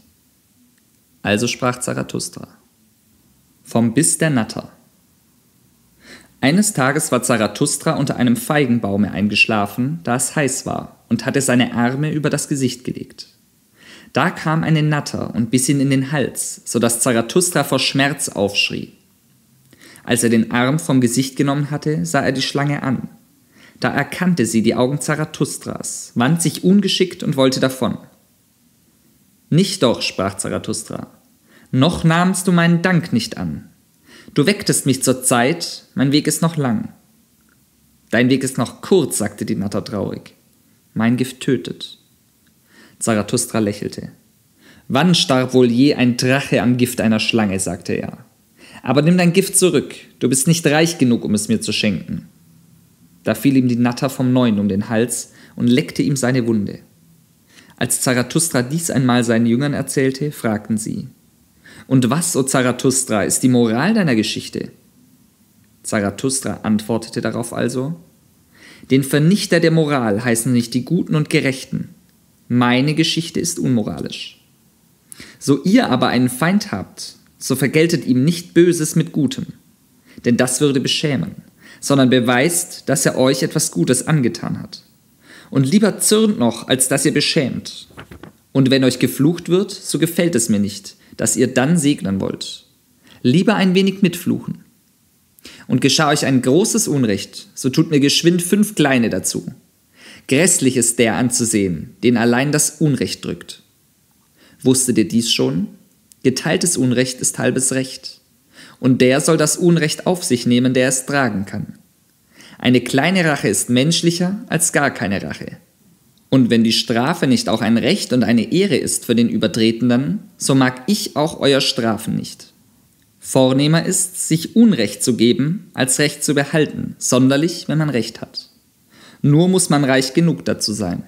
Also sprach Zarathustra. Vom Biss der Natter. Eines Tages war Zarathustra unter einem Feigenbaume eingeschlafen, da es heiß war, und hatte seine Arme über das Gesicht gelegt. Da kam eine Natter und biss ihn in den Hals, sodass Zarathustra vor Schmerz aufschrie. Als er den Arm vom Gesicht genommen hatte, sah er die Schlange an. Da erkannte sie die Augen Zarathustras, wand sich ungeschickt und wollte davon. »Nicht doch«, sprach Zarathustra, »noch nahmst du meinen Dank nicht an. Du wecktest mich zur Zeit, mein Weg ist noch lang.« »Dein Weg ist noch kurz«, sagte die Natter traurig, »mein Gift tötet.« Zarathustra lächelte. »Wann starb wohl je ein Drache am Gift einer Schlange«, sagte er. »Aber nimm dein Gift zurück, du bist nicht reich genug, um es mir zu schenken.« Da fiel ihm die Natter vom Neuen um den Hals und leckte ihm seine Wunde. Als Zarathustra dies einmal seinen Jüngern erzählte, fragten sie: »Und was, o Zarathustra, ist die Moral deiner Geschichte?« Zarathustra antwortete darauf also: »Den Vernichter der Moral heißen nicht die Guten und Gerechten. Meine Geschichte ist unmoralisch. So ihr aber einen Feind habt, so vergeltet ihm nicht Böses mit Gutem, denn das würde beschämen, sondern beweist, dass er euch etwas Gutes angetan hat. Und lieber zürnt noch, als dass ihr beschämt. Und wenn euch geflucht wird, so gefällt es mir nicht, dass ihr dann segnen wollt. Lieber ein wenig mitfluchen. Und geschah euch ein großes Unrecht, so tut mir geschwind fünf kleine dazu. Grässlich ist der anzusehen, den allein das Unrecht drückt. Wusstet ihr dies schon? Geteiltes Unrecht ist halbes Recht. Und der soll das Unrecht auf sich nehmen, der es tragen kann. Eine kleine Rache ist menschlicher als gar keine Rache. Und wenn die Strafe nicht auch ein Recht und eine Ehre ist für den Übertretenden, so mag ich auch euer Strafen nicht. Vornehmer ist, sich Unrecht zu geben, als Recht zu behalten, sonderlich, wenn man Recht hat. Nur muss man reich genug dazu sein.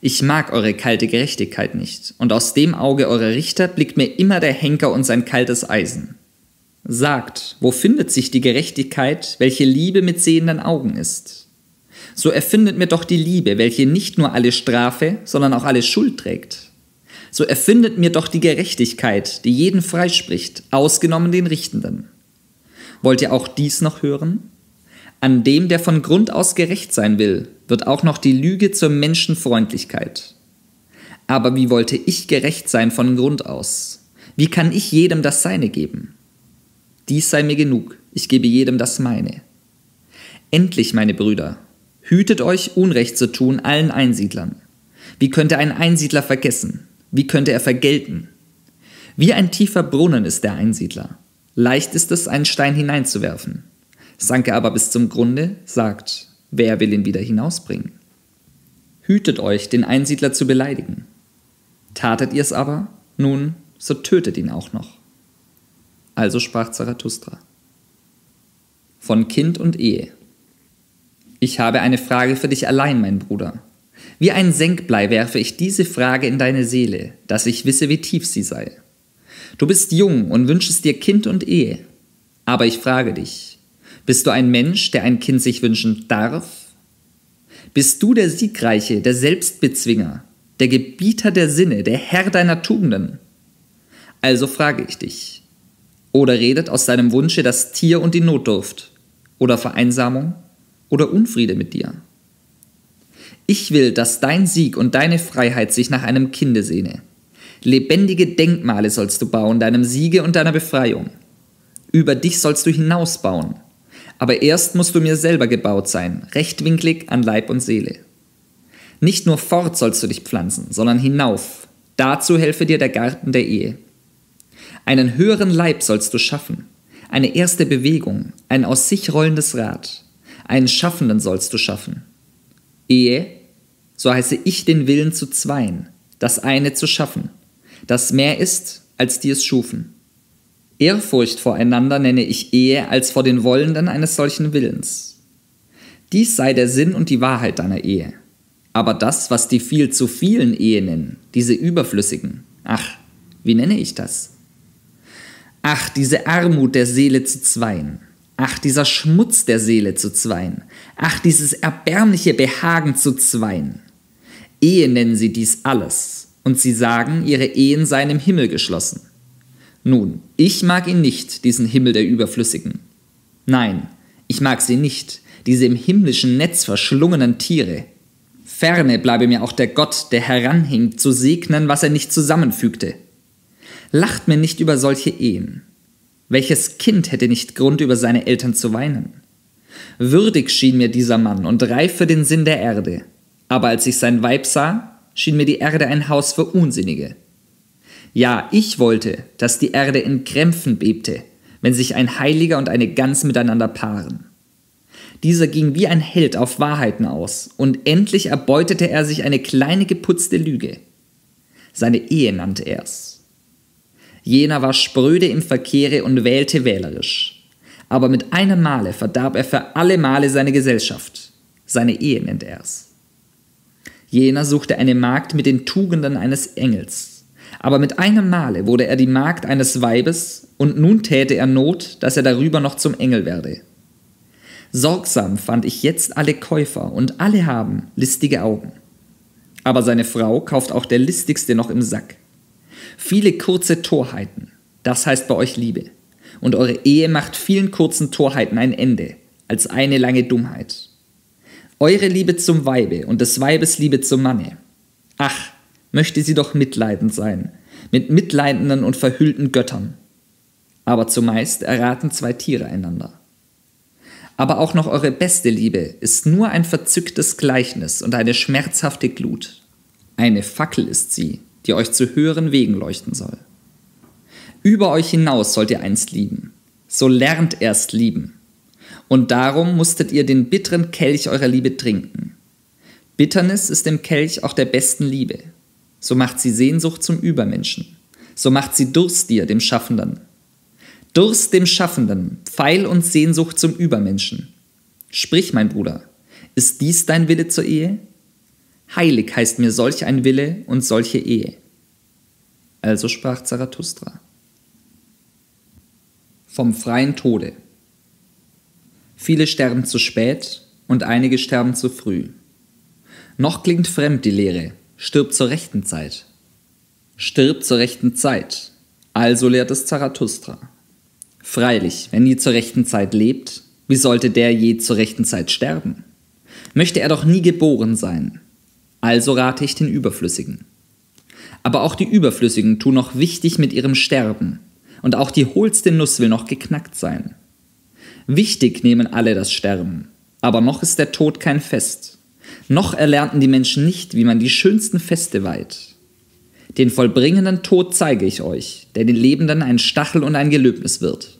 Ich mag eure kalte Gerechtigkeit nicht, und aus dem Auge eurer Richter blickt mir immer der Henker und sein kaltes Eisen. Sagt, wo findet sich die Gerechtigkeit, welche Liebe mit sehenden Augen ist? So erfindet mir doch die Liebe, welche nicht nur alle Strafe, sondern auch alle Schuld trägt. So erfindet mir doch die Gerechtigkeit, die jeden freispricht, ausgenommen den Richtenden. Wollt ihr auch dies noch hören? An dem, der von Grund aus gerecht sein will, wird auch noch die Lüge zur Menschenfreundlichkeit. Aber wie wollte ich gerecht sein von Grund aus? Wie kann ich jedem das Seine geben? Dies sei mir genug, ich gebe jedem das Meine. Endlich, meine Brüder, hütet euch, Unrecht zu tun allen Einsiedlern. Wie könnte ein Einsiedler vergessen? Wie könnte er vergelten? Wie ein tiefer Brunnen ist der Einsiedler. Leicht ist es, einen Stein hineinzuwerfen. Sank er aber bis zum Grunde, sagt: Wer will ihn wieder hinausbringen? Hütet euch, den Einsiedler zu beleidigen. Tatet ihr es aber, nun, so tötet ihn auch noch. Also sprach Zarathustra. Von Kind und Ehe. Ich habe eine Frage für dich allein, mein Bruder. Wie ein Senkblei werfe ich diese Frage in deine Seele, dass ich wisse, wie tief sie sei. Du bist jung und wünschest dir Kind und Ehe. Aber ich frage dich: Bist du ein Mensch, der ein Kind sich wünschen darf? Bist du der Siegreiche, der Selbstbezwinger, der Gebieter der Sinne, der Herr deiner Tugenden? Also frage ich dich: Oder redet aus deinem Wunsche das Tier und die Notdurft, oder Vereinsamung, oder Unfriede mit dir? Ich will, dass dein Sieg und deine Freiheit sich nach einem Kinde sehne. Lebendige Denkmale sollst du bauen, deinem Siege und deiner Befreiung. Über dich sollst du hinausbauen. Aber erst musst du mir selber gebaut sein, rechtwinklig an Leib und Seele. Nicht nur fort sollst du dich pflanzen, sondern hinauf. Dazu helfe dir der Garten der Ehe. Einen höheren Leib sollst du schaffen, eine erste Bewegung, ein aus sich rollendes Rad. Einen Schaffenden sollst du schaffen. Ehe, so heiße ich den Willen zu zweien, das eine zu schaffen, das mehr ist, als die es schufen. Ehrfurcht voreinander nenne ich Ehe als vor den Wollenden eines solchen Willens. Dies sei der Sinn und die Wahrheit deiner Ehe. Aber das, was die viel zu vielen Ehe nennen, diese überflüssigen, ach, wie nenne ich das? Ach, diese Armut der Seele zu zweien. Ach, dieser Schmutz der Seele zu zweien. Ach, dieses erbärmliche Behagen zu zweien. Ehe nennen sie dies alles. Und sie sagen, ihre Ehen seien im Himmel geschlossen. Nun, ich mag ihn nicht, diesen Himmel der Überflüssigen. Nein, ich mag sie nicht, diese im himmlischen Netz verschlungenen Tiere. Ferne bleibe mir auch der Gott, der heranhing, zu segnen, was er nicht zusammenfügte. Lacht mir nicht über solche Ehen. Welches Kind hätte nicht Grund, über seine Eltern zu weinen? Würdig schien mir dieser Mann und reif für den Sinn der Erde. Aber als ich sein Weib sah, schien mir die Erde ein Haus für Unsinnige. Ja, ich wollte, dass die Erde in Krämpfen bebte, wenn sich ein Heiliger und eine Gans miteinander paaren. Dieser ging wie ein Held auf Wahrheiten aus, und endlich erbeutete er sich eine kleine geputzte Lüge. Seine Ehe nannte er's. Jener war spröde im Verkehre und wählte wählerisch. Aber mit einem Male verdarb er für alle Male seine Gesellschaft. Seine Ehe nennt er's. Jener suchte eine Magd mit den Tugenden eines Engels. Aber mit einem Male wurde er die Magd eines Weibes, und nun täte er Not, dass er darüber noch zum Engel werde. Sorgsam fand ich jetzt alle Käufer, und alle haben listige Augen. Aber seine Frau kauft auch der Listigste noch im Sack. Viele kurze Torheiten, das heißt bei euch Liebe. Und eure Ehe macht vielen kurzen Torheiten ein Ende, als eine lange Dummheit. Eure Liebe zum Weibe und des Weibes Liebe zum Manne. Ach, möchte sie doch mitleidend sein, mit mitleidenden und verhüllten Göttern. Aber zumeist erraten zwei Tiere einander. Aber auch noch eure beste Liebe ist nur ein verzücktes Gleichnis und eine schmerzhafte Glut. Eine Fackel ist sie, die euch zu höheren Wegen leuchten soll. Über euch hinaus sollt ihr einst lieben. So lernt erst lieben. Und darum musstet ihr den bitteren Kelch eurer Liebe trinken. Bitternis ist im Kelch auch der besten Liebe. So macht sie Sehnsucht zum Übermenschen. So macht sie Durst dir, dem Schaffenden. Durst dem Schaffenden, Pfeil und Sehnsucht zum Übermenschen. Sprich, mein Bruder, ist dies dein Wille zur Ehe? Heilig heißt mir solch ein Wille und solche Ehe. Also sprach Zarathustra. Vom freien Tode. Viele sterben zu spät und einige sterben zu früh. Noch klingt fremd die Lehre, stirb zur rechten Zeit. Stirb zur rechten Zeit, also lehrt es Zarathustra. Freilich, wenn nie zur rechten Zeit lebt, wie sollte der je zur rechten Zeit sterben? Möchte er doch nie geboren sein. Also rate ich den Überflüssigen. Aber auch die Überflüssigen tun noch wichtig mit ihrem Sterben, und auch die hohlste Nuss will noch geknackt sein. Wichtig nehmen alle das Sterben, aber noch ist der Tod kein Fest. Noch erlernten die Menschen nicht, wie man die schönsten Feste weiht. Den vollbringenden Tod zeige ich euch, der den Lebenden ein Stachel und ein Gelöbnis wird.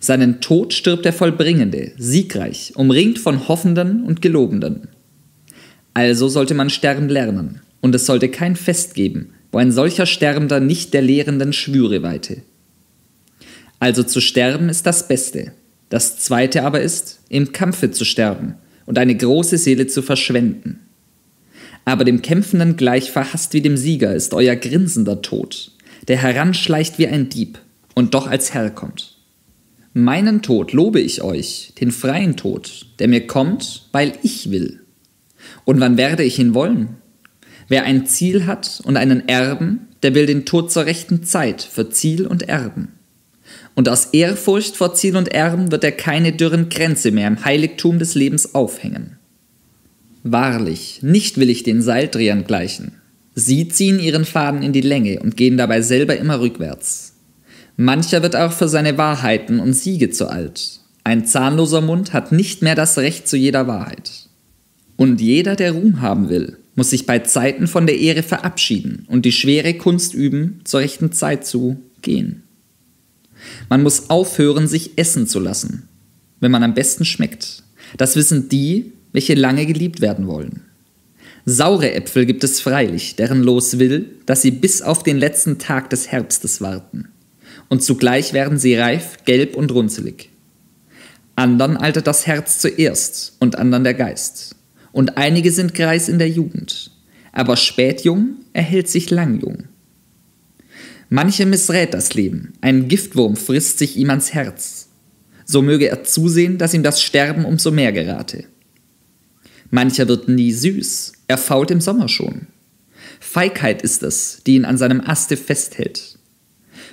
Seinen Tod stirbt der Vollbringende, siegreich, umringt von Hoffenden und Gelobenden. Also sollte man sterben lernen, und es sollte kein Fest geben, wo ein solcher Sterbender nicht der Lehrenden Schwüre weihte. Also zu sterben ist das Beste, das Zweite aber ist, im Kampfe zu sterben und eine große Seele zu verschwenden. Aber dem Kämpfenden gleich verhasst wie dem Sieger ist euer grinsender Tod, der heranschleicht wie ein Dieb und doch als Herr kommt. Meinen Tod lobe ich euch, den freien Tod, der mir kommt, weil ich will. Und wann werde ich ihn wollen? Wer ein Ziel hat und einen Erben, der will den Tod zur rechten Zeit für Ziel und Erben. Und aus Ehrfurcht vor Ziel und Erben wird er keine dürren Grenze mehr im Heiligtum des Lebens aufhängen. Wahrlich, nicht will ich den Seildrehern gleichen. Sie ziehen ihren Faden in die Länge und gehen dabei selber immer rückwärts. Mancher wird auch für seine Wahrheiten und Siege zu alt. Ein zahnloser Mund hat nicht mehr das Recht zu jeder Wahrheit. Und jeder, der Ruhm haben will, muss sich bei Zeiten von der Ehre verabschieden und die schwere Kunst üben, zur rechten Zeit zu gehen. Man muss aufhören, sich essen zu lassen, wenn man am besten schmeckt. Das wissen die, welche lange geliebt werden wollen. Saure Äpfel gibt es freilich, deren Los will, dass sie bis auf den letzten Tag des Herbstes warten. Und zugleich werden sie reif, gelb und runzelig. Andern altert das Herz zuerst und andern der Geist. Und einige sind greis in der Jugend, aber spätjung erhält sich langjung. Manche missrät das Leben, ein Giftwurm frisst sich ihm ans Herz. So möge er zusehen, dass ihm das Sterben umso mehr gerate. Mancher wird nie süß, er fault im Sommer schon. Feigheit ist es, die ihn an seinem Aste festhält.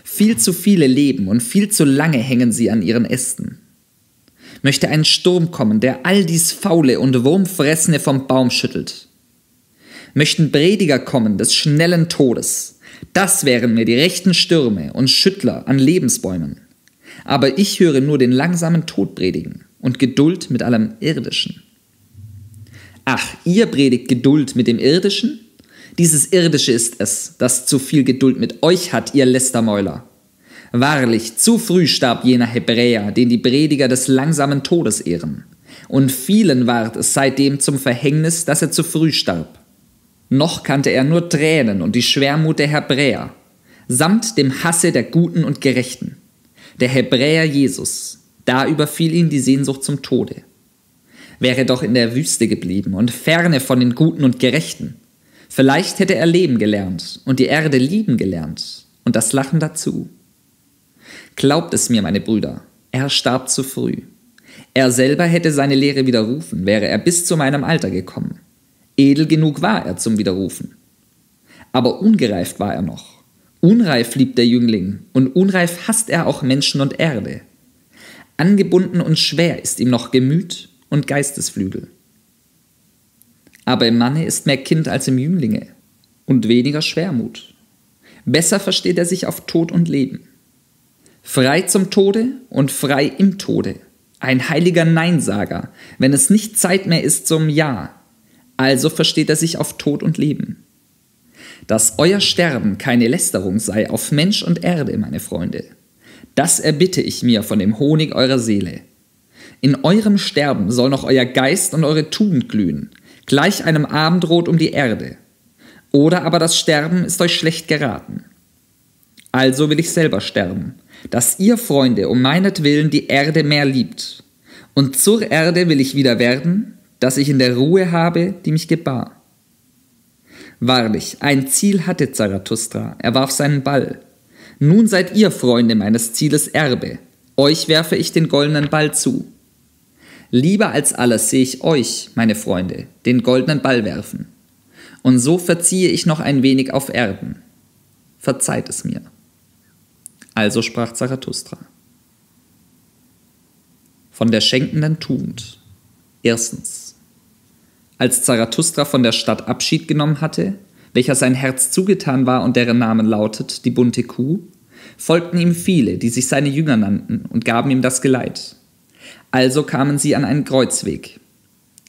Viel zu viele leben und viel zu lange hängen sie an ihren Ästen. Möchte ein Sturm kommen, der all dies Faule und Wurmfressene vom Baum schüttelt. Möchten Prediger kommen des schnellen Todes. Das wären mir die rechten Stürme und Schüttler an Lebensbäumen. Aber ich höre nur den langsamen Tod predigen. und Geduld mit allem Irdischen. Ach, ihr predigt Geduld mit dem Irdischen? Dieses Irdische ist es, das zu viel Geduld mit euch hat, ihr Lästermäuler. Wahrlich, zu früh starb jener Hebräer, den die Prediger des langsamen Todes ehren. Und vielen ward es seitdem zum Verhängnis, dass er zu früh starb. Noch kannte er nur Tränen und die Schwermut der Hebräer, samt dem Hasse der Guten und Gerechten. Der Hebräer Jesus, da überfiel ihn die Sehnsucht zum Tode. Wäre doch in der Wüste geblieben und ferne von den Guten und Gerechten. Vielleicht hätte er leben gelernt und die Erde lieben gelernt und das Lachen dazu. Glaubt es mir, meine Brüder, er starb zu früh. Er selber hätte seine Lehre widerrufen, wäre er bis zu meinem Alter gekommen. Edel genug war er zum Widerrufen. Aber ungereift war er noch. Unreif liebt der Jüngling und unreif hasst er auch Menschen und Erde. Angebunden und schwer ist ihm noch Gemüt und Geistesflügel. Aber im Manne ist mehr Kind als im Jünglinge und weniger Schwermut. Besser versteht er sich auf Tod und Leben. Frei zum Tode und frei im Tode. Ein heiliger Neinsager, wenn es nicht Zeit mehr ist zum Ja. Also versteht er sich auf Tod und Leben. Dass euer Sterben keine Lästerung sei auf Mensch und Erde, meine Freunde, das erbitte ich mir von dem Honig eurer Seele. In eurem Sterben soll noch euer Geist und eure Tugend glühen, gleich einem Abendrot um die Erde. Oder aber das Sterben ist euch schlecht geraten. Also will ich selber sterben, dass ihr, Freunde, um meinetwillen die Erde mehr liebt. Und zur Erde will ich wieder werden, dass ich in der Ruhe habe, die mich gebar. Wahrlich, ein Ziel hatte Zarathustra, er warf seinen Ball. Nun seid ihr, Freunde, meines Zieles Erbe, euch werfe ich den goldenen Ball zu. Lieber als alles sehe ich euch, meine Freunde, den goldenen Ball werfen. Und so verziehe ich noch ein wenig auf Erden. Verzeiht es mir. Also sprach Zarathustra. Von der schenkenden Tugend. Erstens. Als Zarathustra von der Stadt Abschied genommen hatte, welcher sein Herz zugetan war und deren Namen lautet, die bunte Kuh, folgten ihm viele, die sich seine Jünger nannten, und gaben ihm das Geleit. Also kamen sie an einen Kreuzweg.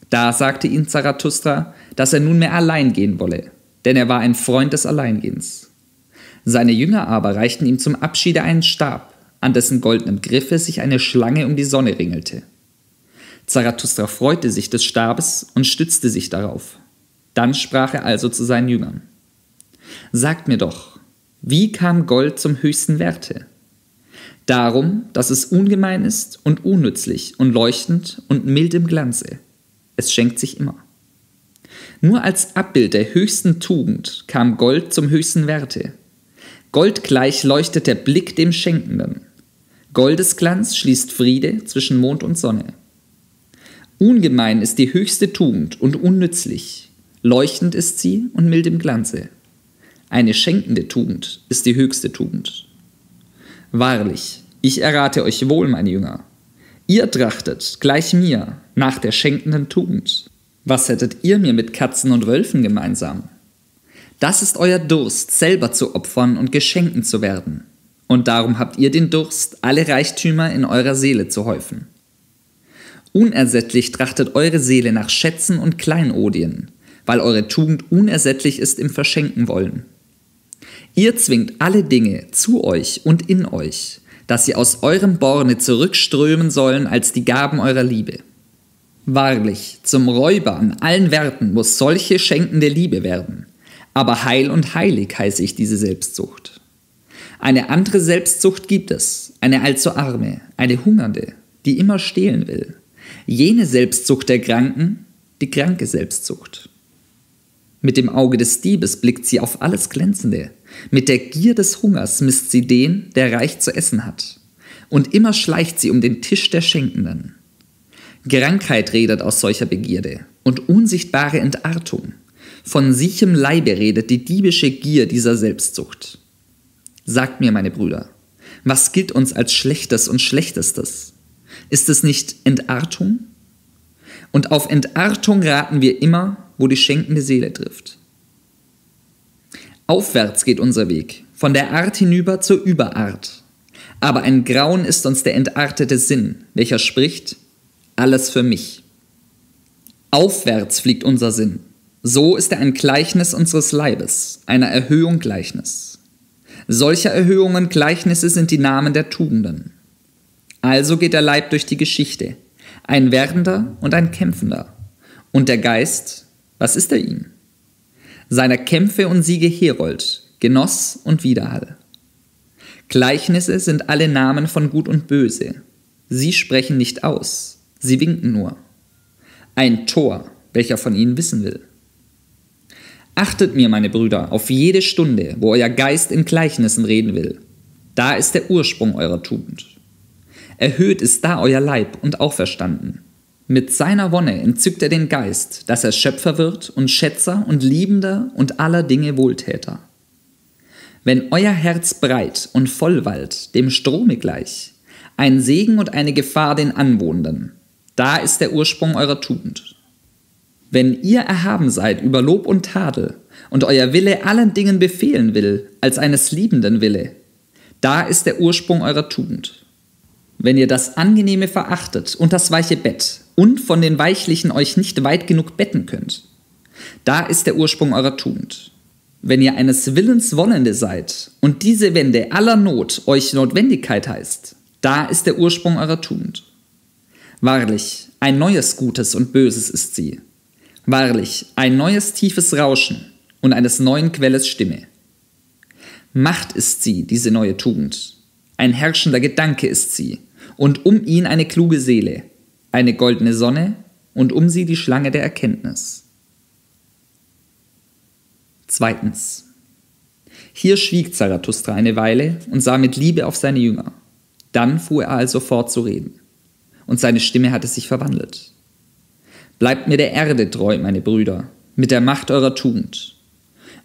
Da sagte ihm Zarathustra, dass er nunmehr allein gehen wolle, denn er war ein Freund des Alleingehens. Seine Jünger aber reichten ihm zum Abschiede einen Stab, an dessen goldenem Griffe sich eine Schlange um die Sonne ringelte. Zarathustra freute sich des Stabes und stützte sich darauf. Dann sprach er also zu seinen Jüngern: Sagt mir doch, wie kam Gold zum höchsten Werte? Darum, dass es ungemein ist und unnützlich und leuchtend und mild im Glanze. Es schenkt sich immer. Nur als Abbild der höchsten Tugend kam Gold zum höchsten Werte. Goldgleich leuchtet der Blick dem Schenkenden. Goldesglanz schließt Friede zwischen Mond und Sonne. Ungemein ist die höchste Tugend und unnützlich. Leuchtend ist sie und mild im Glanze. Eine schenkende Tugend ist die höchste Tugend. Wahrlich, ich errate euch wohl, meine Jünger. Ihr trachtet, gleich mir, nach der schenkenden Tugend. Was hättet ihr mir mit Katzen und Wölfen gemeinsam? Das ist euer Durst, selber zu opfern und Geschenken zu werden. Und darum habt ihr den Durst, alle Reichtümer in eurer Seele zu häufen. Unersättlich trachtet eure Seele nach Schätzen und Kleinodien, weil eure Tugend unersättlich ist im Verschenken wollen. Ihr zwingt alle Dinge zu euch und in euch, dass sie aus eurem Borne zurückströmen sollen als die Gaben eurer Liebe. Wahrlich, zum Räuber an allen Werten muss solche schenkende Liebe werden, aber heil und heilig heiße ich diese Selbstsucht. Eine andere Selbstsucht gibt es, eine allzu arme, eine hungernde, die immer stehlen will. Jene Selbstsucht der Kranken, die kranke Selbstsucht. Mit dem Auge des Diebes blickt sie auf alles Glänzende. Mit der Gier des Hungers misst sie den, der reich zu essen hat. Und immer schleicht sie um den Tisch der Schenkenden. Krankheit redet aus solcher Begierde und unsichtbare Entartung. Von sichem Leibe redet die diebische Gier dieser Selbstsucht. Sagt mir, meine Brüder, was gilt uns als Schlechtes und Schlechtestes? Ist es nicht Entartung? Und auf Entartung raten wir immer, wo die schenkende Seele trifft. Aufwärts geht unser Weg, von der Art hinüber zur Überart. Aber ein Grauen ist uns der entartete Sinn, welcher spricht: alles für mich. Aufwärts fliegt unser Sinn. So ist er ein Gleichnis unseres Leibes, einer Erhöhung Gleichnis. Solcher Erhöhungen Gleichnisse sind die Namen der Tugenden. Also geht der Leib durch die Geschichte, ein Werdender und ein Kämpfender. Und der Geist, was ist er ihm? Seiner Kämpfe und Siege Herold, Genoss und Widerhall. Gleichnisse sind alle Namen von Gut und Böse. Sie sprechen nicht aus, sie winken nur. Ein Tor, welcher von ihnen wissen will. Achtet mir, meine Brüder, auf jede Stunde, wo euer Geist in Gleichnissen reden will. Da ist der Ursprung eurer Tugend. Erhöht ist da euer Leib und auferstanden. Mit seiner Wonne entzückt er den Geist, dass er Schöpfer wird und Schätzer und Liebender und aller Dinge Wohltäter. Wenn euer Herz breit und voll wallt, dem Strome gleich, ein Segen und eine Gefahr den Anwohnenden, da ist der Ursprung eurer Tugend. Wenn ihr erhaben seid über Lob und Tadel und euer Wille allen Dingen befehlen will, als eines liebenden Wille, da ist der Ursprung eurer Tugend. Wenn ihr das Angenehme verachtet und das weiche Bett und von den Weichlichen euch nicht weit genug betten könnt, da ist der Ursprung eurer Tugend. Wenn ihr eines Willens Wollende seid und diese Wende aller Not euch Notwendigkeit heißt, da ist der Ursprung eurer Tugend. Wahrlich, ein neues Gutes und Böses ist sie. Wahrlich, ein neues tiefes Rauschen und eines neuen Quelles Stimme. Macht ist sie, diese neue Tugend. Ein herrschender Gedanke ist sie und um ihn eine kluge Seele, eine goldene Sonne und um sie die Schlange der Erkenntnis. Zweitens. Hier schwieg Zarathustra eine Weile und sah mit Liebe auf seine Jünger. Dann fuhr er also fort zu reden. Und seine Stimme hatte sich verwandelt. Bleibt mir der Erde treu, meine Brüder, mit der Macht eurer Tugend.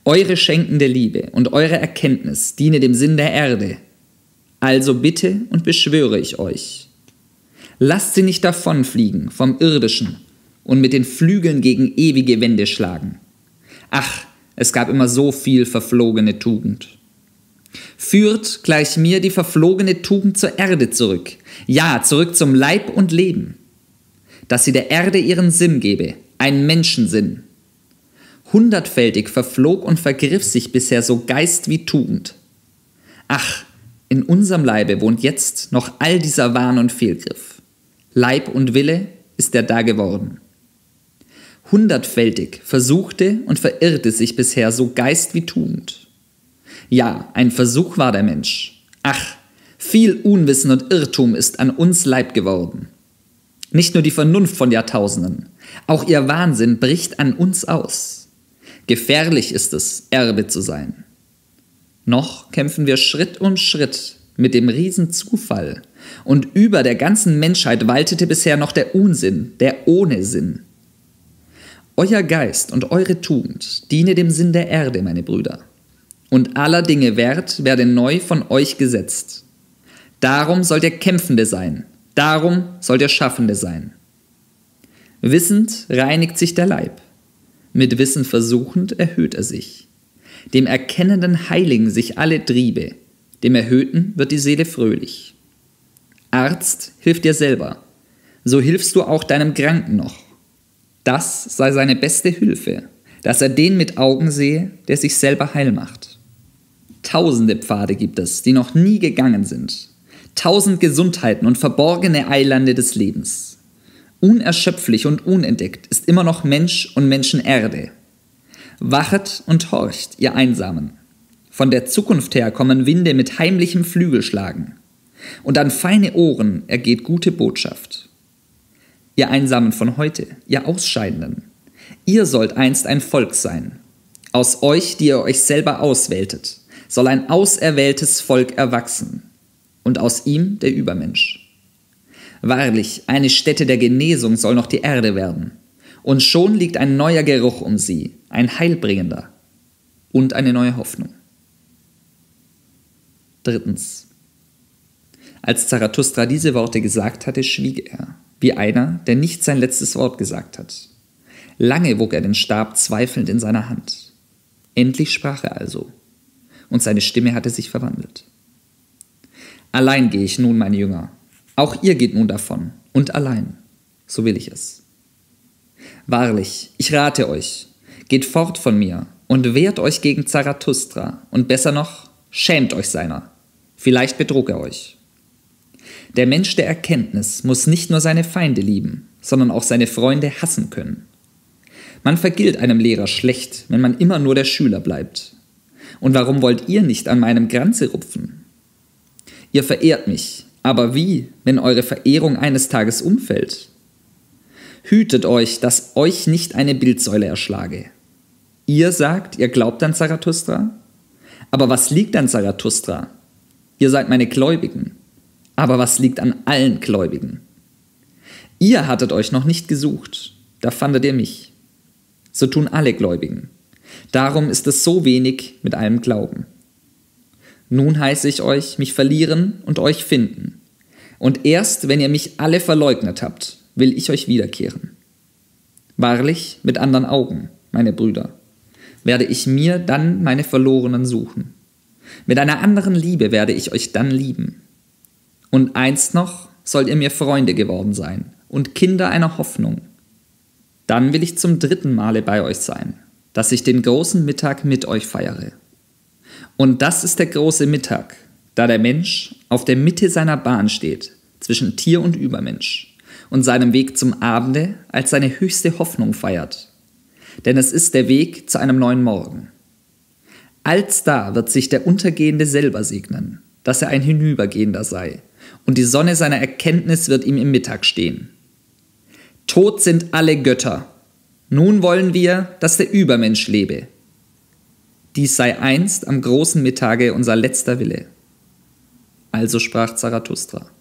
Eure schenkende Liebe und eure Erkenntnis diene dem Sinn der Erde. Also bitte und beschwöre ich euch. Lasst sie nicht davonfliegen vom Irdischen und mit den Flügeln gegen ewige Wände schlagen. Ach, es gab immer so viel verflogene Tugend. Führt gleich mir die verflogene Tugend zur Erde zurück, ja, zurück zum Leib und Leben, dass sie der Erde ihren Sinn gebe, einen Menschensinn. Hundertfältig verflog und vergriff sich bisher so Geist wie Tugend. Ach, in unserem Leibe wohnt jetzt noch all dieser Wahn und Fehlgriff. Leib und Wille ist er da geworden. Hundertfältig versuchte und verirrte sich bisher so Geist wie Tugend. Ja, ein Versuch war der Mensch. Ach, viel Unwissen und Irrtum ist an uns Leib geworden. Nicht nur die Vernunft von Jahrtausenden, auch ihr Wahnsinn bricht an uns aus. Gefährlich ist es, Erbe zu sein. Noch kämpfen wir Schritt um Schritt mit dem Riesenzufall. Und über der ganzen Menschheit waltete bisher noch der Unsinn, der ohne Sinn. Euer Geist und eure Tugend diene dem Sinn der Erde, meine Brüder. Und aller Dinge Wert werde neu von euch gesetzt. Darum sollt ihr Kämpfende sein, darum sollt ihr Schaffende sein. Wissend reinigt sich der Leib, mit Wissen versuchend erhöht er sich. Dem Erkennenden heiligen sich alle Triebe, dem Erhöhten wird die Seele fröhlich. Arzt, hilf dir selber, so hilfst du auch deinem Kranken noch. Das sei seine beste Hilfe, dass er den mit Augen sehe, der sich selber heil macht. Tausende Pfade gibt es, die noch nie gegangen sind. Tausend Gesundheiten und verborgene Eilande des Lebens. Unerschöpflich und unentdeckt ist immer noch Mensch und Menschenerde. Wachet und horcht, ihr Einsamen. Von der Zukunft her kommen Winde mit heimlichem Flügelschlagen. Und an feine Ohren ergeht gute Botschaft. Ihr Einsamen von heute, ihr Ausscheidenden, ihr sollt einst ein Volk sein. Aus euch, die ihr euch selber auswähltet, soll ein auserwähltes Volk erwachsen. Und aus ihm der Übermensch. Wahrlich, eine Stätte der Genesung soll noch die Erde werden. Und schon liegt ein neuer Geruch um sie, ein heilbringender. Und eine neue Hoffnung. Drittens. Als Zarathustra diese Worte gesagt hatte, schwieg er, wie einer, der nicht sein letztes Wort gesagt hat. Lange wog er den Stab zweifelnd in seiner Hand. Endlich sprach er also, und seine Stimme hatte sich verwandelt. Allein gehe ich nun, meine Jünger, auch ihr geht nun davon, und allein. so will ich es. Wahrlich, ich rate euch, geht fort von mir und wehrt euch gegen Zarathustra und besser noch, schämt euch seiner. Vielleicht betrog er euch. Der Mensch der Erkenntnis muss nicht nur seine Feinde lieben, sondern auch seine Freunde hassen können. Man vergilt einem Lehrer schlecht, wenn man immer nur der Schüler bleibt. Und warum wollt ihr nicht an meinem Kranze rupfen? Ihr verehrt mich, aber wie, wenn eure Verehrung eines Tages umfällt? Hütet euch, dass euch nicht eine Bildsäule erschlage. Ihr sagt, ihr glaubt an Zarathustra? Aber was liegt an Zarathustra? Ihr seid meine Gläubigen. Aber was liegt an allen Gläubigen? Ihr hattet euch noch nicht gesucht, da fandet ihr mich. So tun alle Gläubigen. Darum ist es so wenig mit allem Glauben. Nun heiße ich euch, mich verlieren und euch finden. Und erst, wenn ihr mich alle verleugnet habt, will ich euch wiederkehren. Wahrlich, mit anderen Augen, meine Brüder, werde ich mir dann meine Verlorenen suchen. Mit einer anderen Liebe werde ich euch dann lieben. Und einst noch sollt ihr mir Freunde geworden sein und Kinder einer Hoffnung. Dann will ich zum dritten Male bei euch sein, dass ich den großen Mittag mit euch feiere. Und das ist der große Mittag, da der Mensch auf der Mitte seiner Bahn steht, zwischen Tier und Übermensch, und seinem Weg zum Abende als seine höchste Hoffnung feiert. Denn es ist der Weg zu einem neuen Morgen. Alsda wird sich der Untergehende selber segnen, dass er ein Hinübergehender sei, und die Sonne seiner Erkenntnis wird ihm im Mittag stehen. Tot sind alle Götter. Nun wollen wir, dass der Übermensch lebe. Dies sei einst am großen Mittage unser letzter Wille. Also sprach Zarathustra.